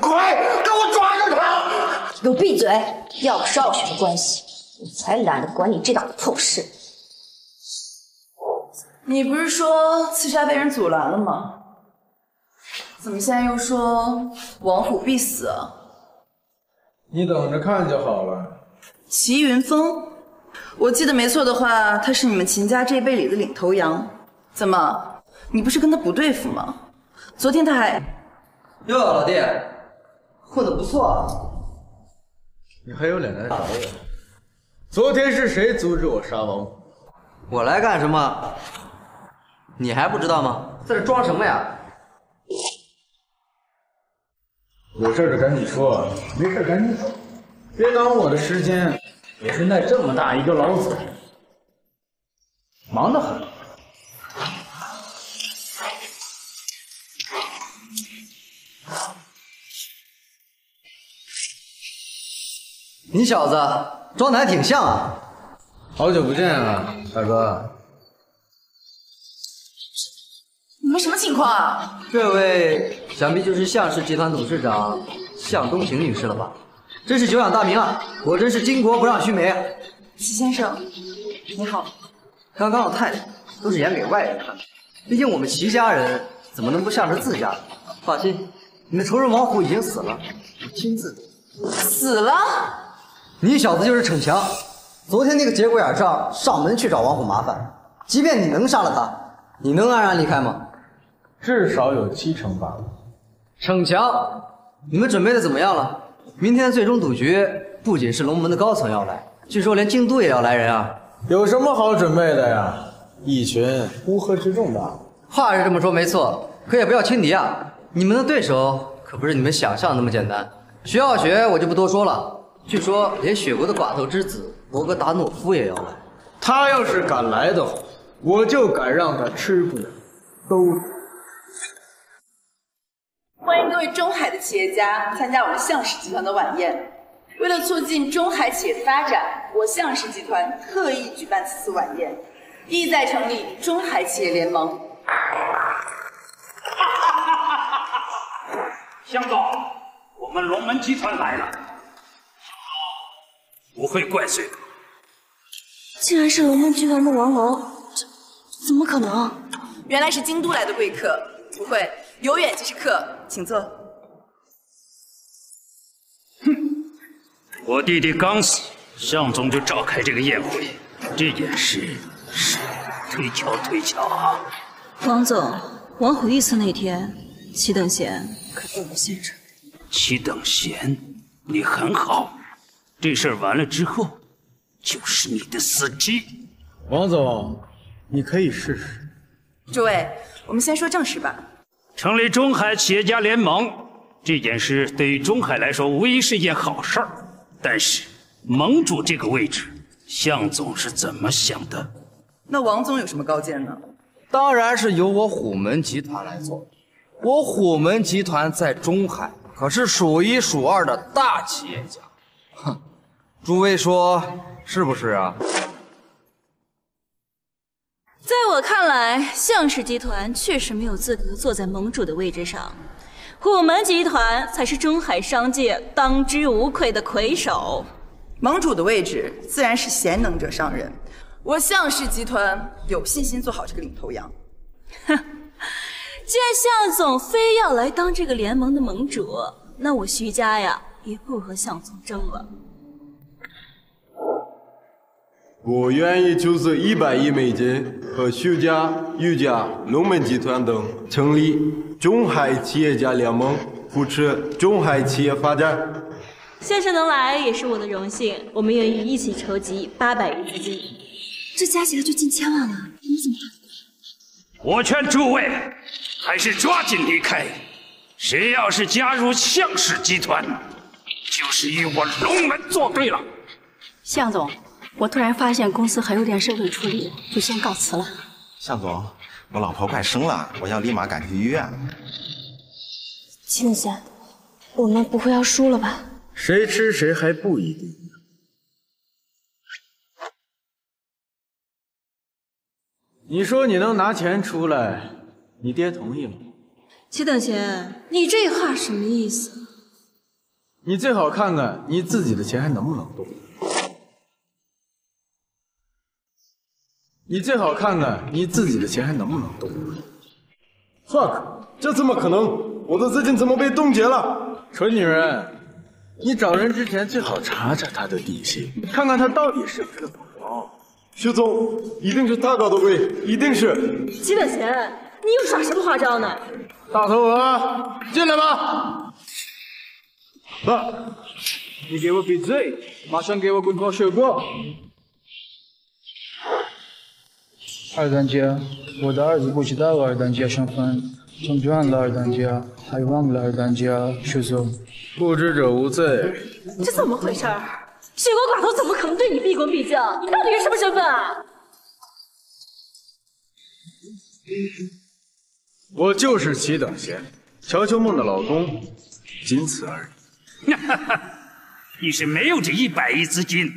快！ 给我闭嘴！要不是傲雪的关系，我才懒得管你这档子破事。你不是说刺杀被人阻拦了吗？怎么现在又说王虎必死啊？你等着看就好了。祁云峰，我记得没错的话，他是你们秦家这一辈里的领头羊。怎么，你不是跟他不对付吗？昨天他还……哟，老弟，混得不错啊。 你还有脸来找我？昨天是谁阻止我杀王虎？我来干什么？你还不知道吗？在这装什么呀？有事就赶紧说，没事赶紧走，别耽误我的时间。我现在这么大一个老子，忙得很。你小子装的还挺像啊！好久不见啊，大哥！你们什么情况啊？这位想必就是向氏集团董事长向东平女士了吧？真是久仰大名啊！果真是巾帼不让须眉啊！祁先生，你好。刚刚我太太都是演给外人看的，毕竟我们祁家人怎么能不像是自家人？放心，你的仇人王虎已经死了，我亲自死了。 你小子就是逞强！昨天那个节骨眼上上门去找王虎麻烦，即便你能杀了他，你能安然离开吗？至少有七成吧。逞强！你们准备的怎么样了？明天的最终赌局不仅是龙门的高层要来，据说连京都也要来人啊！有什么好准备的呀？一群乌合之众吧。话是这么说没错，可也不要轻敌啊！你们的对手可不是你们想象的那么简单。徐傲雪，我就不多说了。 据说连雪国的寡头之子博格达诺夫也要来。他要是敢来的话，我就敢让他吃不兜。欢迎各位中海的企业家参加我们向氏集团的晚宴。为了促进中海企业的发展，我向氏集团特意举办此次晚宴，意在成立中海企业联盟。相公，我们龙门集团来了。 不会怪罪的。竟然是龙门集团的王楼，这怎么可能？原来是京都来的贵客，不会有远即是客，请坐。哼，我弟弟刚死，向总就召开这个宴会，这件事是推敲推敲啊。王总，王虎遇刺那天，齐等闲可到了现场。齐等闲，你很好。这事儿完了之后，就是你的死期。王总，你可以试试。诸位，我们先说正事吧。成立中海企业家联盟。 这件事对于中海来说无疑是一件好事儿，但是盟主这个位置，向总是怎么想的？那王总有什么高见呢？当然是由我虎门集团来做。我虎门集团在中海可是数一数二的大企业家，哼，诸位说是不是啊？在我看来，向氏集团确实没有资格坐在盟主的位置上。 虎门集团才是中海商界当之无愧的魁首，盟主的位置自然是贤能者上任。我向氏集团有信心做好这个领头羊。哼，既然向总非要来当这个联盟的盟主，那我徐家呀也不和向总争了。我愿意出资一百亿美金和徐家、裕家、龙门集团等成立 中海企业家联盟，扶持中海企业发展。先生能来也是我的荣幸，我们愿意一起筹集八百亿资金，这加起来就近千万了，你怎么打算？我劝诸位还是抓紧离开，谁要是加入向氏集团，就是与我龙门作对了。向总，我突然发现公司还有点事未处理，就先告辞了。向总。 我老婆快生了，我要立马赶去医院。青仙，我们不会要输了吧？谁吃谁还不一定。你说你能拿钱出来，你爹同意吗？齐等闲，你这话什么意思？你最好看看你自己的钱还能不能动。你最好看看你自己的钱还能不能动。fuck， 这怎么可能？我的资金怎么被冻结了？蠢女人，你找人之前最好查查他的底细，看看他到底是不是土豪。徐总，一定是他搞的鬼，一定是。齐等闲，你又耍什么花招呢？大头鹅，进来吧。爸，你给我闭嘴！马上给我滚瓜水果。 二当家，我的儿子不知道二当家身份，中断了二当家，还忘了二当家。徐总，不知者无罪。这怎么回事儿？水果寡头怎么可能对你毕恭毕敬？你到底是什么身份啊？我就是齐等闲，乔秋梦的老公，仅此而已。哈哈，你是没有这一百亿资金。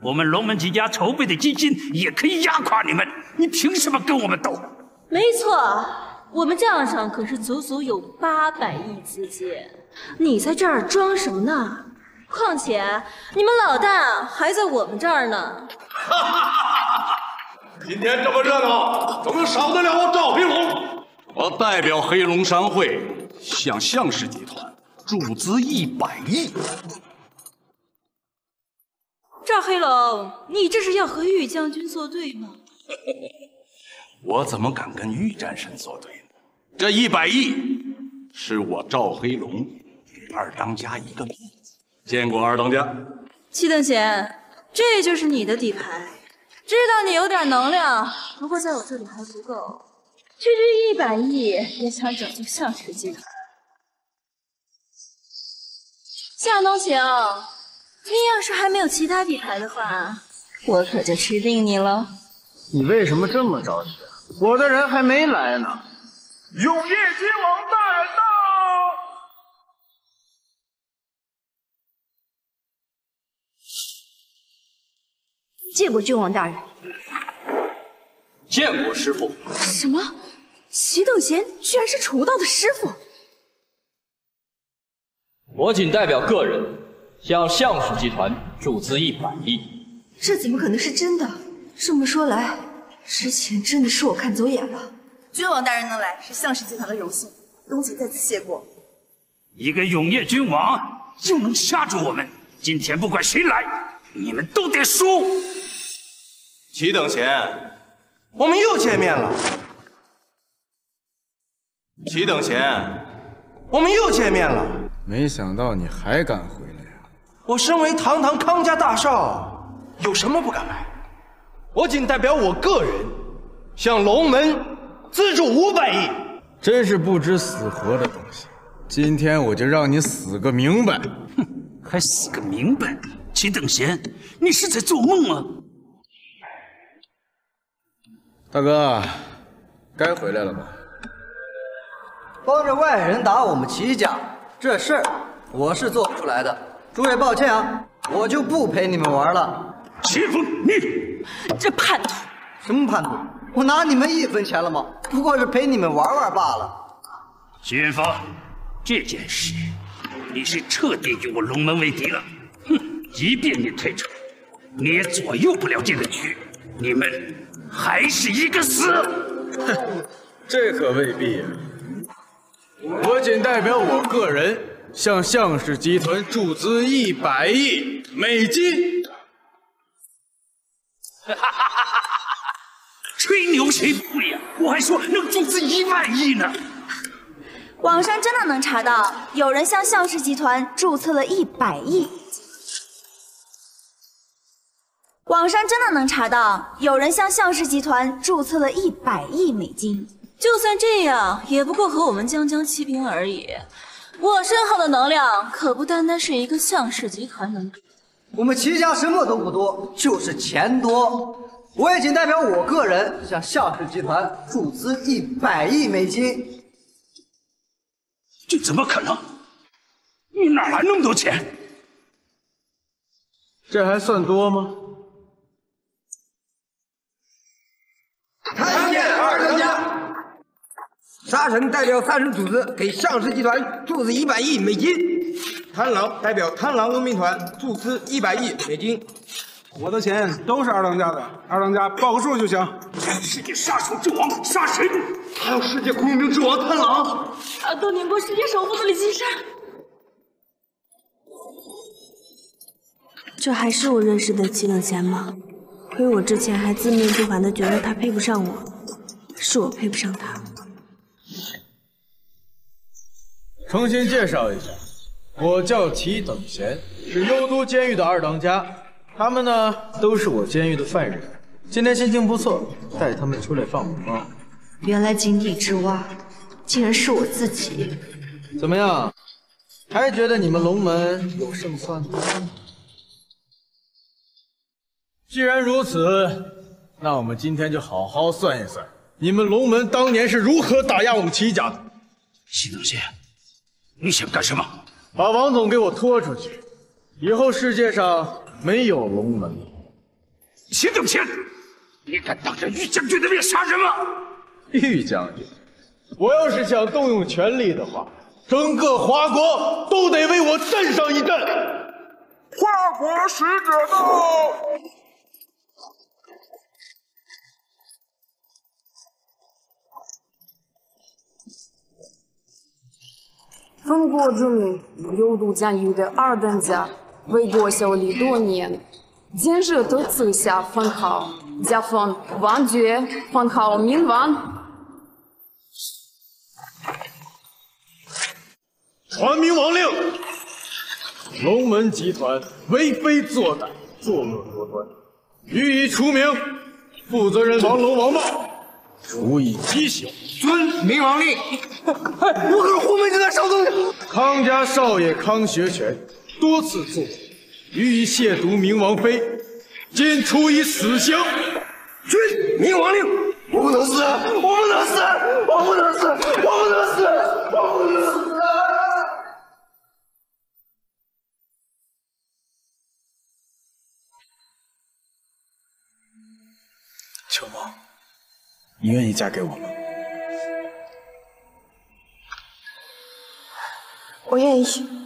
我们龙门集家筹备的基金也可以压垮你们，你凭什么跟我们斗？没错，我们账上可是足足有八百亿资金，你在这儿装什么呢？况且你们老大还在我们这儿呢。哈哈哈哈！今天这么热闹，怎么少得了我赵黑龙？我代表黑龙商会向向氏集团注资一百亿。 赵黑龙，你这是要和玉将军作对吗？我怎么敢跟玉战神作对呢？这一百亿是我赵黑龙给二当家一个面子。见过二当家。齐等闲，这就是你的底牌。知道你有点能量，不过在我这里还不够。区区一百亿也想拯救向氏集团？向东行。 你要是还没有其他底牌的话，我可就吃定你了。你为什么这么着急啊？我的人还没来呢。永夜之王大人到！见过君王大人。见过师傅。什么？齐等闲居然是楚无道的师傅？我仅代表个人。 向向氏集团注资一百亿，这怎么可能是真的？这么说来，之前真的是我看走眼了。君王大人能来是向氏集团的荣幸，东姐在此谢过。一个永夜君王就能杀住我们，今天不管谁来，你们都得输。祁等闲，我们又见面了。祁等闲，我们又见面了。没想到你还敢回来呀、啊！我身为堂堂康家大少，有什么不敢来？我仅代表我个人，向龙门资助五百亿。真是不知死活的东西！今天我就让你死个明白！哼，还死个明白！祁等闲，你是在做梦啊！大哥，该回来了吧？ 帮着外人打我们祁家，这事儿我是做不出来的。诸位抱歉啊，我就不陪你们玩了。祁峰，你这叛徒！什么叛徒？我拿你们一分钱了吗？不过是陪你们玩玩罢了。祁云峰，这件事你是彻底与我龙门为敌了。哼，即便你退场，你也左右不了这个局。你们还是一个死。哼，这可未必啊。 我仅代表我个人向向氏集团注资一百亿美金。哈哈哈哈哈！吹牛谁不会呀？我还说能注资一万亿呢。网上真的能查到有人向向氏集团注册了一百亿。网上真的能查到有人向向氏集团注册了一百亿美金。 就算这样，也不过和我们将将齐平而已。我身后的能量可不单单是一个向氏集团能比。我们祁家什么都不多，就是钱多。我也仅代表我个人向向氏集团注资一百亿美金。这怎么可能？你哪来那么多钱？这还算多吗？看见二当家。 沙神代表沙神组织给向氏集团注资一百亿美金，贪狼代表贪狼农民团注资一百亿美金。我的钱都是二当家的，二当家报个数就行。世界杀手之王沙神，还有世界无名之王贪狼，啊，都宁波世界首富的李金山。这还是我认识的祁冷贤吗？亏我之前还自命不凡的觉得他配不上我，是我配不上他。 重新介绍一下，我叫祁等闲，是幽都监狱的二当家。他们呢，都是我监狱的犯人。今天心情不错，带他们出来放放风。原来井底之蛙，竟然是我自己。怎么样，还觉得你们龙门有胜算吗？既然如此，那我们今天就好好算一算，你们龙门当年是如何打压我们祁家的。祁等闲。 你想干什么？把王总给我拖出去，以后世界上没有龙门了。祁等闲，你敢当着玉将军的面杀人吗？玉将军，我要是想动用权力的话，整个华国都得为我站上一站。华国使者到！中国著名幽都监狱的二当家为国效力多年，建设多次下番号，加封王爵，封号明王。传明王令，龙门集团为非作歹，作恶多端，予以除名。负责人王龙王茂，处以极刑。遵明王令。 我可是后面正在烧东西。康家少爷康学全多次作恶，予以亵渎明王妃，今处以死刑。遵明王令，我不能死，我不能死，我不能死，我不能死，我不能死。秋梦，你愿意嫁给我吗？ 我愿意。